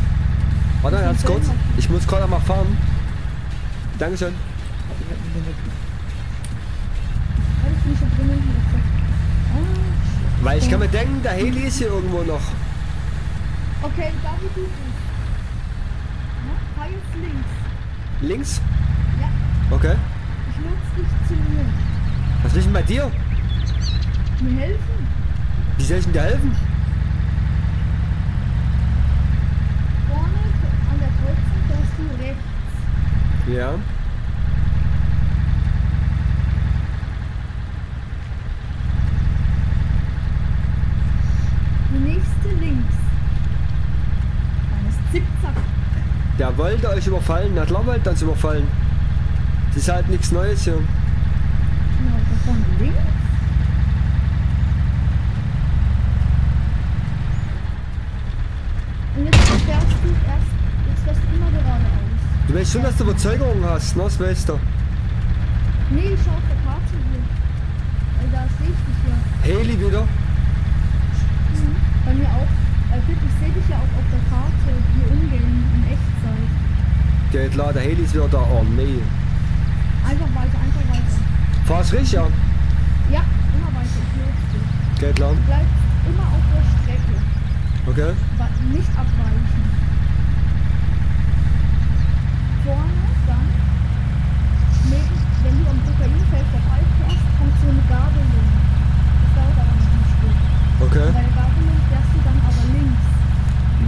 Warte, ganz kurz. Ich muss gerade mal fahren. Dankeschön. Weil ich kann mir denken, der Heli ist hier irgendwo noch. Okay, da wie du bist. Fahr jetzt links. Links? Ja. Okay. Ich nutze dich zu mir. Was ist denn bei dir? Mir helfen? Wie soll ich denn dir helfen? Vorne an der Kreuzung, da hast du rechts. Ja. Die nächste links. Alles zickzack. Der wollte euch überfallen, der Klammer wollte uns überfallen. Das ist halt nichts Neues hier. Ja, davon links? Und jetzt fährst du erst, jetzt fährst du immer geradeaus. Du weißt schon, dass du Überzeugungen hast, ne? Das weißt du. Nee, ich schau auf der Karte hier. Da sehe ich dich ja. Heli wieder? Mhm. Bei mir auch. Äh, ich sehe dich ja auch auf der Karte, hier umgehen, in Echtzeit. Geht klar, der Heli ist wieder da. Oh nee. Einfach weiter, einfach weiter. Fahr's richtig an? Ja, immer weiter. Ich Geht lang. Bleib immer auf der Strecke. Okay. Nicht abweichen. Vorne, dann. Wenn du am Kokain-Feld vorbeifährst, kommst du eine Gabelung. Das dauert aber nicht ein Stück. Okay. Bei der Gabelung fährst du dann aber links.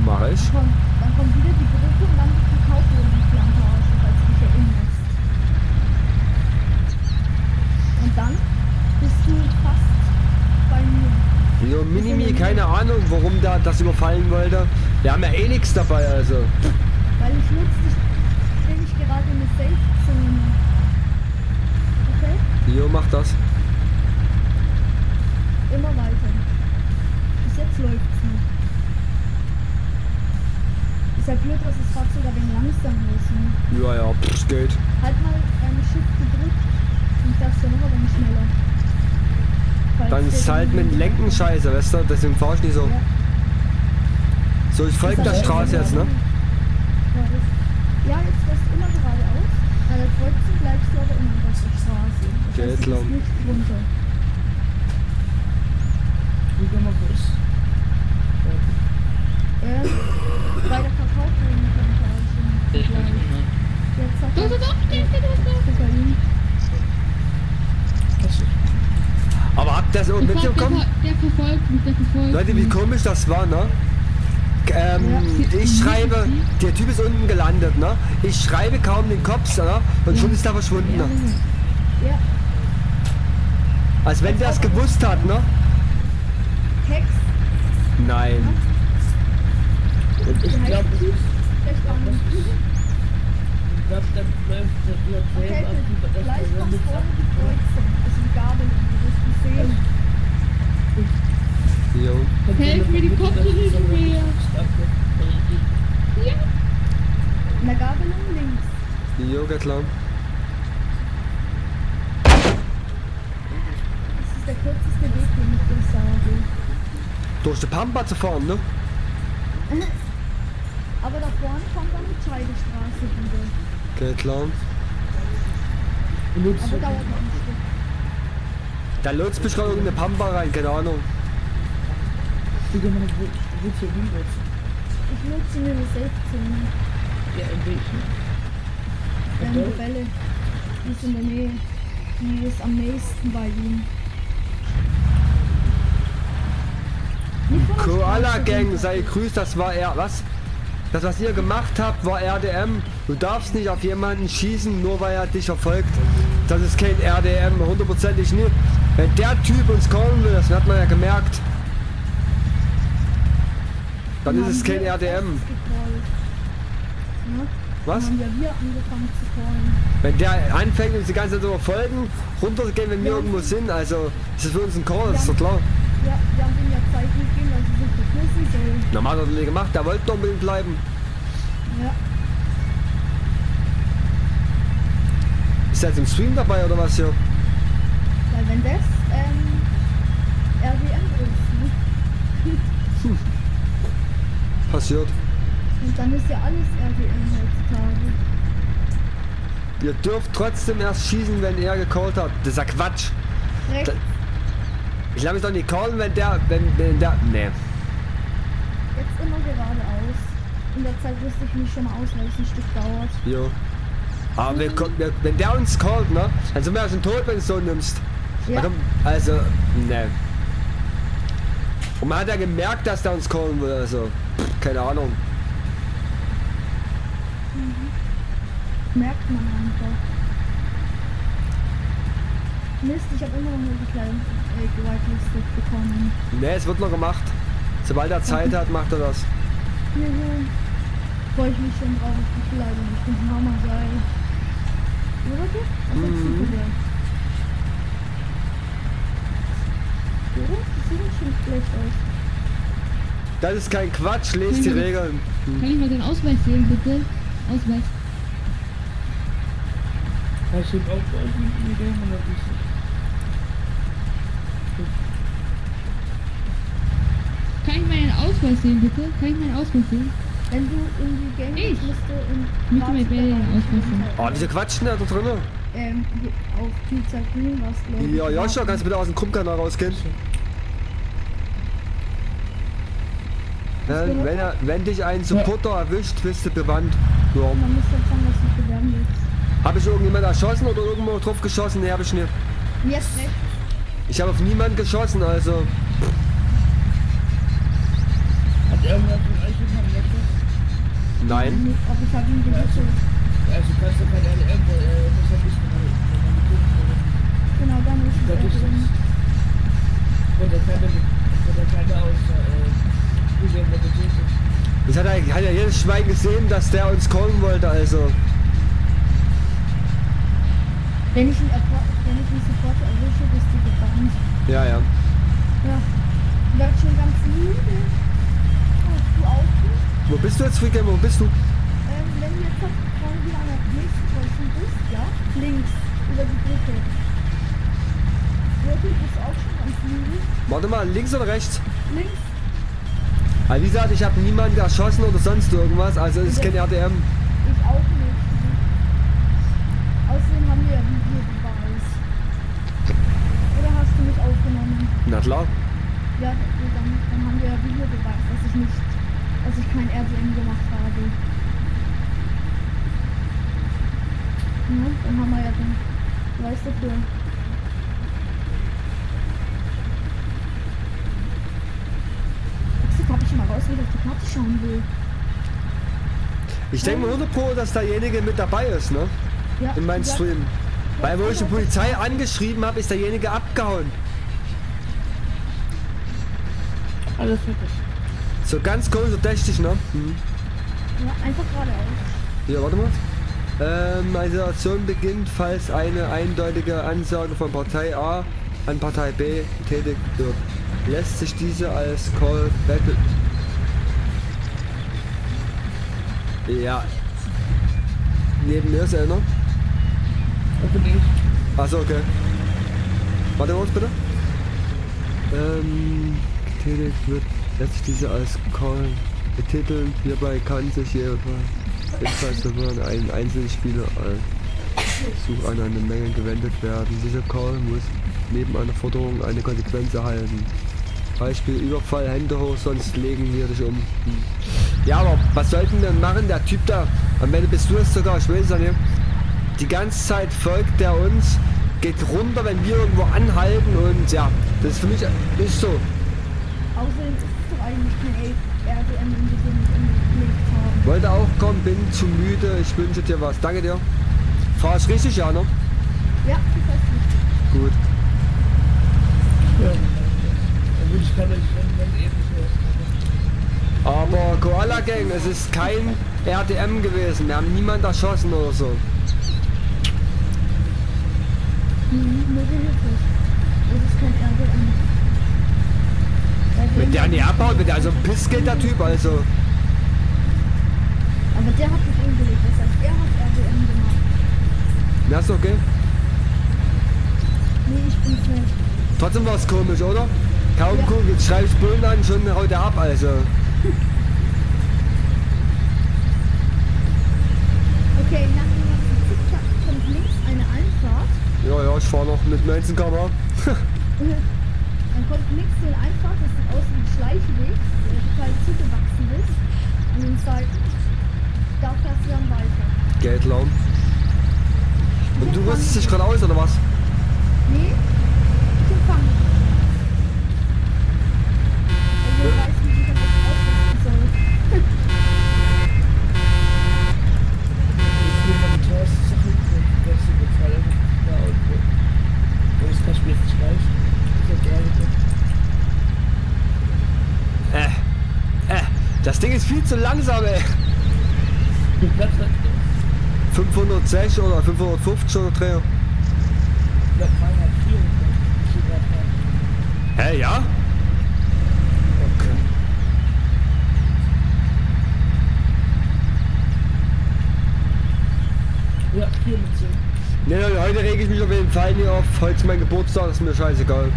Mach ich. Dann kommt, dann kommt wieder die Brücke und dann die Kakaobohnen-Plantage, falls du dich erinnerst. Und dann bist du fast bei mir. Ja, Minimi, keine Ahnung, warum der das überfallen wollte. Wir haben ja eh nichts dabei, also. Weil ich nutze dich, bin ich gerade in der Safe Zone. Okay? Jo, mach das. Immer weiter. Bis jetzt läuft's nicht. Ist ja blöd, dass das Fahrzeug ein wenig langsam ist, ne? Ja, ja, es geht. Halt mal ähm, Shift gedrückt. Ich darf's ja noch aber nicht schneller. Falls dann ist halt mit dem Lenken scheiße, weißt du? Deswegen fahr ich nicht so. Ja. So, ich folge der Straße jetzt, ne? Ja, jetzt fährst du immer geradeaus. Bei der Kreuzung bleibst du aber immer auf der Straße. Okay, jetzt lang. Nicht runter. Wie gehen wir los? Ja, bei der Verkaufslinie kann ich auch schon. Jetzt hat er... Aber habt ihr das irgendwie mitbekommen? Der verfolgt mich, der verfolgt Leute, wie komisch das war, ne? Ähm, ja, ich schreibe, der Typ ist unten gelandet, ne? Ich schreibe kaum den Cops, ne? Und ja. Schon ist er verschwunden, ne? Ja. Als wenn der es gewusst hat, ne? Hex? Nein. Und ich glaube, das ist... Ich glaube, das läuft das wird auf die... Gleich noch vorne die Kreuzung. Das ist ein Gabel. Helf mir, die Kopfhörer sind leer. Ja. Na, Gabelung links. Jo, geht lang. Das ist der kürzeste Weg, den ich durch sage. Durch die Pampa zu fahren, ne? Aber da vorne kommt dann die Scheidestraße wieder. Geht lang. Aber dauert noch ein Stück. Da lotzt sich gerade irgendeine Pampa rein, keine Ahnung. Ich will sie mir mit sechzehn. Ja, in welchen? Ja, eine Rebelle. Die ist in der Nähe. Die ist am nächsten bei ihm. Koala Gang, sei grüßt, das war er. Was? Das, was ihr gemacht habt, war R D M. Du darfst nicht auf jemanden schießen, nur weil er dich verfolgt. Das ist kein R D M, hundertprozentig nicht. Wenn der Typ uns kommen will, das hat man ja gemerkt. Dann ist es kein R D M. Was? Wenn der anfängt, uns die ganze Zeit zu verfolgen, runtergehen, wenn wir irgendwo sind, also ist es für uns ein Call, ist doch klar. Ja, wir haben ihm ja Zeit gegeben, weil sie sich verknüssen sollen. Na, man hat das nie gemacht, der wollte doch unbedingt bleiben. Ja. Ist der jetzt im Stream dabei oder was hier? Weil wenn das ähm, R W M ist, ne? Hm. Passiert. Und dann ist ja alles R W M heutzutage. Ihr dürft trotzdem erst schießen, wenn er gecallt hat. Das ist ja Quatsch. Recht. Ich glaube, ich soll nicht callen, wenn der, wenn, wenn der, nee. Jetzt immer geradeaus. In der Zeit wusste ich mich schon mal aus, weil es ein Stück dauert. Jo. Aber wir, wir, wenn der uns callt, ne, dann sind wir ja schon tot, wenn du es so nimmst. Ja. Also, ne. Und man hat ja gemerkt, dass der uns callen will, also, pff, keine Ahnung. Mhm. Merkt man einfach. Mist, ich habe immer nur die kleinen äh, Gewaltliste bekommen. Ne, es wird noch gemacht. Sobald er Zeit hat, macht er das. Nee, nee. Freue ich mich schon drauf, auf die Kleidung. Ich bin Hammer geil. Oder du? Was hast du gesagt? Oder? Das sieht jetzt schon schlecht aus. Das ist kein Quatsch, lest die Regeln. Kann ich mal den Ausweis sehen, bitte? Ausweis. Hast du auch irgendwie Ideen oder wie? Kann ich meinen Ausweis sehen, bitte? Kann ich meinen Ausweis sehen? Wenn du in die Game bist, musst du in Müsste mir den Ausweis sehen. Oh, diese Quatschen da drinnen. Ähm, auf Pizza Green warst du, glaube ich. Ja, Joshua, kannst du bitte aus dem Krummkanal rausgehen? Ja, wenn, er, wenn dich ein Supporter ja. erwischt, bist du bewandt. Ja. Man muss dann sagen, dass du bewandt bist. Habe ich irgendjemand erschossen oder irgendwo drauf geschossen? Ne, habe ich nicht. Yes. Ich habe auf niemanden geschossen, also. Hat irgendwer von euch mit meinem Laptop? Nein. Aber ich habe ihn gerettet. Also kannst du keine irgendwo, das habe ich gemacht. Genau, dann muss ich das machen. Und das hat er aus. Das hat ja hat jedes Schwein gesehen, dass der uns callen wollte, also. Wenn ich ihn sofort erwische, bist du gebannt. Ja, ja. Ja. Du bleibst schon ganz müde. Oh, du auch nicht? Wo bist du jetzt, Free Gamer? Wo bist du? Ähm, wenn du jetzt vorne wieder an der nächsten Kreuzung bist, ja? Links, über die Brücke. Brücke ist auch schon ganz müde. Warte mal, links oder rechts? Links. Also wie gesagt, ich habe niemanden erschossen oder sonst irgendwas, also es ist kein R T M. Ich auch nicht. Außerdem haben wir ja Videobeweis. Oder hast du mich aufgenommen? Na klar. Ja, dann, dann haben wir ja Videobeweis, dass ich nicht, dass ich kein R T M gemacht habe. Ja, dann haben wir ja den Beweis dafür. Ich hab ich mal raus, wie ich auf die Karte schauen will. Ich denke mal hundert Pro, dass derjenige mit dabei ist, ne? Ja, in meinem Stream. Weil wo ich die Polizei angeschrieben habe, ist derjenige abgehauen. Alles wirklich. So ganz cool, so dächtig, ne? Mhm. Ja, einfach geradeaus. Ja, warte mal. Ähm, meine Situation beginnt, falls eine eindeutige Ansage von Partei A an Partei B tätig wird. Lässt sich diese als Call Battle. Ja. Neben mir ist einer. Achso, okay. Warte mal bitte. Ähm. Getätigt wird. Lässt sich diese als Call betiteln. Hierbei kann sich jeder jedenfalls einen einzelnen Spieler als Such an eine Menge gewendet werden. Dieser Call muss neben einer Forderung eine Konsequenz erhalten. Beispiel Überfall, Hände hoch, sonst legen wir dich um. Ja, aber was sollten wir denn machen? Der Typ da, am Ende bist du es sogar, ich will es ja nicht. Die ganze Zeit folgt der uns, geht runter, wenn wir irgendwo anhalten und ja, das ist für mich nicht so. Außerdem ist es doch eigentlich kein R T M, den wir nicht umgelegt haben. Wollte auch kommen, bin zu müde, ich wünsche dir was. Danke dir. Fahr ich richtig, ja, ne? Ja, das heißt nicht. Gut. Ja. Aber Koala Gang, es ist kein R T M gewesen, wir haben niemanden erschossen oder so. Wenn der nicht abhaut, wird der also ein Pissgeld der Typ, also. Aber der hat mich umgelegt, das heißt, er hat R T M gemacht. Das ist okay? Nee, ich bin's nicht. Trotzdem war es komisch, oder? Kaum ja. Gucken, jetzt schreibe ich Bullen an, schon haut er ab, also. Okay, nach dem Zickzack kommt links eine Einfahrt. Ja, ja, ich fahre noch mit neunzehn Kilometer pro Stunde. Dann kommt links eine Einfahrt, das sieht aus wie ein Schleichweg, der total zugewachsen ist. An den Seiten. Da fährst du dann weiter. Geld laufen. Und du rüstest dich gerade aus, oder was? Nee. Äh, äh, das Ding ist viel zu langsam, ey. fünfhundertsechs oder fünfhundertfünfzig oder Dreh. Hä, hey, ja? Okay. Ja, hier mit so. Ne, Heute rege ich mich auf jeden Fall nie auf. Heute ist mein Geburtstag, ist mir scheißegal.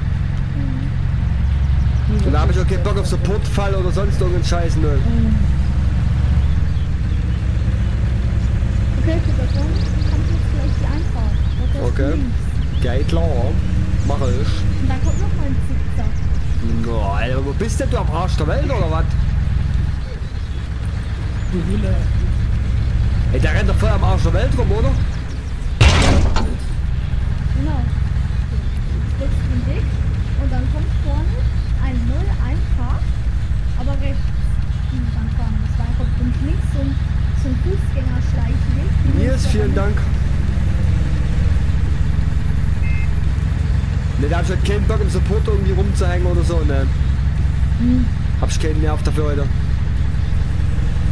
Mhm. Und da habe ich auch keinen Bock auf Supportfall oder sonst irgendeinen Scheiß, ne? Mhm. Okay, Peter, dann kannst du vielleicht die Einfahrt. Okay. Geht klar. Mach ich. Und dann kommt noch mal ein Zickzack. No, Alter, wo bist denn du? Am Arsch der Welt oder was? Ey, der rennt doch voll am Arsch der Welt rum, oder? Genau. Du drückst den Weg und dann kommt vorne ein null eins Fahrt, aber rechts. Und dann fahren wir das kommt und links so ein, so ein Fußgängerschleichweg. Nils, vielen Dank. Ne, da hab ich halt keinen Bock im Support irgendwie rumzuhängen oder so, ne? Hm. Hab ich keinen Nerv dafür heute.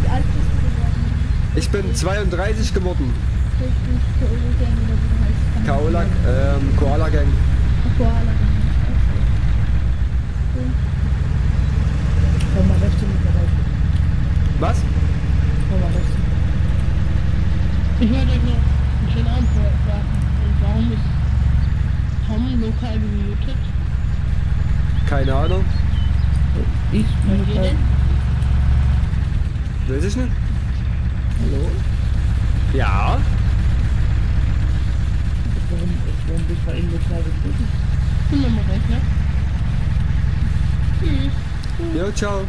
Wie alt bist du geworden? Ich bin zweiunddreißig geworden. Kaolak, ähm, Koala Gang. Koala Gang. Komm mal rechts mit der Reifen. Was? Komm mal rechts. Ich würde euch noch einen schönen Abend vorwarten. Warum ist Tom lokal gemutet? Keine Ahnung. Ich bin lokal. Weiß ich nicht. Hallo? Ja. Warum, warum bist du bei ihm lokal gemutet? Komm mal rechts, ne? Tschüss. Jo, ciao.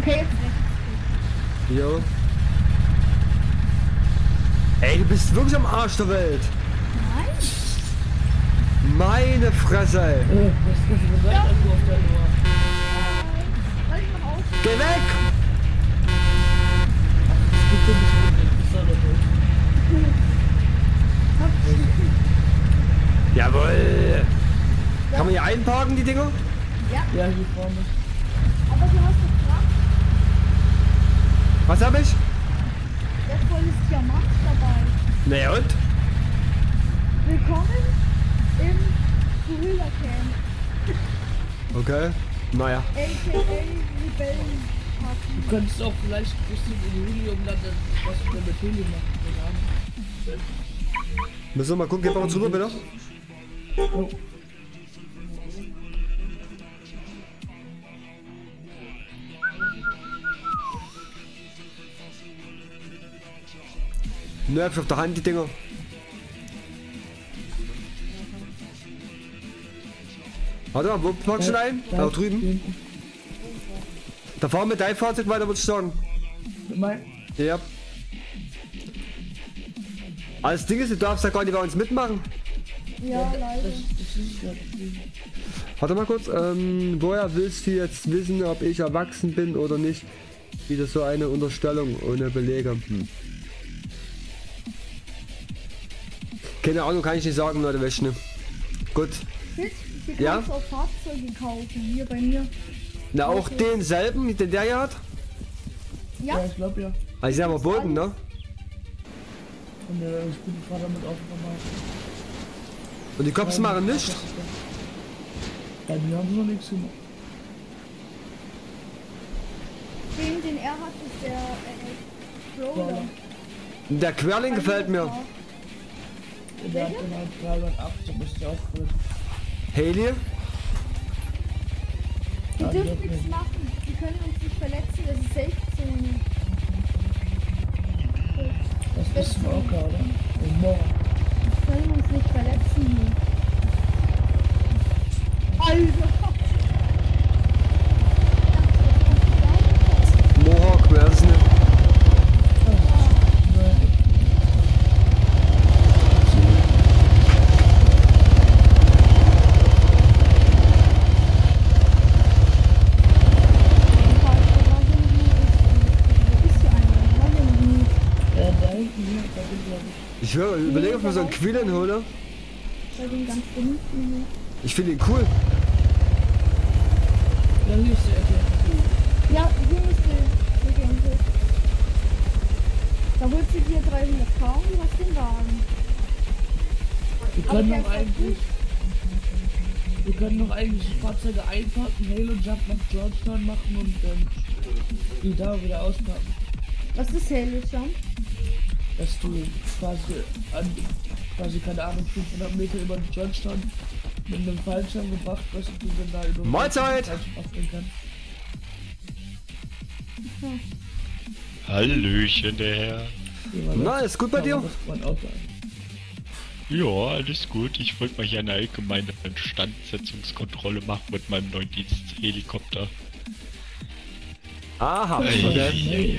Okay. Jo. Ey, du bist wirklich am Arsch der Welt. Nein. Meine Fresse, ey. Oh, was ist das für ein Seite auf der Uhr? Geh weg! Das geht so nicht gut. Jawohl. Ja. Kann man hier einparken, die Dinger? Ja. Ja, hier vorne. Aber du hast doch was hab ich? Jetzt voll ist Diamant dabei. Na und? Willkommen im Gorilla-Camp. Okay, naja. A K A Rebellenausbildung. Du könntest auch vielleicht ein bisschen in die Juli umladen, was du da mit Heli machen. Müssen wir mal gucken, geht mal uns rüber, bitte? Oh. Ne, hab ich auf der Hand die Dinger. Warte mal, wo packst du ein? Da drüben. Da fahren wir dein Fahrzeug weiter, würde ich sagen. Mein? Ja. Aber das Ding ist, du darfst ja gar nicht bei uns mitmachen. Ja, leider. Warte mal kurz, ähm, woher willst du jetzt wissen, ob ich erwachsen bin oder nicht? Wieder so eine Unterstellung ohne Belege. Hm. Keine Ahnung, kann ich nicht sagen, Leute, welche. Ne? Gut. Sie ja? Kannst auch Fahrzeuge kaufen, hier bei mir. Na, auch also denselben, den der hier hat? Ja. Ja, ich glaube ja. Also, sie haben aber Boden, ne? Und der ist guten Fahrer mit aufgenommen. Und die Cops machen nichts? Ja, die haben noch nichts gemacht. Den, den er hat, ist der äh, Flowler. Der Querling gefällt mir. Der hat genau drei null acht, du musst ja auch gut. Haley? Die dürfen ja, nichts nicht machen, die können uns nicht verletzen, das ist sechzehn. Das, das wissen wir auch gerade, oder? Humor. Die können uns nicht verletzen hier. Alter! Mohawk wäre es nicht. Ich überlege, ob ich mir so einen Quillen hole. Ich finde ihn cool. Ja, hier müsst ihr gehen. Da holst du dir dreihundert K und du hast den Wagen. Wir können doch eigentlich... Wir können doch eigentlich Fahrzeuge einpacken, Halo-Jump nach Shortstown machen und ähm, die da wieder auspacken. Was ist Halo-Jump? dass du quasi, an, quasi keine Ahnung, fünfhundert Meter über den Shortstown mit einem Fallschirm gebracht wirst und du dann da über Mahlzeit! Den Fallschirm aufbringen kannst. Okay. Hallöchen, der Herr. Na, ist gut bei dir? Ja, alles gut. Ich wollte mal hier eine allgemeine Instandsetzungskontrolle machen mit meinem neuen Diensthelikopter. Aha. Ei, ei, ei.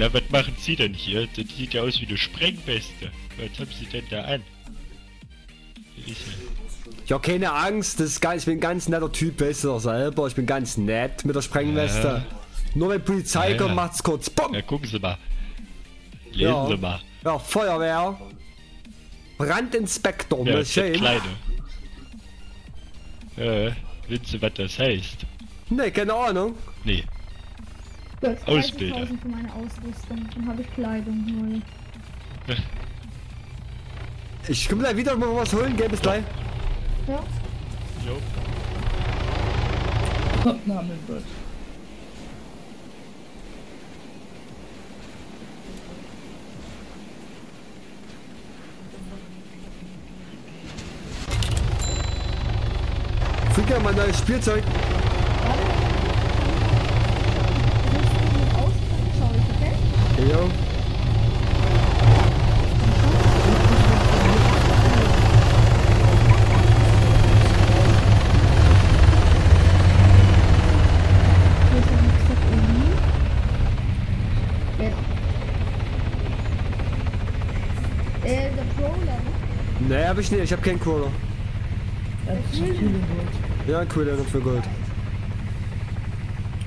Na, was machen Sie denn hier? Das sieht ja aus wie eine Sprengweste. Was haben Sie denn da an? Ja, keine Angst. Das ist ganz, ich bin ein ganz netter Typ, weißt du doch selber. Ich bin ganz nett mit der Sprengweste. Ja. Nur wenn Polizei kommt, macht's kurz. Bumm. Ja, gucken Sie mal. Lesen ja. Sie mal. Ja, Feuerwehr. Brandinspektor, ja, das ist kleine. Äh, willst du, was das heißt? Ne, keine Ahnung. Nee. Das Ausbilder. Für meine Ausrüstung. Dann habe ich Kleidung neu. Ich komme gleich wieder mal was holen, gell, bis gleich. Ja. Jo. Ficker, mein neues Spielzeug. Jo. Äh, der Crawler? Nee, hab ich nicht, ich hab keinen Crawler. Ja, cool, der wird für Gold.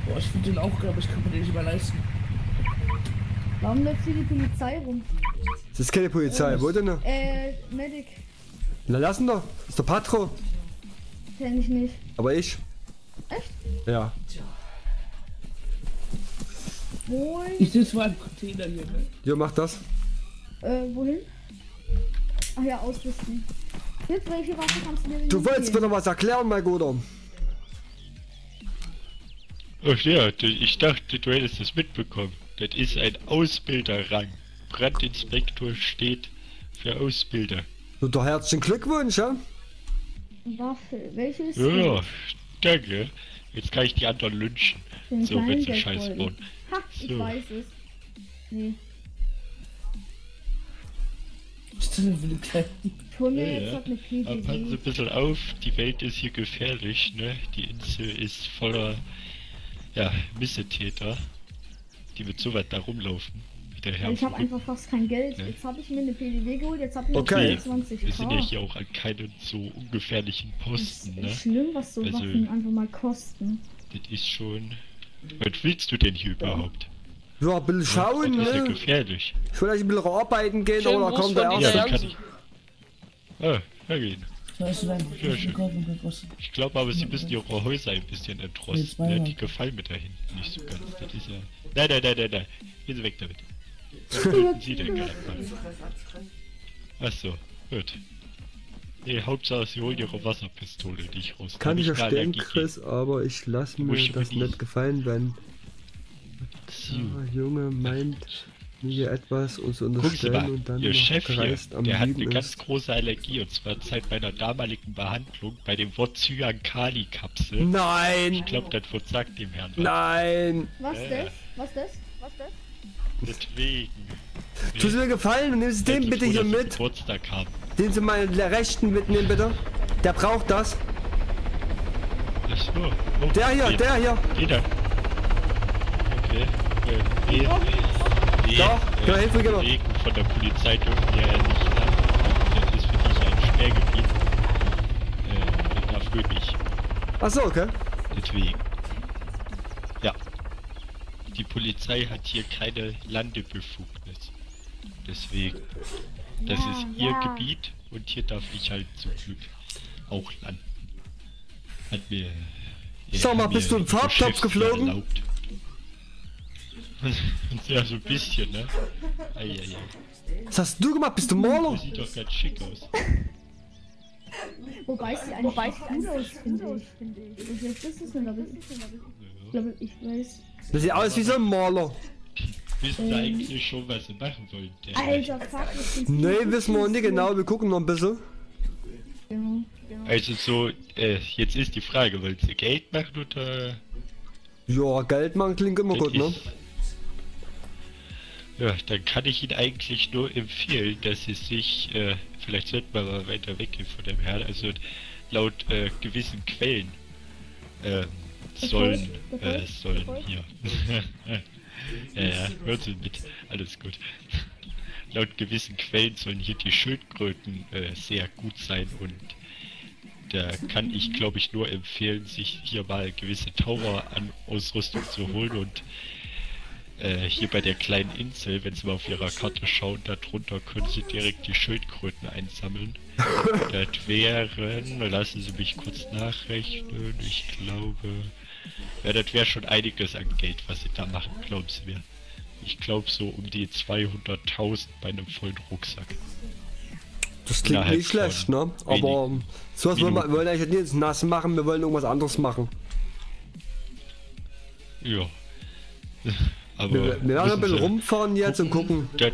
Boah, ich finde den auch, glaube ich, kann man den nicht mehr leisten. Warum läuft hier die Polizei rum? Das ist keine Polizei, ähm, wo denn noch? Äh, Medic. Na, lassen doch, das ist der Patro. Kenn ich nicht. Aber ich. Echt? Ja. Wohl. Ich sitze mal im Container hier, ne? Jo, mach das. Äh, wohin? Ach ja, ausrüsten. Jetzt, welche Waffe kannst du mir nicht. Du wolltest mir noch was erklären, mein Guter. Ach ja, ich dachte, du hättest das mitbekommen. Das ist ein Ausbilderrang. Brandinspektor steht für Ausbilder. Und der herzlichen Glückwunsch, ja? Waffe, welche ist das? Ja, danke. Jetzt kann ich die anderen lynchen. Den so, wenn sie scheiß wollen. Ha, so. Ich weiß es. Nee. Ich hol mir ja, jetzt noch eine P D D. Aber passen Sie ein bisschen auf, die Welt ist hier gefährlich, ne? Die Insel ist voller, ja, Missetäter, die mit so weit da rumlaufen. Ja, ich habe einfach fast kein Geld. Ja. Jetzt habe ich mir eine P D D geholt, jetzt habe ich okay. zwanzig K. Wir sind ja hier auch an keinen so ungefährlichen Posten. Das ist ne? schlimm, was so also, Waffen einfach mal kosten. Das ist schon... Was willst du denn hier ja. überhaupt? Ja, ein bisschen schauen, ne? Das ist ja gefährlich. Ich will gleich ein bisschen arbeiten gehen, schön, oder kommt der erste? Ja, kann ich. Ah, da gehen. Ich glaube aber, sie müssen ihre Häuser ein bisschen entrosten. Ne? Die gefallen mir da hinten nicht so ganz. Das ist ja... Nein, nein, nein, nein, nein. Gehen Sie weg damit. Was könnten Sie denn gerade machen? Achso, gut. Nee, Hauptsache sie holen ihre Wasserpistole, die ich rauskomme. Kann ich verstehen, Chris, aber ich lasse mir ich das nicht, nicht gefallen, wenn... Der Junge meint mir etwas uns zu unterstellen mal, und dann ihr Chef hier, der hat eine ist. ganz große Allergie, und zwar seit meiner damaligen Behandlung bei dem Wort Cyankali-Kapsel. Nein! Ich glaube, das Wort sagt dem Herrn was. Nein! Was äh. das? Was das? Was das? Deswegen. Tu es mir gefallen und nimm es den bitte hier mit. Geburtstag haben. Den Sie meinen Rechten mitnehmen bitte. Der braucht das. Ach so. Oh, der hier, den, der hier. Jeder. Okay. Äh, nee, nee, Doch, nee, äh, Hilfe, genau. Von der Polizei dürfen wir ja nicht nach. Das ist für dich ein Sperrgebiet. Äh, das darf nicht. Achso, okay. Deswegen. Ja. Die Polizei hat hier keine Landebefugnis. Deswegen. Das ja, ist ihr ja. Gebiet und hier darf ich halt zum Glück auch landen. Hat mir. Schau mal, bist du im Farbtopf geflogen? Erlaubt. Ja, so ein bisschen, ne? Ei, ei, ei. Was hast du gemacht? Bist du Marlon? Das sieht doch ganz schick aus. Wobei sie eigentlich Wobei cool aus, finde ich. Finde ich. Und jetzt ist es nur, glaube ich. Ich glaube, ich weiß. Das sieht aus wie so ein Marlon. Wissen eigentlich schon, was wir machen wollen. Alter, fuck. Ne, wissen wir nicht genau, wir gucken noch ein bisschen. Also so, äh, jetzt ist die Frage, wollt ihr Geld machen oder... Ja, Geld machen klingt immer gut, ne? Ja, dann kann ich Ihnen eigentlich nur empfehlen, dass Sie sich, äh, vielleicht sollten wir mal weiter weggehen von dem Herrn, also laut äh, gewissen Quellen äh, sollen, äh, sollen hier. Ja, ja, hört Sie mit, alles gut. Laut gewissen Quellen sollen hier die Schildkröten äh, sehr gut sein und da kann ich, glaube ich, nur empfehlen, sich hier mal gewisse Taucher-Ausrüstung zu holen und äh, hier bei der kleinen Insel, wenn Sie mal auf Ihrer Karte schauen, darunter können Sie direkt die Schildkröten einsammeln. Das wären, lassen Sie mich kurz nachrechnen, ich glaube, ja, das wäre schon einiges an Geld, was Sie da machen, glauben Sie mir. Ich glaube so um die zweihunderttausend bei einem vollen Rucksack. Das klingt nicht schlecht, ne? Aber wenig, sowas wollen wir, wir wollen eigentlich nicht ins Nass machen, wir wollen irgendwas anderes machen. Ja. Aber wir, wir werden ein bisschen rumfahren jetzt und gucken. Das,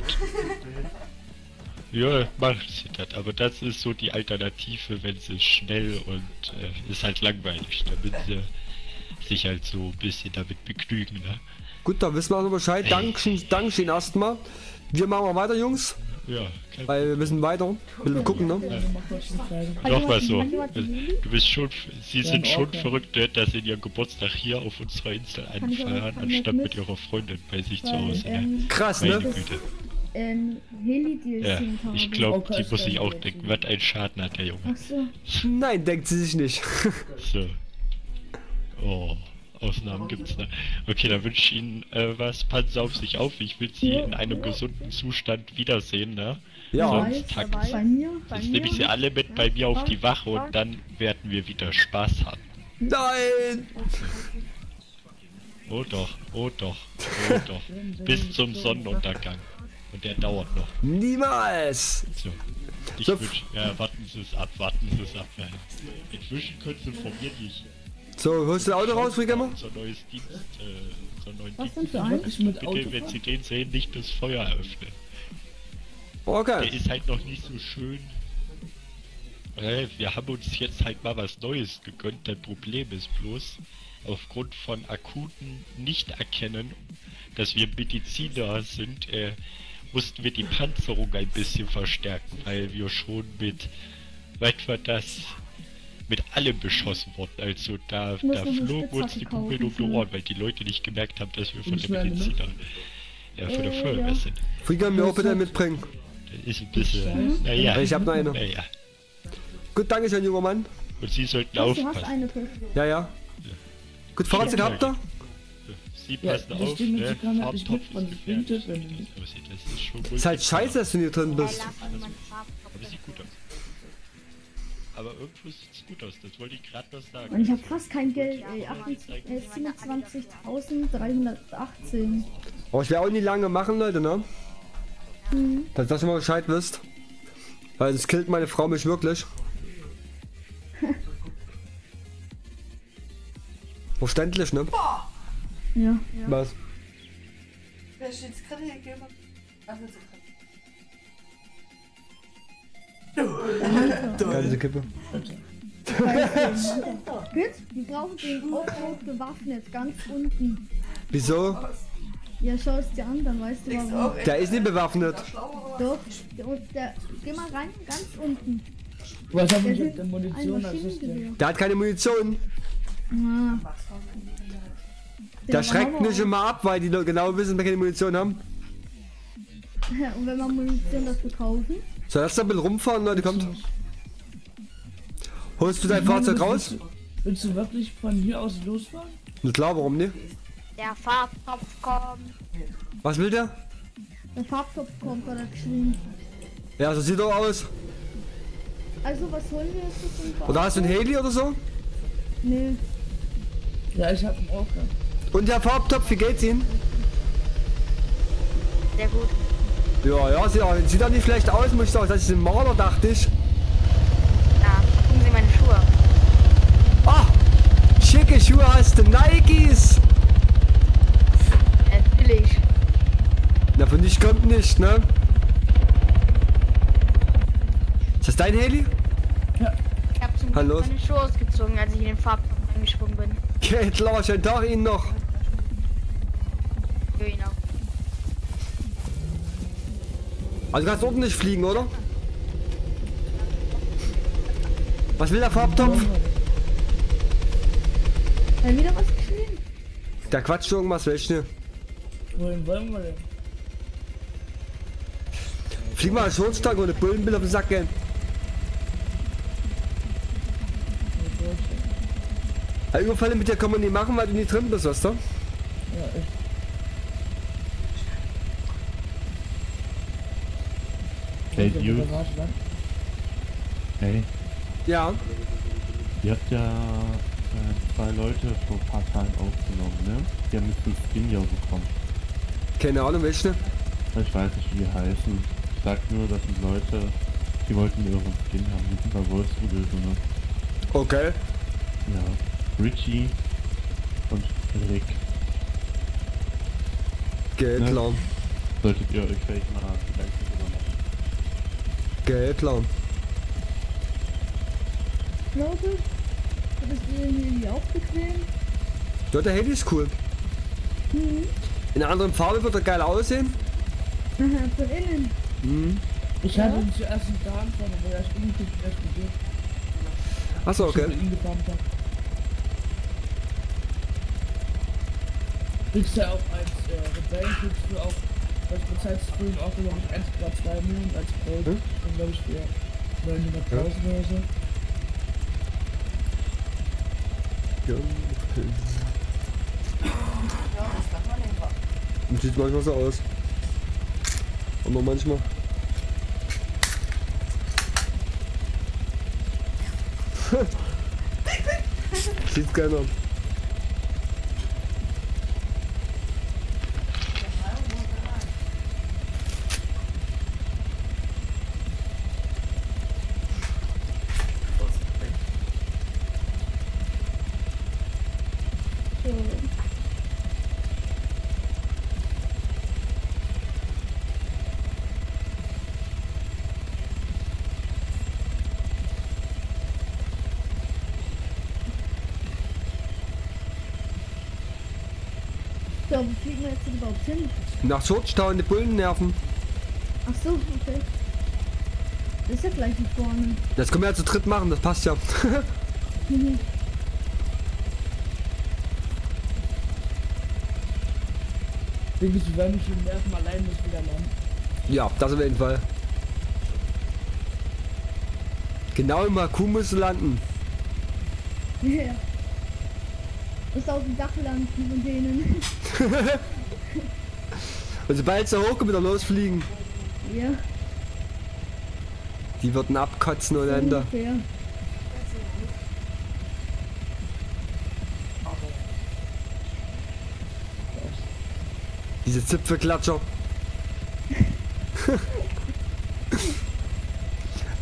ja, macht sie das. Aber das ist so die Alternative, wenn sie schnell und äh, ist halt langweilig. Damit sie sich halt so ein bisschen damit begnügen, ne? Gut, da wissen wir also Bescheid. Hey. Dankeschön, Dankeschön erstmal. Wir machen mal weiter, Jungs. Ja, kein Weil wir müssen weiter. Wir gucken, ne? Ja. Ja. Nochmal so. Du bist schon, sie sind ja, schon okay. verrückt, dass sie ihren Geburtstag hier auf unserer Insel einfahren, anstatt mit ihrer Freundin bei sich zu Hause. Ne? Krass, Meine ne? Güte. Ja, ich glaube, die muss sich auch denken, was ein Schaden hat der Junge. Nein, denkt sie sich nicht. So. Oh. Ausnahmen gibt's, ne? Okay, dann wünsche ich Ihnen äh, was, Panzer auf sich auf, ich will Sie in einem gesunden Zustand wiedersehen, ne? Ja. Sonst takt. Bei mir, bei Sonst nehme ich Sie alle mit bei mir auf die Wache und dann werden wir wieder Spaß haben. Nein! Oh doch, oh doch, oh doch. Bis zum Sonnenuntergang. Und der dauert noch. Niemals! So. Ich so. wünsche, ja, warten Sie es ab, warten Sie es ab. Ja. Inzwischen können Sie von mir nicht. So, holst du das Auto raus, Free Gamer? Unser neues Dienst, äh, unser neuen Was Dienst. Denn für mit bitte, Auto wenn Sie den sehen, nicht das Feuer eröffnen. Okay. Der ist halt noch nicht so schön. Äh, wir haben uns jetzt halt mal was Neues gegönnt. Das Problem ist bloß, aufgrund von akuten Nichterkennen, dass wir Mediziner sind, äh, mussten wir die Panzerung ein bisschen verstärken, weil wir schon mit, weit war das... mit allem beschossen worden, also da, da flogen uns die Kugeln um die Ohren, weil die Leute nicht gemerkt haben, dass wir von der Mediziner, ja, von der Feuerwehr sind. Free Gamer, mir auch bitte mitbringen. Das ist ein bisschen, naja. Ich hab noch eine. Naja. Gut, danke schön, junger Mann. Und Sie sollten aufpassen. Ja, ja. Gut, Fazit habt ihr? Sie passen auf, ne? Farbtopf ist gefährlich. Ist halt scheiße, dass du hier drin bist. Aber sieht gut aus. Aber irgendwo sieht es gut aus, das wollte ich gerade noch sagen. Und ich habe fast kein Geld, ey. siebenundzwanzigtausenddreihundertachtzehn. Aber ich werde auch nicht lange machen, Leute, ne? Mhm. Dass das mal Bescheid wisst. Weil es killt meine Frau mich wirklich. Verständlich, ne? Boah. Ja. Was? Wer steht's gerade hier gegeben? Was ist das? Ganze Kippe. Wir brauchen den Aufbruch bewaffnet, ganz unten. Wieso? Ja, schau es dir an, dann weißt du warum. Der ist nicht bewaffnet. Doch, der, geh mal rein, ganz unten. Was hat denn mit der Munition? Der hat keine Munition. Ah. Der schreckt nicht immer ab, weil die genau wissen, dass wir keine Munition haben. Ja, und wenn wir Munition dafür kaufen? So, lass da ein bisschen rumfahren, Leute, kommt. Holst du dein ich Fahrzeug meine, raus? Willst du, willst du wirklich von hier aus losfahren? Na klar, warum nicht? Der Farbtopf kommt. Was will der? Der Farbtopf kommt, hat er geschrieben. Ja, so sieht doch aus. Also, was holen wir jetzt für den Farbtopf? Oder hast du einen Heli oder so? Nee. Ja, ich hab einen Orca. Und der Farbtopf, wie geht's Ihnen? Sehr gut. Ja, ja, sieht auch, sieht auch nicht schlecht aus, muss ich sagen. Das ist ein Maler, dachte ich. Ja, gucken Sie meine Schuhe. Ah! Schicke Schuhe hast du, Nikes! Natürlich. Na, von dich kommt nicht, ne? Ist das dein Heli? Ja. Ich hab zum Glück meine Schuhe ausgezogen, als ich in den Farbton angesprungen bin. Okay, klar, ich da ihn noch. Genau. Also du kannst oben nicht fliegen, oder? Was will der Farbtopf? Hat wieder was geschrieben? Da quatscht irgendwas, welche. Wohin wollen wir denn? Flieg mal Shortstown oder Bullen will auf den Sack gehen. Ja, Überfälle mit dir kann man nicht machen, weil du nicht drin bist, weißt du? Ja, echt. Hey, you. Hey. Ja. Ihr habt ja äh, zwei Leute vor ein paar Tagen aufgenommen, ne? Die haben mit Skinjo bekommen. Keine Ahnung, welche? Ich weiß nicht, wie die heißen. Ich sag nur, das sind Leute, die wollten ihren Skin haben. Die sind bei Wolfsrudel, ne? Okay. Ja. Richie und Rick. Geld ne? Lang. Solltet ihr euch vielleicht mal vielleicht Geld lang. Glaube ich. Du bist irgendwie auch bequem. Ja, der Handy ist cool. Mhm. In einer anderen Farbe wird er geil aussehen. Von innen. Mhm. Ich habe ihn zuerst in der Hand, weil er ist irgendwie schlecht gegeben. Achso, okay. Kriegst du ja auch als äh, Rebellen, kriegst du auch. Das bezahlt du im Auto, glaube ich, eins Komma zwei Millionen als Gold. Hm? Dann glaube ich, für neunhunderttausend oder so. Ja, okay. Ja, das darf man nicht machen. Sieht manchmal so aus. Aber manchmal. Sieht keiner. Ja, wo fliegen wir jetzt überhaupt hin? Nach Shortstown, die Bullen nerven. Ach so, okay. Das ist ja gleich hier vorne. Das können wir ja zu dritt machen, das passt ja. Mhm. Ich denke, sie werden mich schon nerven, allein nicht wieder landen. Ja, das auf jeden Fall. Genau im Akku musst du landen. Ja. Du musst auf dem Dach landen von denen. Und sobald es da hochkommt, wieder losfliegen. Ja. Die würden abkotzen ohne Ende. Ja. Diese Zipfelklatscher.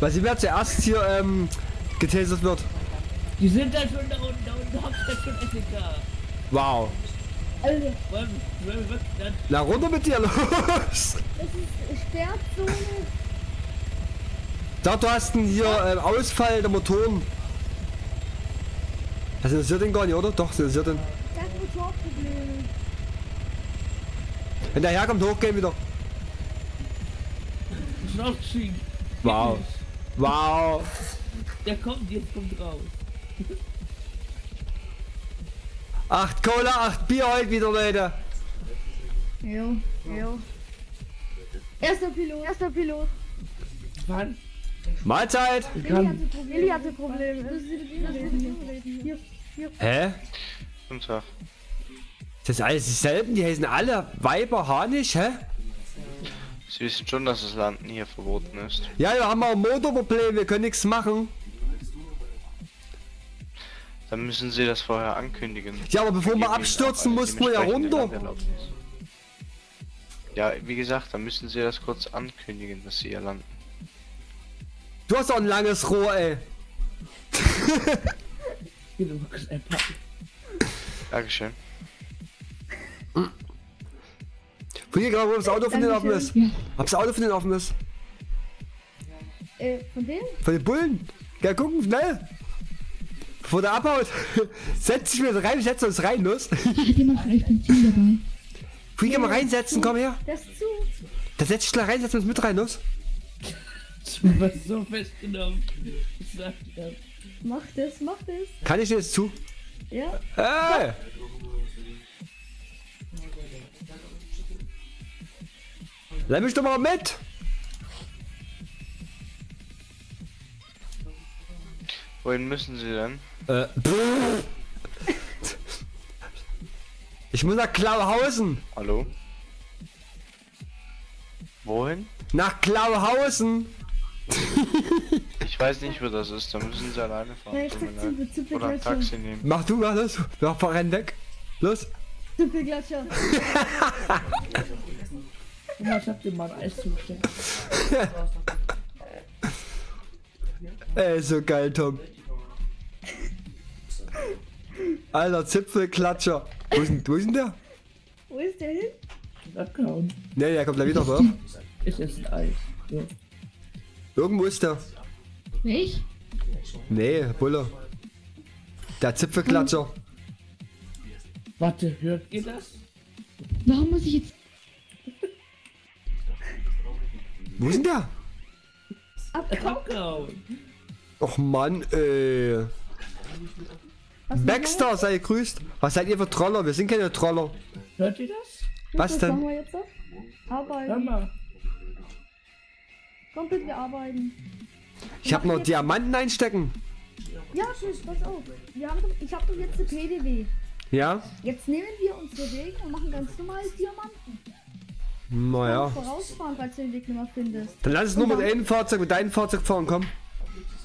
Weil sie wer zuerst hier ähm, getasert wird. Die sind da schon da unten, da unten hab ich das schon S N K. Wow. Alter. Na runter mit dir, los. Das ist Sperrzone. Da, du hast einen hier ähm, Ausfall der Motoren. Das interessiert den gar nicht, oder? Doch, das interessiert den. Das ist ein Motorproblem. Wenn der herkommt, hochgehen wieder. Wow. Wow. Der kommt, jetzt kommt raus. Acht Cola, acht Bier heute wieder, Leute. Jo, jo. Erster Pilot, erster Pilot. Wann? Mahlzeit. Willi hatte Probleme. Hä? Guten Tag. Das ist alles dieselben, die heißen alle Weiber Hanisch, hä? Sie wissen schon, dass das Landen hier verboten ist. Ja, wir haben auch ein Motorproblem, wir können nichts machen. Dann müssen Sie das vorher ankündigen. Ja, aber bevor wir abstürzen, mussten wir ja runter. Ja, wie gesagt, dann müssen Sie das kurz ankündigen, dass Sie hier landen. Du hast doch ein langes Rohr, ey. Dankeschön. Hier, genau, wo das Auto von denen offen ist. Hab's Auto von denen offen ist. Äh, von denen? Von den Bullen. Ja, gucken, schnell. Bevor der abhaut. Setz dich wieder rein, ich setze uns rein, los. Ich hab vielleicht Benzin dabei. Free, geh mal reinsetzen, komm her. Das ist zu. Da setz dich gleich rein, setz uns mit rein, los. Du warst so festgenommen. Ich sag dir. Mach das, mach das. Kann ich dir das zu? Ja. Hey. Lass mich doch mal mit! Wohin müssen sie denn? Äh, ich muss nach Klauhausen! Hallo? Wohin? Nach Klauhausen! Ich weiß nicht, wo das ist, da müssen sie alleine fahren. Nein, ich zu, zu Oder ein Taxi nehmen. Mach du, mach das! Mach, fahr rein weg! Los! Zipfelklatscher! Ja, ich hab dir mal ein Eis zugestellt. Ey, so geil, Tom. Alter, Zipfelklatscher. Wo ist denn, wo ist denn der? Wo ist der hin? Abgehauen. Ne, der kommt da wieder, oder? Ich esse ein Eis. Ja. Irgendwo ist der. Nicht? Nee, Bulle. Der Zipfelklatscher. Hm. Warte, hört ihr das? Warum muss ich jetzt... Wo ist denn der? Abgehauen. Och Mann, ey. Was Baxter, sei gegrüßt. Was seid ihr für Troller? Wir sind keine Troller. Hört ihr das? Was das denn? Machen wir jetzt auf? Arbeiten. Hör mal. Komm bitte, wir arbeiten. Ich hab noch Diamanten einstecken. Ja, tschüss, pass auf. Wir haben doch, ich hab doch jetzt eine P D W. Ja? Jetzt nehmen wir unsere Wege und machen ganz normale Diamanten. Naja. Vorausfahren, falls du den Weg nicht mehr findest. Dann lass es nur mit einem Fahrzeug, mit deinem Fahrzeug fahren, komm.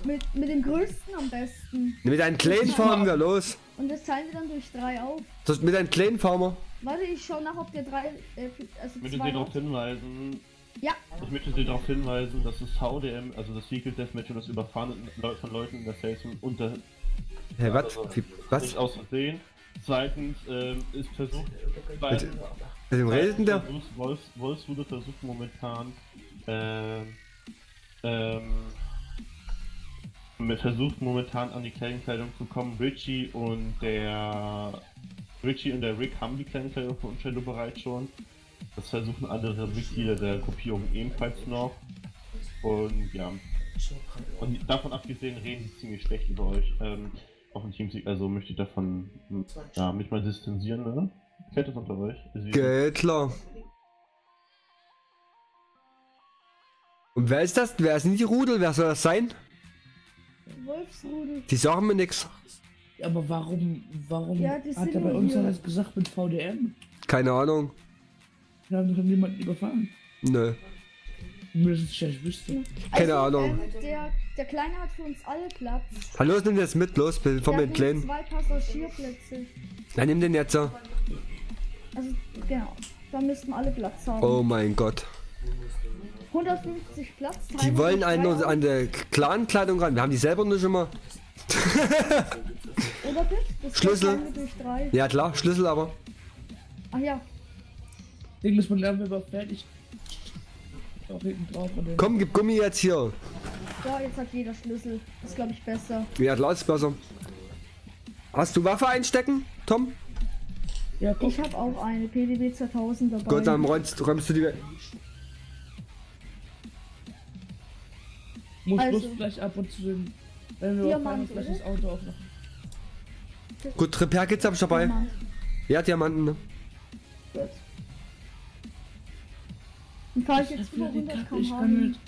Mit, mit dem größten am besten. Mit einem kleinen fahren wir, los. Und das teilen wir dann durch drei auf. Das, mit einem kleinen fahren wir. Warte, ich schau nach, ob der drei... Äh, also ich möchte Sie darauf hinweisen. Ja. Ich möchte Sie darauf hinweisen, dass das V D M, also das Vehicle Deathmatch und das Überfahren von Leuten in der Station unter... Hä, ja, was? Also, was? Nicht aus Versehen. Zweitens ähm, ist versucht, bei dem Wolf, Wolf wurde versucht momentan ähm, ähm, versucht momentan an die Kleinkleidung zu kommen. Richie und der Richie und der Rick haben die Kleinkleidung für Unschädel bereits schon. Das versuchen andere Mitglieder der Gruppierung ebenfalls noch. Und ja. Und davon abgesehen reden sie ziemlich schlecht über euch. Ähm, Auf dem Teamsieg, also möchte ich davon ja, mich mal distanzieren, ne? Fällt das unter euch? Geht klar. Und wer ist das? Wer ist denn die Rudel? Wer soll das sein? Wolfsrudel. Die sagen mir nix. Aber warum, warum ja, hat er bei uns alles gesagt mit V D M? Keine Ahnung. Wir haben doch niemanden überfahren. Nö. Müsste ich wüsste. Keine also, Ahnung. Ähm, der, der Kleine hat für uns alle Platz. Hallo, nimm jetzt mit, los, bitte von den Kleinen. Zwei Passagierplätze. Dann nimm den jetzt. Also, genau. Da müssten alle Platz haben. Oh mein Gott. hundertfünfzig Platz. Die wollen einen an, an der Clan-Kleidung ran. Wir haben die selber nicht immer. Oder bitte? Schlüssel. Ja, klar, Schlüssel aber. Ach ja. Den muss man lernen, wenn wir fertig. Drauf, komm, gib Gummi jetzt hier. Ja, jetzt hat jeder Schlüssel. Ist glaube ich besser. Ja, klar ist besser. Hast du Waffe einstecken, Tom? Ja, komm. Ich habe auch eine P D B zweitausend dabei. Gott, dann räumst, räumst du die weg. Muss also, bloß gleich ab und zu den... Wenn wir fahren, gleich das Auto aufmachen. Gut, Repair geht's ab, ich dabei. Diamant. Ja, Diamanten, ne? Gut. Ich, ich, jetzt über die Karte, ich kann nicht,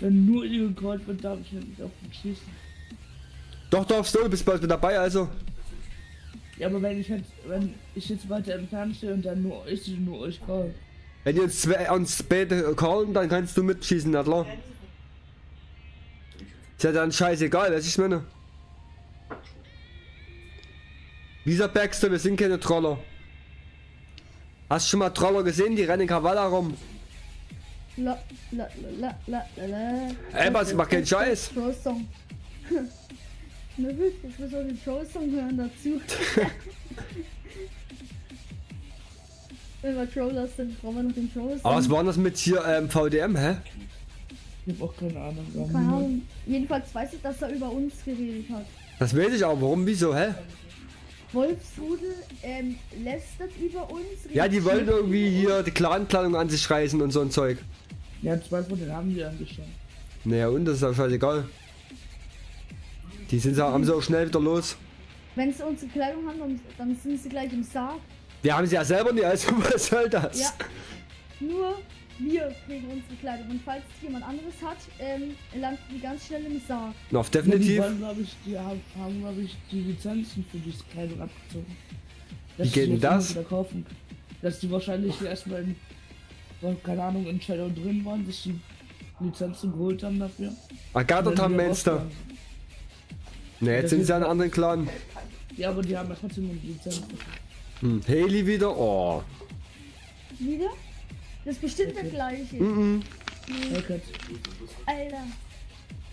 wenn nur ihr gekreuzt wird, darf ich nicht auf den schießen. Doch, darfst du, bist bald mit dabei, also. Ja, aber wenn ich jetzt, wenn ich jetzt weiter entfernt stehe und dann nur ich, nur euch call. Wenn ihr uns, uns später callen, dann kannst du mitschießen, na klar. Ist ja dann scheißegal, was ich meine. Dieser Baxter, wir sind keine Troller. Hast du schon mal Troller gesehen, die rennen Kavala rum? La, la, la, la, la, la. Ey, was, ich mach keinen Scheiß! Shortsong. Na gut, ich muss auch den Shortsong hören dazu. Wenn wir Trollers sind, brauchen wir noch den Trollers. Aber was war das mit hier ähm, V D M, hä? Ich hab auch keine Ahnung. Keine Ahnung. Jedenfalls weiß ich, dass er über uns geredet hat. Das weiß ich auch. Warum? Wieso, hä? Wolfsrudel ähm, lästert über uns. Ja, die wollen irgendwie hier die Clanplanung an sich reißen und so ein Zeug. Ja, zwei von denen haben die angeschaut. Naja, und das ist auch scheißegal. Die sind auch, haben sie auch schnell wieder los. Wenn sie unsere Kleidung haben, dann, dann sind sie gleich im Sarg. Wir haben sie ja selber nicht, also was soll das? Ja, nur wir kriegen unsere Kleidung. Und falls jemand anderes hat, ähm, landen die ganz schnell im Sarg. Noch definitiv. Ja, die wollen, ich, die haben, glaube ich, die Lizenzen für diese Kleidung abgezogen. Dass Wie geht denn das? Kaufen. Dass die wahrscheinlich erstmal in, keine Ahnung, in Shadow drin waren, dass die Lizenzen geholt haben dafür. Agatha haben Monster. Ne, jetzt sind sie an einem anderen Clan. Ja, aber die haben ja trotzdem eine Lizenz. Hm, Haley wieder? Oh. Wieder? Das ist bestimmt okay. Der gleiche. Mhm. Nee. Okay. Alter.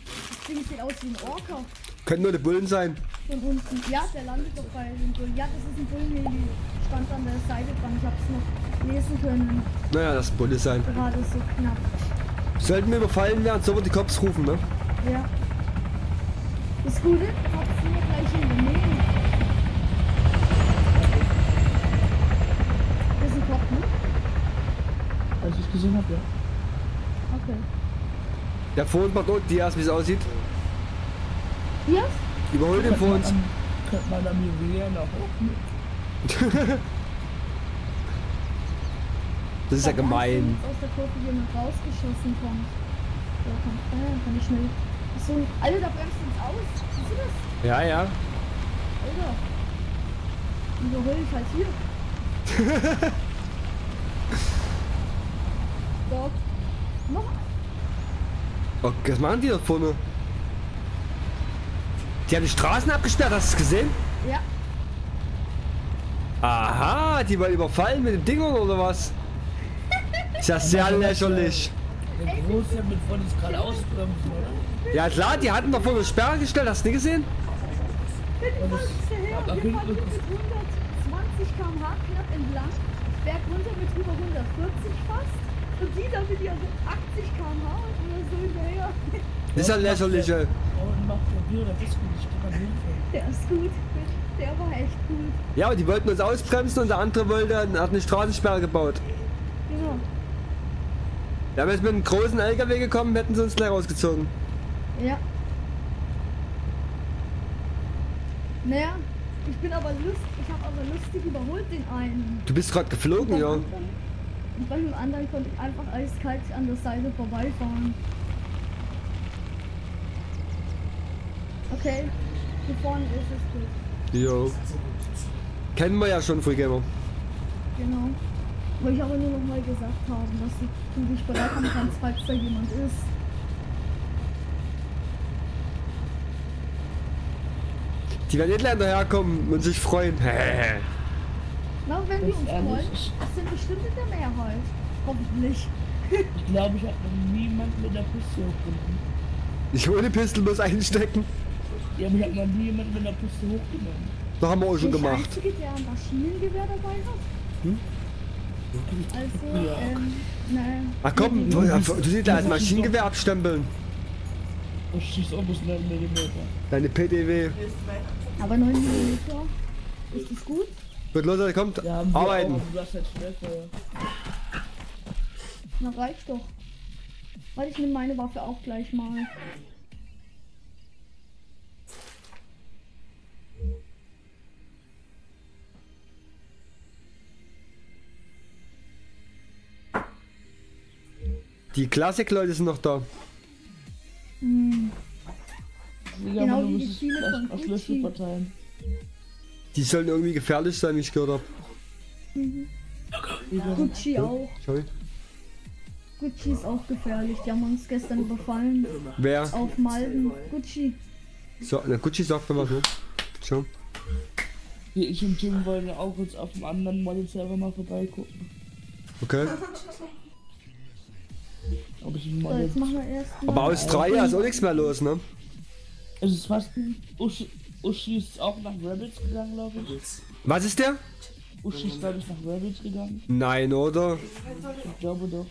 Das Ding sieht aus wie ein Orca. Könnten nur die Bullen sein. Von unten. Ja, der landet doch bei den Bullen. Ja, das ist ein Bullen, Haley. Stand an der Seite dran. Ich hab's noch lesen können. Naja, das ist ein Bulle sein. Gerade so knapp. Sollten wir überfallen werden, so wird die Cops rufen, ne? Ja. Das Gute, da hat sie mir gleich hingenommen. Das ist ein Kopf, ne? Als ich gesehen habe, ja. Okay. Der vor uns macht unten die erst, wie es aussieht. Ja? Überholt den vor uns. Könnte man am Juwelen auch hochnehmen. Das ist ja gemein. Aus der Kurve jemand rausgeschossen kommt. Da kommt, ah, kann ich schnell. So, Alter, da bremst du uns aus. Siehst du das? Ja, ja. Alter. Überhol ich halt hier. Doch. Noch. Oh, was machen die da vorne? Die haben die Straßen abgesperrt, hast du es gesehen? Ja. Aha, die waren überfallen mit den Dingern oder was? Ist ja sehr lächerlich. Der Große mit vorne ist gerade ausbremsen, oder? Ja klar, die hatten doch vor eine Sperre gestellt, hast du nicht gesehen? Bitte fahren Sie her, wir fahren mit hundertzwanzig Kilometer pro Stunde knapp entlang, Berg runter mit über hundertvierzig fast und die da mit ihren achtzig Kilometer pro Stunde oder so hinterher. Das ist ja lächerlich. Der ist gut, der war echt gut. Ja, aber die wollten uns ausbremsen und der andere wollte, hat eine Straßensperre gebaut. Genau. Da wäre es mit einem großen L K W gekommen, hätten sie uns gleich rausgezogen. Ja. Naja, ich bin aber lust, ich habe aber lustig überholt den einen. Du bist gerade geflogen, und ja. Anderen, und bei dem anderen konnte ich einfach eiskalt an der Seite vorbeifahren. Okay, hier vorne ist es gut. Jo. Kennen wir ja schon, Free Gamer. Genau. Wollte ich aber nur noch mal gesagt haben, dass du dich bereit haben kannst, falls da jemand ist. Die werden nicht daherkommen und sich freuen. Na, wenn wir uns freuen, sind bestimmt in der Mehrheit. Hoffentlich. Ich glaube, ich habe noch niemanden mit der Pistole hochgenommen. Ich ohne Pistole muss einstecken. Ja, aber ich habe noch nie jemanden mit der Pistole hochgenommen. Das haben wir auch schon gemacht. Der Einzige, der ein Maschinengewehr dabei hat? Hm? Also, ja. ähm, nein. Ach komm, du, du siehst da als Maschinengewehr abstempeln. Und schießt auch bis neun Millimeter. Deine P D W. Aber neun Millimeter? Ist das gut? Gut, Leute, kommt, ja, arbeiten. Auch, du hast halt Schwerter, ja. Na, reicht doch. Warte, ich nehme meine Waffe auch gleich mal. Die Klassik-Leute sind noch da. Hm. Ja, genau wie die viele von Gucci. Die sollen irgendwie gefährlich sein, wie ich gehört habe. Mhm. Ja. Gucci auch. Sorry. Gucci ist auch gefährlich, die haben uns gestern überfallen. Wer? Auf Malden. Gucci. So, na, Gucci sagt immer so. Schon. Ich und Tim wollen auch jetzt auf dem anderen Model-Server mal vorbeigucken. Okay. Aber, so, jetzt machen wir erst aber Australien ist auch nichts mehr los, ne? Es ist fast ein Uschi, Uschi ist auch nach Rebels gegangen, glaube ich. Was ist der? Uschi ist, glaube ich, nach Rebels gegangen. Nein, oder? Ich glaube doch.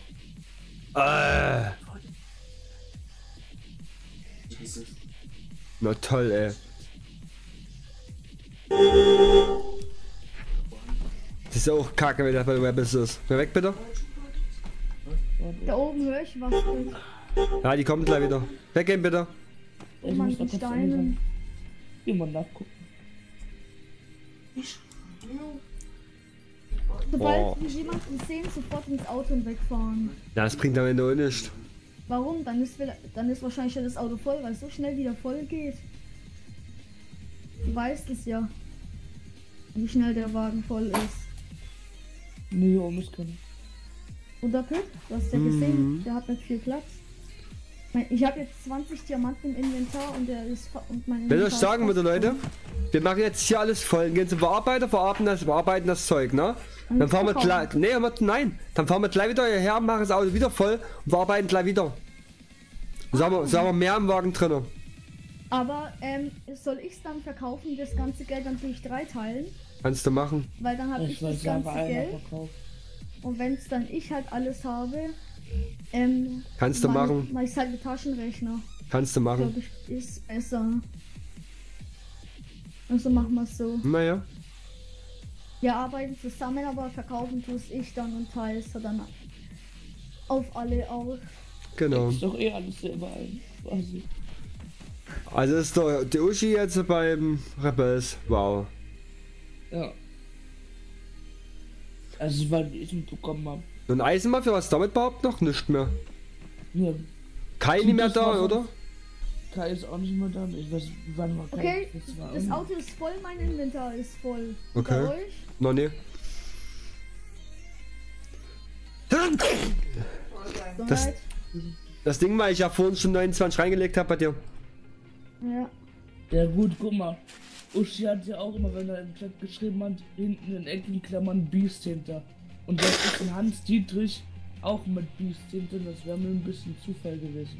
Äh. Na toll, ey. Das ist ja auch kacke, wenn das bei Rebels ist. Wer weg, bitte? Da oben höre ich was. Ja, die kommen gleich wieder. Weggehen, bitte. Oh Mann, die Steine. Immer nachgucken. Sobald oh. wir jemanden sehen, sofort ins Auto und wegfahren. Ja, das bringt am Ende auch nichts. Warum? Dann ist, dann ist wahrscheinlich das Auto voll, weil es so schnell wieder voll geht. Du weißt es ja, wie schnell der Wagen voll ist. Nee, um es können. Oder Pip? Du hast ja gesehen, mhm. der hat nicht viel Platz. Ich habe jetzt zwanzig Diamanten im Inventar und der ist und mein Inventar. Wenn ich sagen würde, Leute, wir machen jetzt hier alles voll, gehen zum Verarbeiter, verarbeiten das, verarbeiten das Zeug, ne? Dann fahren wir gleich. Nee, nein, dann fahren wir gleich wieder hierher, machen das Auto wieder voll und verarbeiten gleich wieder. So haben wir, so haben wir mehr im Wagen drin. Aber ähm, soll ich es dann verkaufen, das ganze Geld dann natürlich drei teilen? Kannst du machen. Weil dann habe ich, ich das ganze Geld. Und wenn es dann ich halt alles habe, ähm, kannst du machen. Mach ich halt mit Taschenrechner. Kannst du machen. Ich glaub, ich, ist besser. Also machen wir es so. Naja. Wir arbeiten zusammen, aber verkaufen tue es ich dann und teile es dann auf alle auf. Genau. Ist doch eh alles selber ein. Quasi. Also ist doch der Uschi jetzt beim Rebels. Wow. Ja. Also weil ich ihn bekommen habe. Und Eisenmafia, was damit überhaupt noch? Nicht mehr. Ja. Kai nicht mehr da, oder? Kai ist auch nicht mehr da. Ich weiß, wann war Kai. Okay, das Auto ist voll, mein Inventar ist voll. Okay. Bei euch? No, nee. Das, das Ding war, ich ja vorhin schon neunundzwanzig reingelegt habe bei dir. Ja. Ja gut, guck mal. Uschi hat ja auch immer, wenn er im Chat geschrieben hat, hinten in Ecken Klammern Beast hinter. Und das ist in Hans Dietrich auch mit Beast hinter, das wäre mir ein bisschen Zufall gewesen.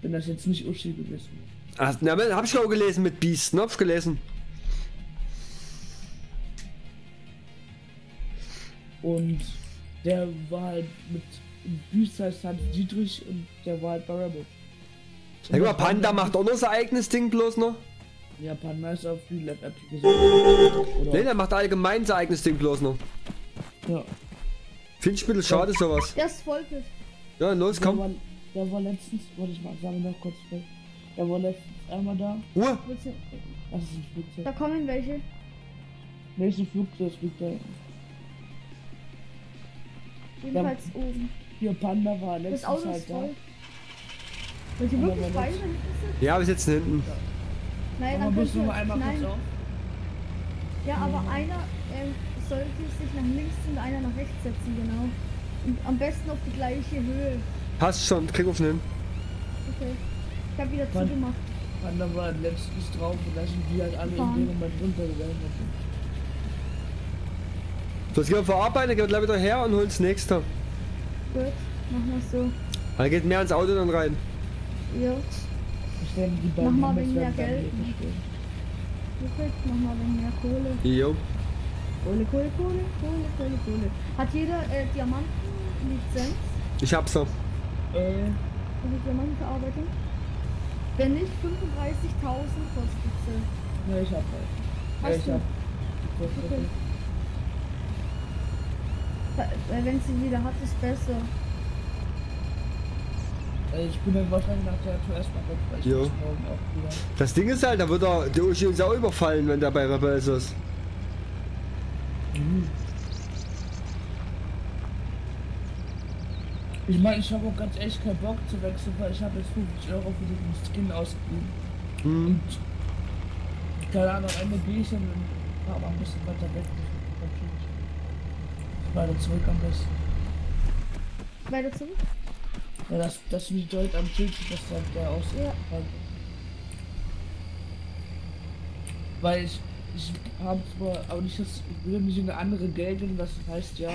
Wenn das jetzt nicht Uschi gewesen wäre. Ach, na, hab ich auch gelesen mit Beast, ne? Hab ich gelesen. Und der war halt mit Beast heißt Hans Dietrich und der war halt bei Rebel. Ja, guck mal, Panda macht auch noch sein eigenes Ding bloß noch. Ja, Panda ist auf die Lab-App gesagt. Ne, der macht allgemein sein eigenes Ding bloß noch. Ja. Finde ich ein bisschen schade, sowas. Das folgt. Ja, los, komm. Der war, der war letztens, wollte ich mal sagen, noch kurz weg. Der war letztens einmal da. Uhr! Das ist ein Flugzeug. Da kommen welche. Welche Flugzeug liegt da? Jedenfalls da, oben. Hier, Panda war letztens das Auto halt ist voll. Da. Wollt ihr wirklich beide hinten sitzen? Ja, wir sitzen hinten. Naja, dann können wir einmal kurz auf. Ja, aber einer ähm, sollte sich nach links und einer nach rechts setzen, genau. Und am besten auf die gleiche Höhe. Passt schon, krieg auf den hin. Okay, ich hab wieder Pan zugemacht. Panda war letztens drauf und da sind die halt alle Pan. In dem Moment runtergegangen. So, jetzt gehen wir verarbeiten, dann gehen wir gleich wieder her und holen das nächste. Gut, machen wir es so. Dann geht mehr ins Auto dann rein. Ja. Nochmal wegen mehr Geld. Du kriegst nochmal wegen mehr Kohle. Jo. Kohle, Kohle, Kohle, Kohle, Kohle, Kohle. Hat jeder äh, Diamantenlizenz? Ich hab's auch. Äh. Also Diamantenverarbeitung? Wenn nicht, fünfunddreißigtausend kostet sie. Ja, ich hab halt. Hast ja, ich du? Hab. Okay. Weil wenn sie jeder hat, ist besser. Ich bin dann wahrscheinlich nach der Tour erstmal weg, weil ich morgen auch wieder. Das Ding ist halt, da wird er, der Uschi uns auch überfallen, wenn der bei Rebels ist. Mhm. Ich meine, ich habe auch ganz echt keinen Bock zu wechseln, weil ich habe jetzt fünfzig Euro für diesen Skin ausgegeben. Mhm. Und keine Ahnung, am Ende gehe ich dann aber ein bisschen weiter weg. Weiter zurück am besten. Weiter zurück? Ja, das, das wie Deut am Schild, das halt der aussieht. Ja. Weil ich, ich habe zwar, aber nicht, das will mich in eine andere Geltung, das heißt ja,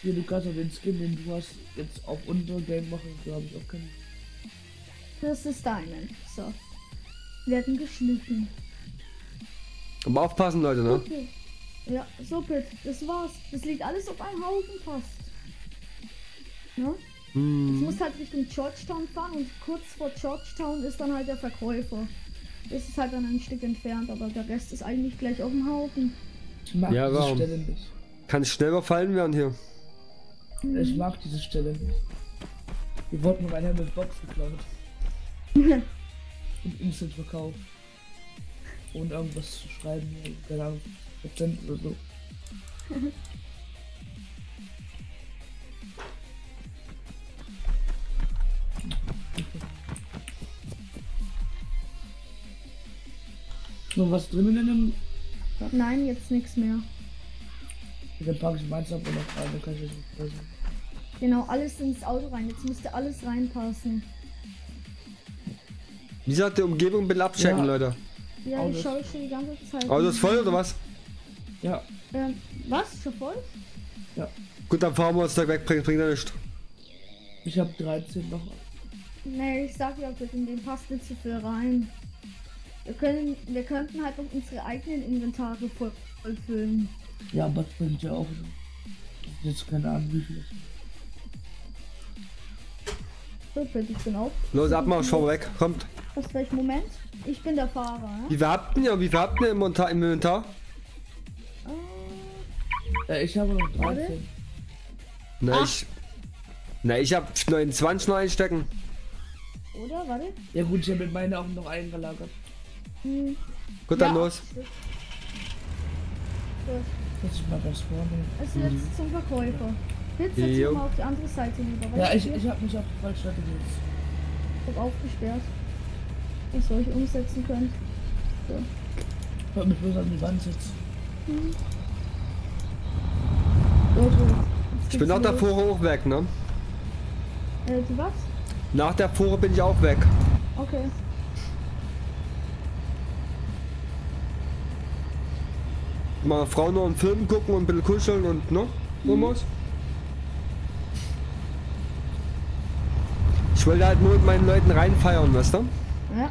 hier du kannst auch den Skin, den du hast, jetzt auf unsere Game machen, glaube ich auch können. Das ist deine, so. Werden geschnitten. Aber aufpassen, Leute, ne? Okay. Ja, so Pit, das war's. Das liegt alles auf einem Haufen fast. Ne? Mm. Ich muss halt Richtung Shortstown fahren und kurz vor Shortstown ist dann halt der Verkäufer. Das ist halt dann ein Stück entfernt, aber der Rest ist eigentlich gleich auf dem Haufen. Ich mag ja, diese warum? Stelle nicht. Kann schnell überfallen werden hier. Ich mag diese Stelle nicht. Wir wurden mit einer Hemdbox geklaut. Und instant verkauft. Und irgendwas zu schreiben, keine Ahnung, Prozent oder so. Noch was drinnen in dem? Nein, jetzt nichts mehr. Dann packe ich meins ab und noch rein, dann kann ich das nicht passen. Genau, alles ins Auto rein, jetzt müsste alles reinpassen. Wie gesagt, die Umgebung belabt checken, ja. Leute. Ja, Autos. Ich schaue schon die ganze Zeit. Auto ist voll oder was? Ja. Ähm, was? Schon voll? Ja. Gut, dann fahren wir uns da weg, bringt, bringt er nicht. Ich hab dreizehn noch. Nee, ich sag ja, bitte, in den passt nicht so viel rein. Wir können, wir könnten halt auch unsere eigenen Inventare voll, voll füllen. Ja, aber das bringt ja auch so. Jetzt keine Ahnung, wie viel. So, bitte, ich bin auf. Los, Abmarsch, fahr weg, kommt. Was für ein Moment? Ich bin der Fahrer, ne? Wie wir hatten ja, wie wir hatten im Inventar? Im Inventar? Uh, ja, ich habe noch dreizehn. Na, ich, na, ich habe neunundzwanzig noch einstecken. Oder, warte? Ja gut, ich habe mit meinen auch noch einen verlagert. Hm. Gut, dann ja. Los. Jetzt mal was vorne. Es ist jetzt mhm. zum Verkäufer. Jetzt setz ich mal auf die andere Seite rüber. Ja, ich, ich habe mich auf die falsche Seite gesetzt. Ich habe aufgesperrt. Was soll ich umsetzen können? So. Ich wollte mich bloß an die Wand sitzen. Mhm. Ich bin nach der Fore auch weg, ne? Äh, du was? Nach der Fore bin ich auch weg. Okay. Mal Frau noch einen Film gucken und ein bisschen kuscheln und ne? Mhm. Muss. Ich will halt nur mit meinen Leuten reinfeiern, weißt du? Ja.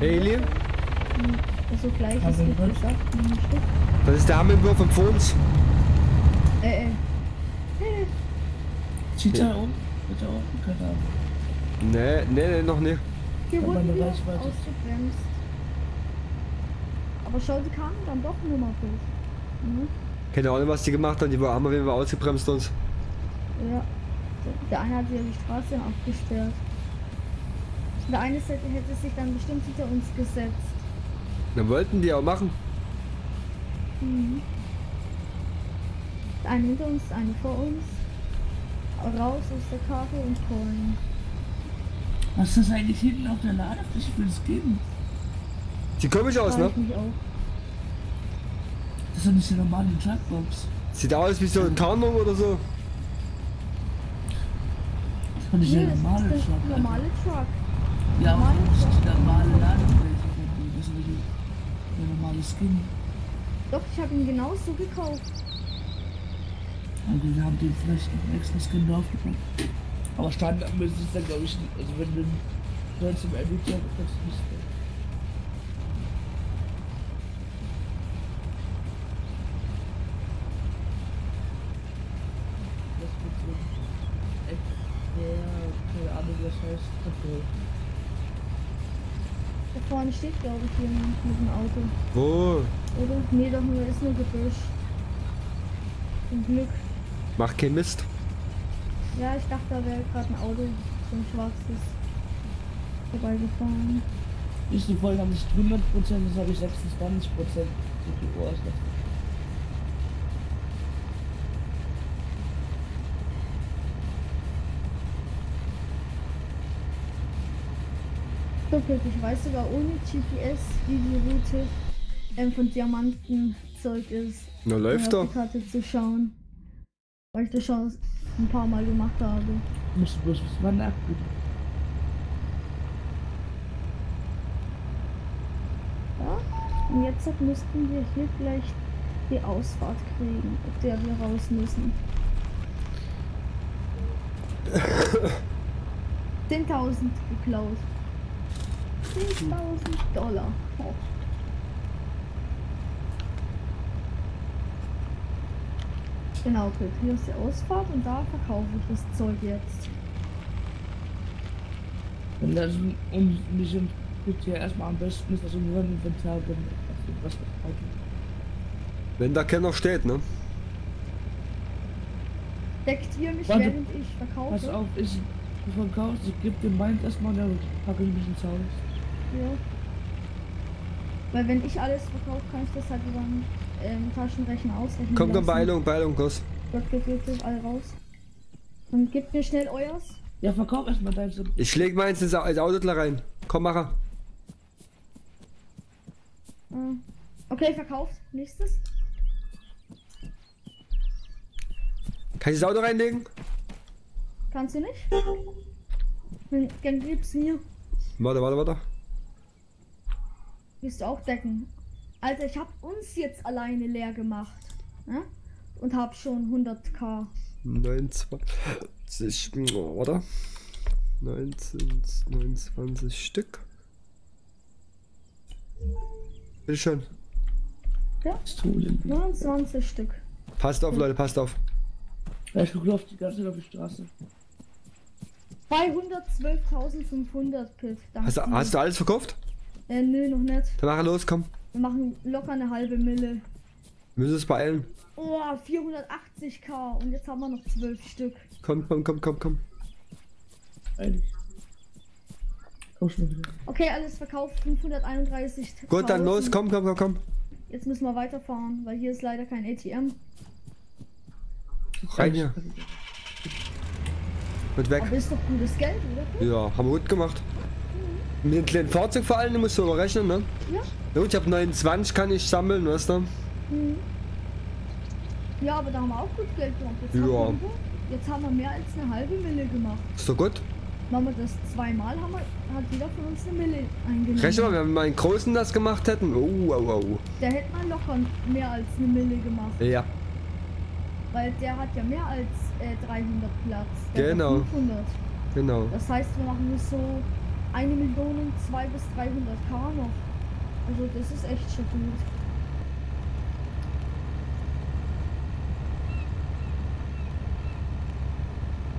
Hey, Eli? Also gleich ist es gesagt. Das ist der Hammelwurf im Fons. Äh, äh. Zieht er um? Bitte auch? Keine Ahnung. Nee, nee, nee, noch nicht. Hier wurden wir ausgebremst. Aber schau, die kamen dann doch nur mal durch. Mhm. Keine Ahnung, was die gemacht haben. Die haben wir ausgebremst uns. Ja. Der eine hat wieder die Straße abgesperrt. Der eine Seite hätte sich dann bestimmt hinter uns gesetzt. Dann wollten die auch machen. Mhm. Der eine hinter uns, der eine vor uns. Raus aus der Karte und Polen. Was ist das eigentlich hinten auf der Ladefläche? Ich will es geben. Sieht komisch aus, ne? Das ist doch nicht die normale Truckbox. Sieht aus wie so eine Tarnung oder so. Das ist doch nicht nee, der normale Truck. Der normale Truck. Ja, normale das ist die normale Ladefläche. Das ist nicht der normale Skin. Doch, ich habe ihn genauso gekauft. Also wir haben den vielleicht einen extra Skin draufgepackt. Aber Standard müsste es dann, glaube ich, nicht. Also wenn du sollst im Edit ja, kannst du nicht. Da vorne steht, glaube ich, jemand mit dem Auto. Wo? Oder? Nee, doch nur, ist nur Gebüsch. Zum Glück. Mach kein Mist. Ja, ich dachte, da wäre gerade ein Auto, so ein schwarzes, vorbeigefahren. Ich so voll, habe ich hundert Prozent, das habe ich sechsundzwanzig Prozent. So viel ich weiß sogar ohne G P S, wie die Route ähm, von Diamantenzeug ist. Na läuft doch. Karte zu schauen, weil ich das schon ein paar Mal gemacht habe. Musst du bloß was mal nachgucken. Ja, und jetzt müssten wir hier vielleicht die Ausfahrt kriegen, auf der wir raus müssen. zehntausend geklaut. zehntausend Dollar. Oh. Genau, okay. Hier ist die Ausfahrt und da verkaufe ich das Zeug jetzt. Wenn das um mich bitte erstmal am besten ist, also nur im Inventar, wenn was verkauft. Wenn da keiner steht, ne? Deckt ihr mich, warte, während ich verkaufe? Pass auf, ich verkaufe, ich gebe den Mind erstmal, dann packe ich mich ins Haus. Ja. Weil wenn ich alles verkaufe, kann ich das halt über einen ähm, Taschenrechner ausrechnen. Kommt dann Beeilung, Beeilung, Goss. Gott, geht jetzt alle raus. Und gebt mir schnell euers. Ja, verkauf erstmal dein Sub. Ich schläg meins ins Auto rein. Komm, Macher. Okay, verkauft. Nächstes. Kann ich das Auto reinlegen? Kannst du nicht? Dann, dann gib's mir. Warte, warte, warte. Willst du auch decken? Alter, ich hab uns jetzt alleine leer gemacht. Ne? Und hab schon hunderttausend. neunundzwanzig, oder? neunzehn, neunundzwanzig Stück. Bitte schön. Ja, neunundzwanzig Stück. Passt auf, Leute, passt auf. Ja, ich gucke auf die ganze Zeit auf die Straße. zweihundertzwölftausendfünfhundert Pit. Hast du, hast du alles verkauft? Äh, nö, noch nicht. Dann machen wir los, komm. Wir machen locker eine halbe Mille. Wir müssen es beeilen. Oh, vierhundertachtzigtausend und jetzt haben wir noch zwölf Stück. Komm, komm, komm, komm, komm. Eilig. Komm schon wieder. Okay, alles verkauft, fünfhunderteinunddreißig. Gut, dann los, komm, komm, komm, komm. Jetzt müssen wir weiterfahren, weil hier ist leider kein A T M. Rein hier. Wird weg. Aber ist doch gutes Geld, oder? Ja, haben wir gut gemacht. Mhm. Mit dem kleinen Fahrzeug vor allem, musst du aber rechnen, ne? Ja. Na gut, ich habe neunundzwanzig, kann ich sammeln, weißt du? Mhm. Ja, aber da haben wir auch gut Geld gemacht. Jetzt, ja. haben wir, jetzt haben wir mehr als eine halbe Mille gemacht. Ist doch gut. Machen wir das zweimal, haben wir, hat jeder von uns eine Mille eingenommen. Rechnen wir, wenn wir einen großen das gemacht hätten. Oh, oh, oh. Da hätte man locker mehr als eine Mille gemacht. Ja. Weil der hat ja mehr als äh, dreihundert Platz. Der genau. fünfhundert. Genau. Das heißt, wir machen nur so eine Million, zwei bis dreihunderttausend noch. Also das ist echt schon gut.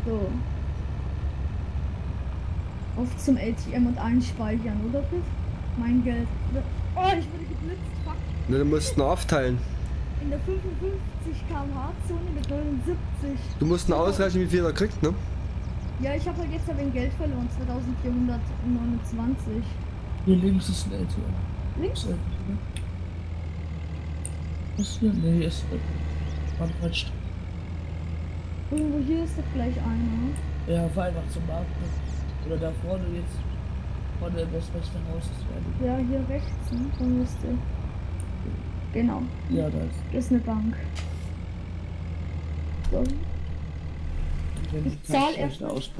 So. Auf zum A T M und einspeichern, oder bitte? Mein Geld. Oh, ich wurde geblitzt. Fuck. Ne, du musst noch aufteilen. In der fünfundfünfzig Kilometer pro Stunde Zone mit neunundsiebzig. Du musst noch ausrechnen, wie viel er kriegt, ne? Ja, ich habe halt jetzt ein wenig Geld verloren. zweitausendvierhundertneunundzwanzig. Hier links ist ein A T M. Links? Was hier? Ne, hier ist ein Quatsch. Irgendwo hier ist doch gleich einer. Ja, vor allem auch zum Markt. Oder da vorne jetzt. Vorne im Westrechten Haus ist ja, hier rechts, ne? Da müsste. Genau. Ja, das ist eine Bank. So. Ich zahle erstmal. Ich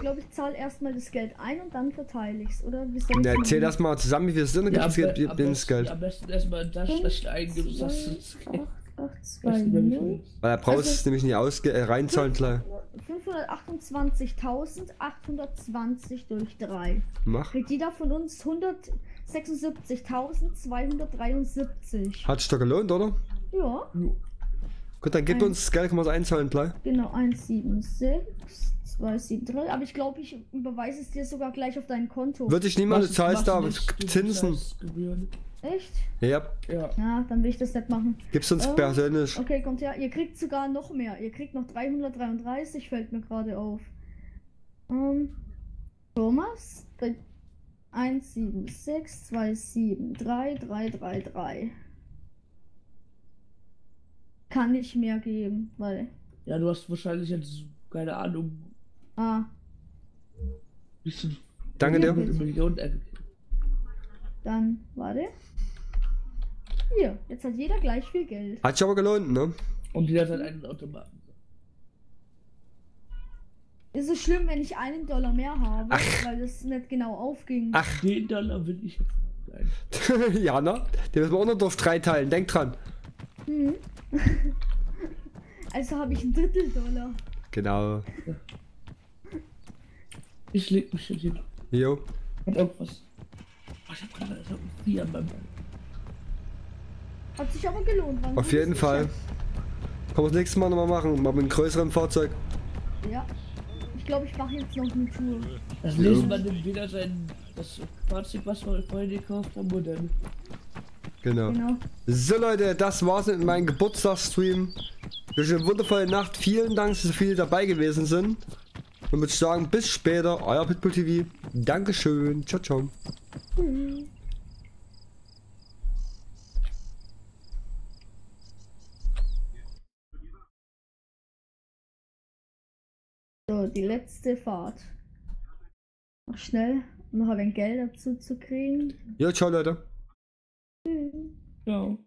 glaube, ich zahle erstmal das Geld ein und dann verteile ich's, oder? Ja, erzähl das mal zusammen, wie wir sind, dann gibt's Geld, gib das Geld. Am besten erstmal das schlecht eingeben, das ist Geld. Weil er braucht es nämlich nicht ausge äh, reinzahlen, klar. fünfhundertachtundzwanzigtausendachthundertzwanzig durch drei. Mach. Kriegt jeder von uns hundertsechsundsiebzigtausendzweihundertdreiundsiebzig. Hat sich doch gelohnt, oder? Ja. Gut, dann gib uns das Geld, kann man es einzahlen, klar. Genau, eins sieben sechs zwei sieben drei. Aber ich glaube, ich überweise es dir sogar gleich auf dein Konto. Würde ich niemals, du zahlst da Zinsen. Echt? Ja. Ja. Na, dann will ich das nicht machen. Gib's uns ähm, persönlich. Okay, kommt her. Ihr kriegt sogar noch mehr. Ihr kriegt noch dreihundertdreiunddreißig, fällt mir gerade auf. Ähm, Thomas? eins sieben sechs zwei sieben drei drei drei drei. Kann nicht mehr geben, weil... Ja, du hast wahrscheinlich jetzt keine Ahnung. Ah. Bisschen. Danke dir. Dann, warte. Hier, jetzt hat jeder gleich viel Geld. Hat sich aber gelohnt, ne? Und jeder hat einen Automaten. Ist es schlimm, wenn ich einen Dollar mehr habe, ach, weil das nicht genau aufging? Ach, den Dollar will ich jetzt. Nein. Ja, ne? Den müssen wir auch noch durch drei teilen. Denk dran. Hm. Also habe ich ein Drittel Dollar. Genau. Ich leg mich schon hin. Jo. Und irgendwas. Oh, ich hab gerade so ein Bier beim Mann. Hat sich aber gelohnt. Wann Auf jeden Fall. Kann man das nächste Mal nochmal machen. Mal mit einem größeren Fahrzeug. Ja. Ich glaube, ich mache jetzt noch eine Tour. Das ja. nächste Mal nimmt wieder sein das Fahrzeug, was wir vorhin gekauft haben, Modell. Genau. genau. So Leute, das war's mit meinem Geburtstagsstream. Durch eine wundervolle Nacht. Vielen Dank, dass so viele dabei gewesen sind. Und würde ich sagen, bis später. Euer Pitbull T V. Dankeschön. Ciao, ciao. Mhm. So, die letzte Fahrt. Mach schnell, um noch ein Geld dazu zu kriegen. Ja, ciao Leute. Mhm. Ciao.